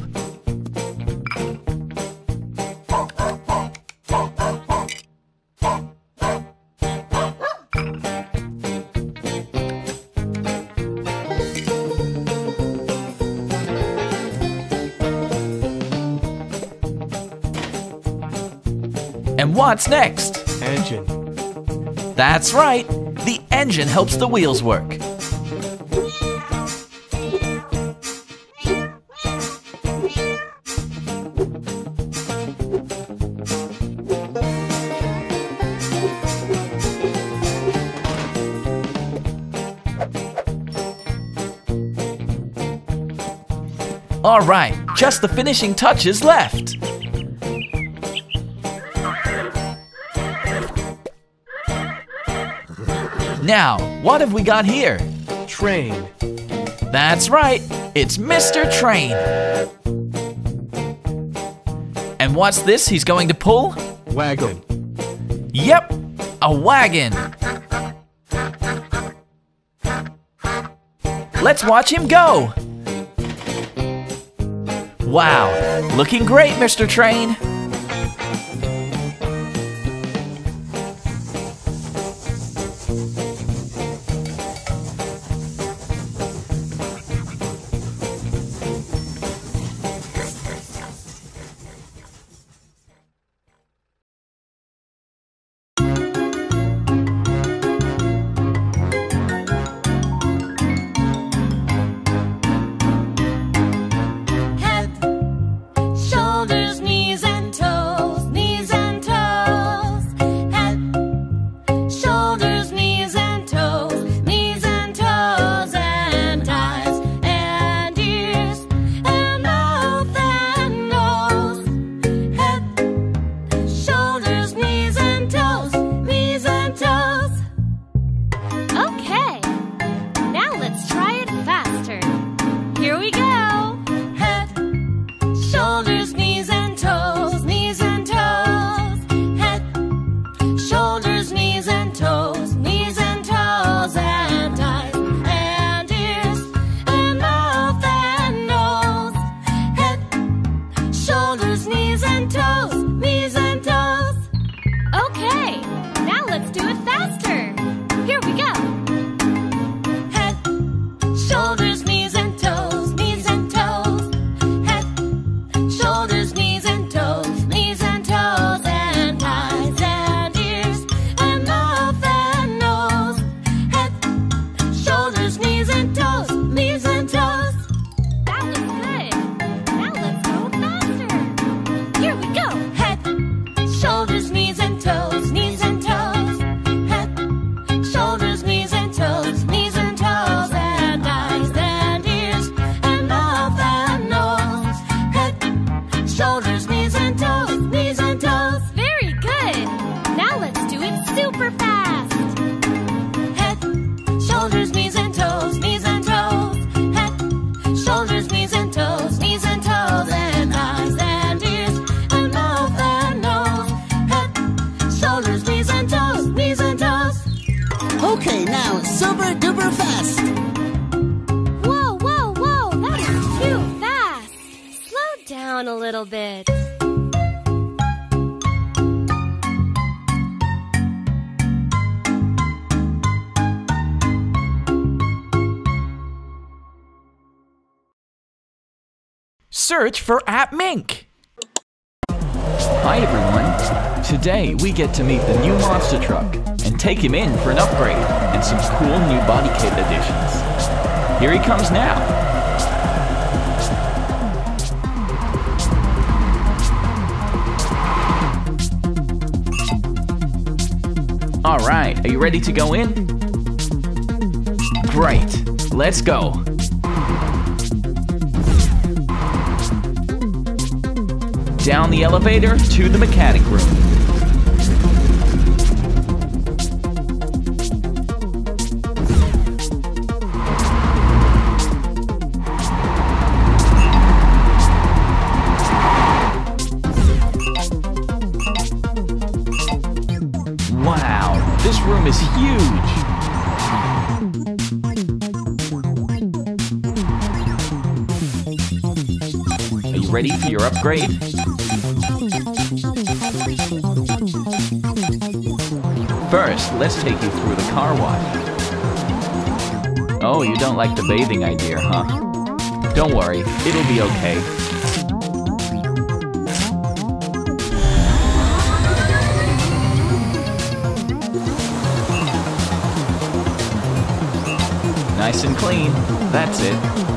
What's next? Engine. That's right. The engine helps the wheels work. All right, just the finishing touches left. Now, what have we got here? Train. That's right, it's Mister Train. And what's this he's going to pull? Wagon. Yep, a wagon. Let's watch him go. Wow, looking great, Mister Train. Okay, now super duper fast. little bit. Search for AppMink. Hi everyone! Today we get to meet the new monster truck and take him in for an upgrade and some cool new body kit additions. Here he comes now! Alright, are you ready to go in? Great, let's go! Down the elevator to the mechanic room. Wow! This room is huge! Are you ready for your upgrade? First, let's take you through the car wash. Oh, you don't like the bathing idea, huh? Don't worry, it'll be okay. Nice and clean. That's it.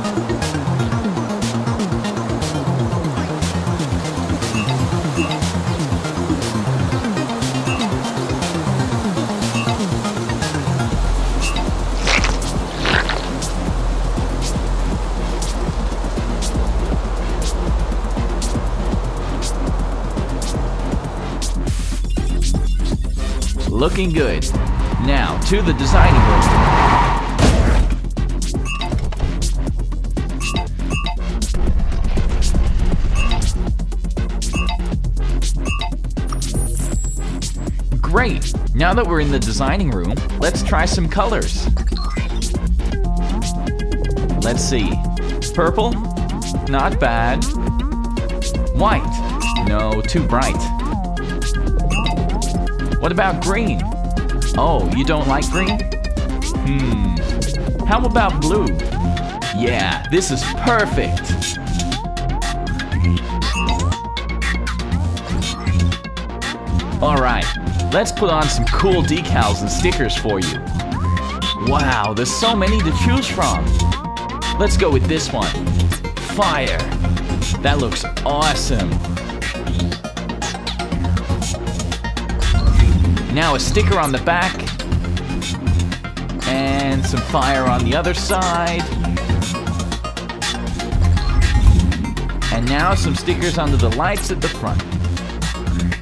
Looking good. Now to the designing room. Great! Now that we're in the designing room, let's try some colors. Let's see. Purple? Not bad. White? No, too bright. What about green? Oh, you don't like green? Hmm. How about blue? Yeah, this is perfect! Alright. Let's put on some cool decals and stickers for you. Wow, there's so many to choose from. Let's go with this one. Fire. That looks awesome. Now a sticker on the back. And some fire on the other side. And now some stickers under the lights at the front.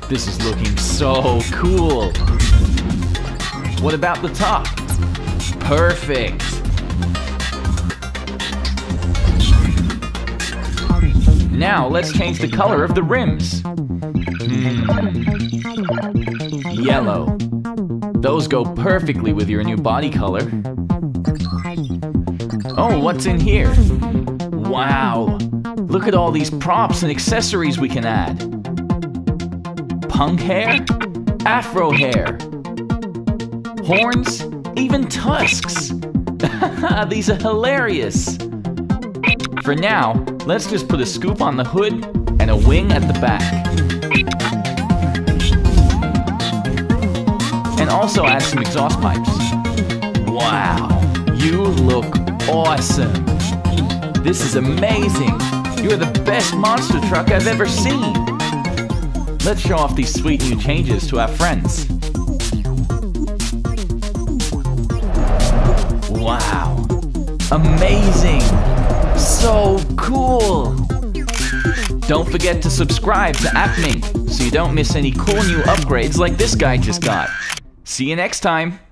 This is looking so cool! What about the top? Perfect! Now let's change the color of the rims. Mm. Yellow. Those go perfectly with your new body color. Oh, what's in here? Wow! Look at all these props and accessories we can add. Punk hair, afro hair, horns, even tusks. These are hilarious. For now, let's just put a scoop on the hood and a wing at the back. And also add some exhaust pipes. Wow, you look awesome. This is amazing. You're the best monster truck I've ever seen. Let's show off these sweet new changes to our friends. Wow! Amazing! So cool! Don't forget to subscribe to AppMink so you don't miss any cool new upgrades like this guy just got. See you next time!